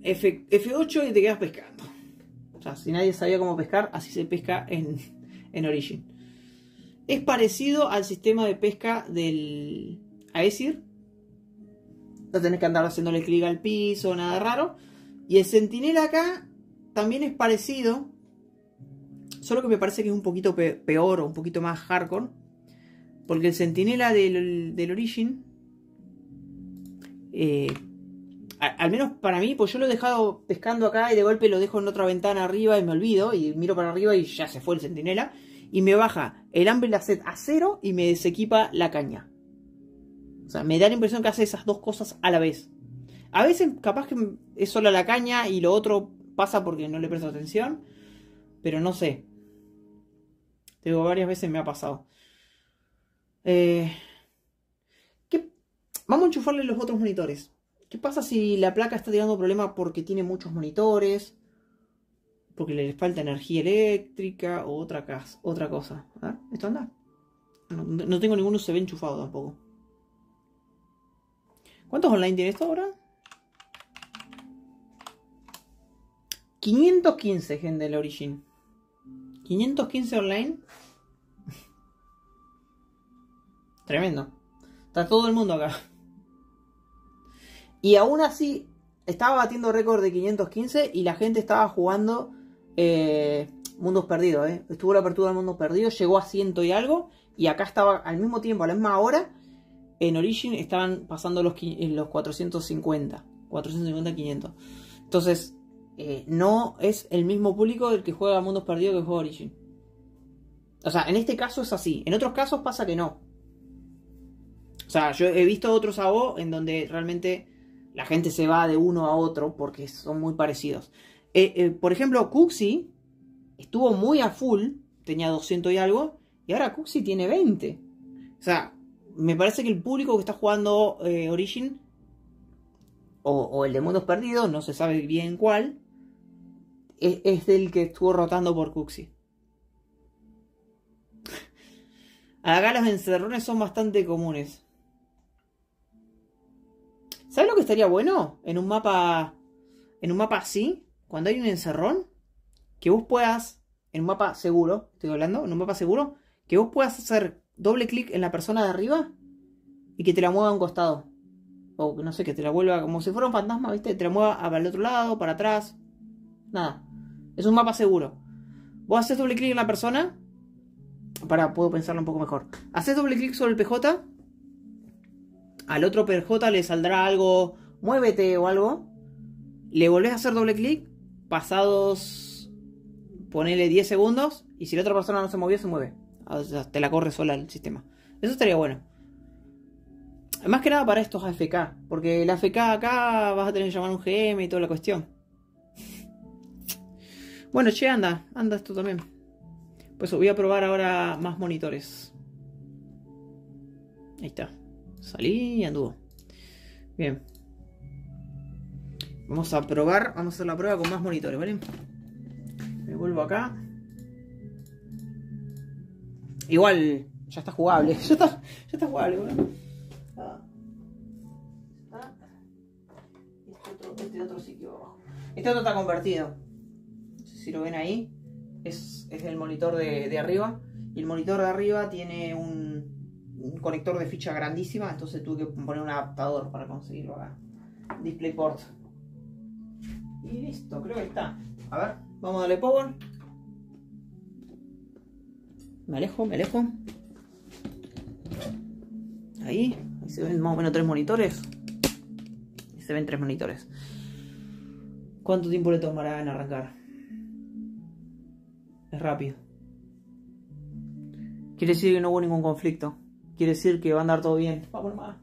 F ocho y te quedas pescando. O sea, si nadie sabía cómo pescar, así se pesca en, en Origin. Es parecido al sistema de pesca del Aesir. No tenés que andar haciéndole clic al piso, nada raro. Y el Sentinela acá también es parecido. Solo que me parece que es un poquito peor o un poquito más hardcore. Porque el Sentinela del, del Origin... Eh, a, al menos para mí, pues yo lo he dejado pescando acá y de golpe lo dejo en otra ventana arriba y me olvido. Y miro para arriba y ya se fue el Sentinela. Y me baja el hambre y la sed a cero y me desequipa la caña. O sea, me da la impresión que hace esas dos cosas a la vez. A veces capaz que es solo la caña y lo otro pasa porque no le presto atención. Pero no sé. Digo, varias veces me ha pasado. Eh, ¿qué? Vamos a enchufarle los otros monitores. ¿Qué pasa si la placa está tirando problemas porque tiene muchos monitores? Porque le falta energía eléctrica o otra, casa, otra cosa. A ver, ¿esto anda? No, no tengo ninguno se ve enchufado tampoco. ¿Cuántos online tiene esto ahora? quinientos quince, gente, el Origin. quinientos quince online. Tremendo. Está todo el mundo acá. Y aún así, estaba batiendo récord de quinientos quince y la gente estaba jugando eh, Mundos Perdidos. Eh. Estuvo la apertura de Mundos Perdidos, llegó a ciento y algo. Y acá estaba al mismo tiempo, a la misma hora, en Origin estaban pasando los, los cuatrocientos cincuenta. cuatrocientos cincuenta a quinientos. Entonces, eh, no es el mismo público el que juega Mundos Perdidos que juega Origin. O sea, en este caso es así. En otros casos pasa que no. O sea, yo he visto otros A O en donde realmente la gente se va de uno a otro porque son muy parecidos. Eh, eh, por ejemplo, Cuxi estuvo muy a full. Tenía doscientos y algo. Y ahora Cuxi tiene veinte. O sea, me parece que el público que está jugando eh, Origin o, o el de Mundos Perdidos, no se sabe bien cuál, es, es del que estuvo rotando por Cuxi. Acá los encerrones son bastante comunes. ¿Sabes lo que estaría bueno? En un mapa. En un mapa así, cuando hay un encerrón, que vos puedas. En un mapa seguro, estoy hablando, en un mapa seguro, que vos puedas hacer doble clic en la persona de arriba y que te la mueva a un costado. O no sé, que te la vuelva como si fuera un fantasma, ¿viste? Te la mueva al otro lado, para atrás. Nada. Es un mapa seguro. Vos haces doble clic en la persona. Para, puedo pensarlo un poco mejor. Haces doble clic sobre el P J. Al otro P J le saldrá algo, muévete o algo. Le volvés a hacer doble clic. Pasados, ponele diez segundos. Y si la otra persona no se movió, se mueve. O sea, te la corre sola el sistema. Eso estaría bueno. Más que nada para estos A F K. Porque el A F K acá vas a tener que llamar a un G M y toda la cuestión. Bueno, che, anda. Anda esto también. Pues voy a probar ahora más monitores. Ahí está. Salí y anduvo. Bien. Vamos a probar. Vamos a hacer la prueba con más monitores, ¿vale? Me vuelvo acá. Igual, ya está jugable. Ya está, ya está jugable, boludo. Ah. Ah. Este otro, este otro sitio abajo. Este otro está convertido. No sé si lo ven ahí. Es, es el monitor de, de arriba. Y el monitor de arriba tiene un, un conector de ficha grandísima. Entonces tuve que poner un adaptador para conseguirlo acá. DisplayPort. Y listo, creo que está. A ver, vamos a darle power. Me alejo, me alejo. Ahí, ahí se ven más o menos tres monitores. Ahí se ven tres monitores. ¿Cuánto tiempo le tomará en arrancar? Es rápido. Quiere decir que no hubo ningún conflicto. Quiere decir que va a andar todo bien. Vamos más.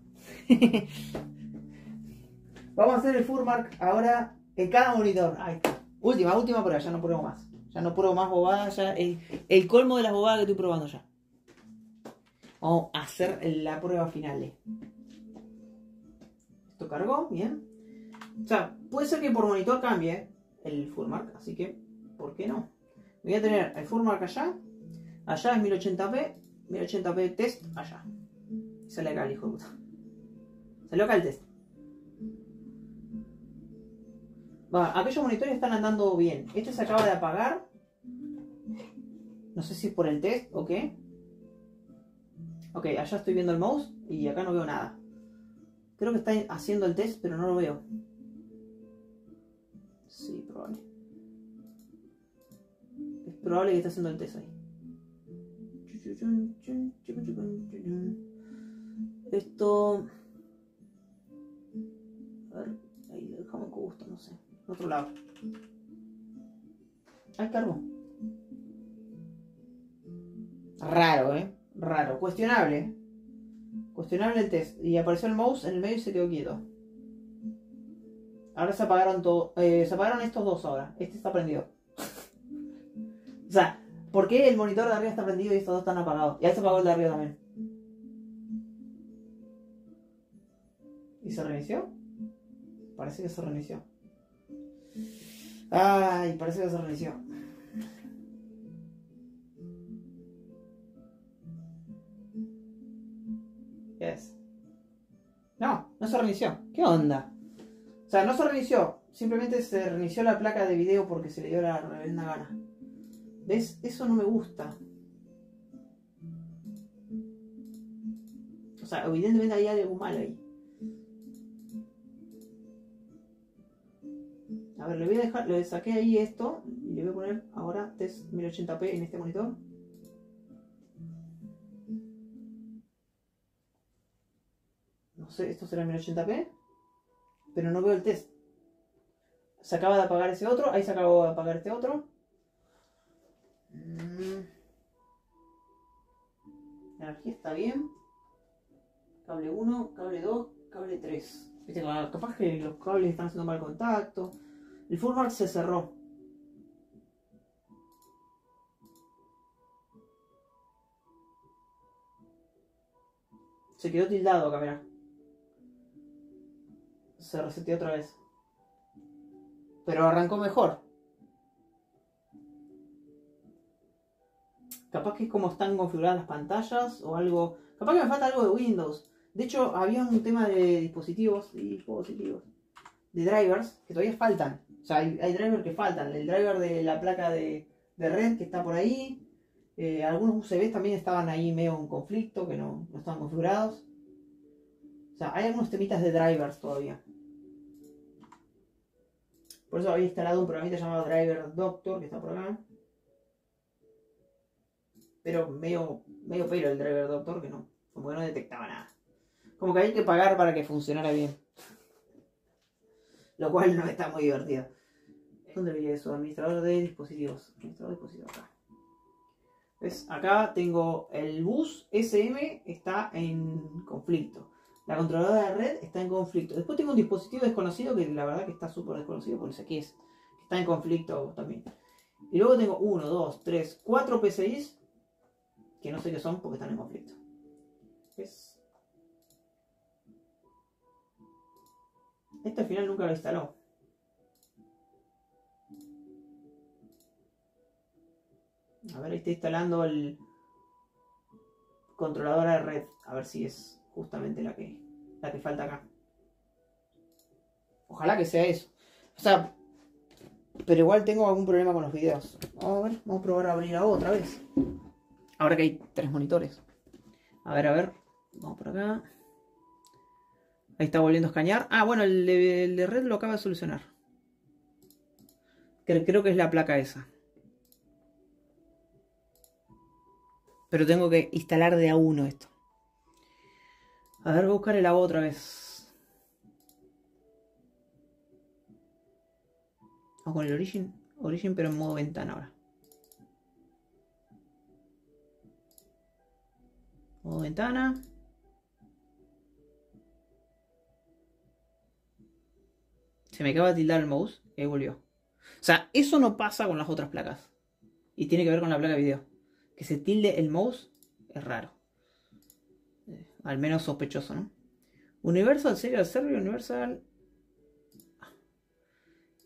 Vamos a hacer el FurMark ahora en cada monitor. Ahí está. Última, última prueba. Ya no pruebo más. Ya no pruebo más bobadas. Ya el, el colmo de las bobadas que estoy probando ya. Vamos a hacer la prueba final. Esto cargó. Bien. O sea, puede ser que por monitor cambie el FurMark. Así que, ¿por qué no? Voy a tener el FurMark allá. Allá es mil ochenta p. mil ochenta p test allá. Y sale acá el hijo de puta. Salió acá el test. Va, aquellos monitores están andando bien. Este se acaba de apagar. No sé si es por el test o qué. Ok, allá estoy viendo el mouse y acá no veo nada. Creo que está haciendo el test, pero no lo veo. Sí, probable. Probable que está haciendo el test ahí. Esto. A ver, ahí dejamos con gusto, no sé. Otro lado. Ahí cargo. Raro, eh. Raro. Cuestionable. Cuestionable el test. Y apareció el mouse en el medio y se quedó quieto. Ahora se apagaron todo. Eh, se apagaron estos dos ahora. Este está prendido. O sea, ¿por qué el monitor de arriba está prendido y estos dos están apagados? Y ahí se apagó el de arriba también. ¿Y se reinició? Parece que se reinició. Ay, parece que se reinició. Yes. No, no se reinició. ¿Qué onda? O sea, no se reinició. Simplemente se reinició la placa de video porque se le dio la reverenda gana. ¿Ves? Eso no me gusta. O sea, evidentemente hay algo mal ahí. A ver, le voy a dejar, le saqué ahí esto y le voy a poner ahora test mil ochenta p en este monitor. No sé, esto será mil ochenta p, pero no veo el test. Se acaba de apagar ese otro, ahí se acabó de apagar este otro. La energía está bien. Cable uno, cable dos, cable tres. Viste, capaz que los cables están haciendo mal contacto. El FurMark se cerró. Se quedó tildado acá, mirá. Se reseteó otra vez. Pero arrancó mejor. Capaz que es como están configuradas las pantallas o algo. Capaz que me falta algo de Windows. De hecho, había un tema de dispositivos. Dispositivos. De drivers que todavía faltan. O sea, hay, hay drivers que faltan. El driver de la placa de, de red que está por ahí. Eh, algunos U S Bs también estaban ahí medio en conflicto, que no, no estaban configurados. O sea, hay algunos temitas de drivers todavía. Por eso había instalado un programita llamado Driver Doctor, que está por acá. Pero medio, medio pelo el Driver Doctor, que no, como que no detectaba nada. Como que había que pagar para que funcionara bien. Lo cual no está muy divertido. ¿Dónde veía eso? Administrador de dispositivos. Administrador de dispositivos acá. ¿Ves? Acá tengo el bus S M, está en conflicto. La controladora de red está en conflicto. Después tengo un dispositivo desconocido que la verdad que está súper desconocido, porque no sé qué es. Está en conflicto también. Y luego tengo uno, dos, tres, cuatro P C Is que no sé qué son porque están en conflicto. ¿Ves? Este al final nunca lo instaló. A ver, ahí está instalando el controladora de red. A ver si es justamente la que, la que falta acá. Ojalá que sea eso. O sea, pero igual tengo algún problema con los videos. Vamos a ver, vamos a probar a abrir a otra vez. Ahora que hay tres monitores. A ver, a ver. Vamos por acá. Ahí está volviendo a escanear. Ah, bueno, el de, el de red lo acaba de solucionar. Creo, creo que es la placa esa. Pero tengo que instalar de a uno esto. A ver, voy a buscar el agua otra vez. O con el Origin. Origin, pero en modo ventana ahora. Modo ventana. Se me acaba de tildar el mouse. Y ahí volvió. O sea, eso no pasa con las otras placas. Y tiene que ver con la placa de video. Que se tilde el mouse es raro. Al menos sospechoso, ¿no? Universal, Serial Server, Universal...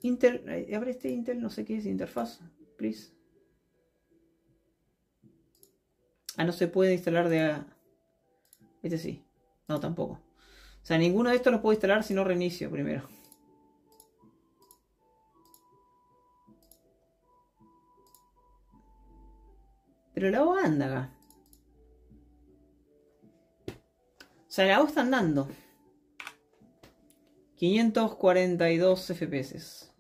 Intel... Abre este Intel, no sé qué es, interfaz, please. Ah, no se puede instalar de... Este sí. No, tampoco. O sea, ninguno de estos los puedo instalar si no reinicio primero. Pero la O anda acá. O sea, la O está andando. quinientos cuarenta y dos F P S.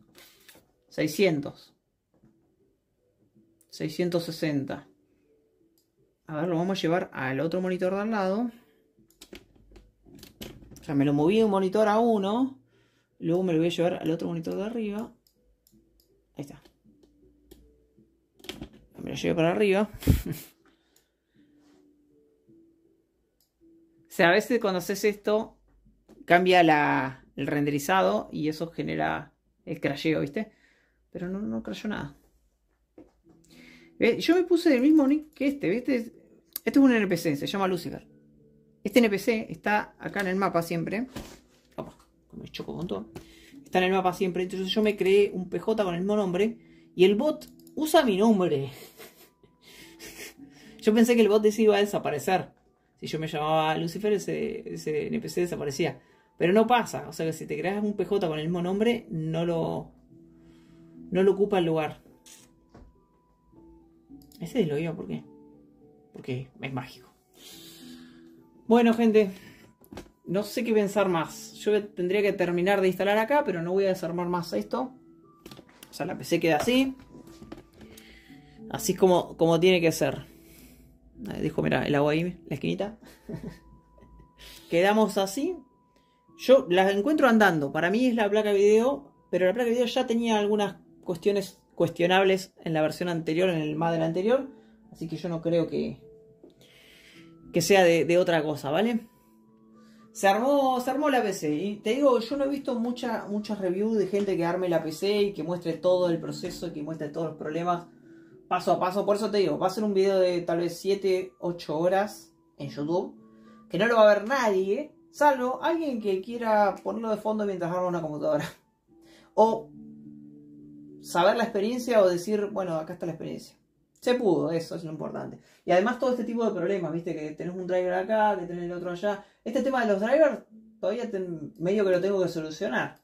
seiscientos. seiscientos sesenta. A ver, lo vamos a llevar al otro monitor de al lado. O sea, me lo moví de un monitor a uno. Luego me lo voy a llevar al otro monitor de arriba. Ahí está. Me lo llevo para arriba. O sea, a veces cuando haces esto, cambia la, el renderizado y eso genera el crasheo, ¿viste? Pero no, no crashó nada. ¿Ves? Yo me puse el mismo nick que este, ¿viste? Este es un N P C, se llama Lucifer. Este N P C está acá en el mapa siempre. Opa, me choco con todo. Está en el mapa siempre, entonces yo me creé un P J con el mismo nombre y el bot usa mi nombre. Yo pensé que el bot de ese iba a desaparecer. Y yo me llamaba Lucifer, ese, ese N P C desaparecía. Pero no pasa. O sea que si te creas un P J con el mismo nombre, no lo, no lo ocupa el lugar. Ese lo iba, ¿por qué? Porque es mágico. Bueno, gente, no sé qué pensar más. Yo tendría que terminar de instalar acá, pero no voy a desarmar más esto. O sea, la P C queda así. Así es como, como tiene que ser. Dijo, mira, el agua ahí, la esquinita. Quedamos así. Yo las encuentro andando. Para mí es la placa de video, pero la placa de video ya tenía algunas cuestiones cuestionables en la versión anterior, en el modelo anterior. Así que yo no creo que, que sea de, de otra cosa, ¿vale? Se armó, se armó la P C. Y te digo, yo no he visto muchas mucha reviews de gente que arme la P C y que muestre todo el proceso, que muestre todos los problemas paso a paso. Por eso te digo, va a ser un video de tal vez siete, ocho horas en YouTube, que no lo va a ver nadie, salvo alguien que quiera ponerlo de fondo mientras arma una computadora. O saber la experiencia o decir, bueno, acá está la experiencia. Se pudo, eso es lo importante. Y además todo este tipo de problemas, viste, que tenés un driver acá, que tenés el otro allá. Este tema de los drivers, todavía ten, medio que lo tengo que solucionar.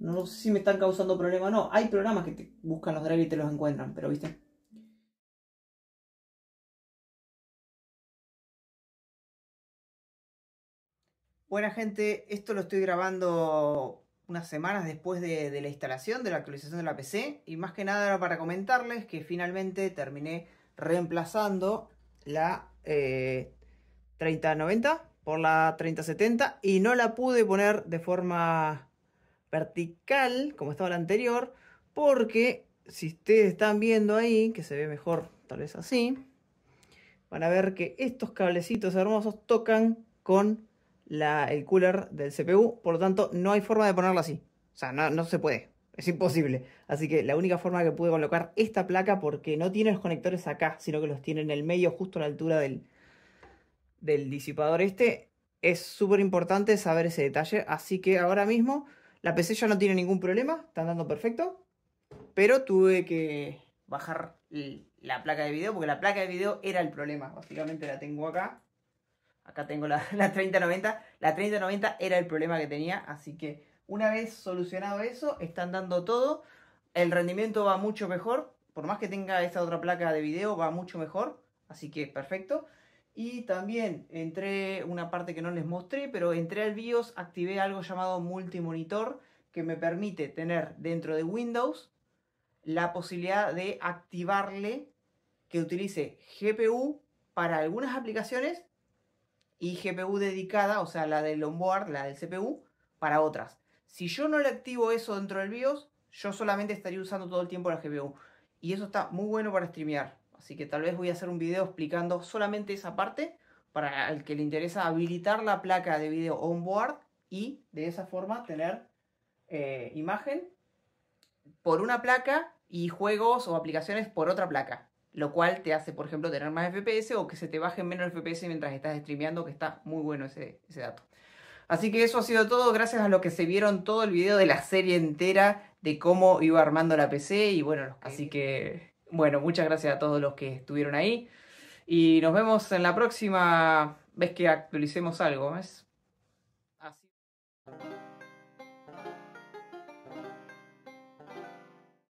No sé si me están causando problemas o no. Hay programas que te buscan los drivers y te los encuentran, pero viste. Buena gente, esto lo estoy grabando unas semanas después de, de la instalación, de la actualización de la P C, y más que nada era para comentarles que finalmente terminé reemplazando la eh, treinta noventa por la treinta setenta, y no la pude poner de forma vertical como estaba la anterior, porque si ustedes están viendo ahí, que se ve mejor tal vez así, van a ver que estos cablecitos hermosos tocan con La, el cooler del C P U, por lo tanto no hay forma de ponerlo así, o sea, no, no se puede, es imposible. Así que la única forma que pude colocar esta placa, porque no tiene los conectores acá, sino que los tiene en el medio, justo a la altura del, del disipador este, es súper importante saber ese detalle. Así que ahora mismo la P C ya no tiene ningún problema, está andando perfecto, pero tuve que bajar la placa de video, porque la placa de video era el problema, básicamente la tengo acá. Acá tengo la, la treinta noventa. La treinta noventa era el problema que tenía. Así que una vez solucionado eso, están dando todo. El rendimiento va mucho mejor. Por más que tenga esta otra placa de video, va mucho mejor. Así que perfecto. Y también entré, una parte que no les mostré, pero entré al BIOS, activé algo llamado multimonitor, que me permite tener dentro de Windows la posibilidad de activarle que utilice G P U para algunas aplicaciones y G P U dedicada, o sea, la del onboard, la del C P U, para otras. Si yo no le activo eso dentro del BIOS, yo solamente estaría usando todo el tiempo la G P U. Y eso está muy bueno para streamear. Así que tal vez voy a hacer un video explicando solamente esa parte, para el que le interesa habilitar la placa de video onboard y de esa forma tener eh, imagen por una placa y juegos o aplicaciones por otra placa. Lo cual te hace, por ejemplo, tener más F P S o que se te bajen menos F P S mientras estás streameando, que está muy bueno ese, ese dato. Así que eso ha sido todo. Gracias a los que se vieron todo el video de la serie entera de cómo iba armando la P C. Y bueno, los que... así que, bueno, muchas gracias a todos los que estuvieron ahí. Y nos vemos en la próxima vez que actualicemos algo. ¿Ves? Así.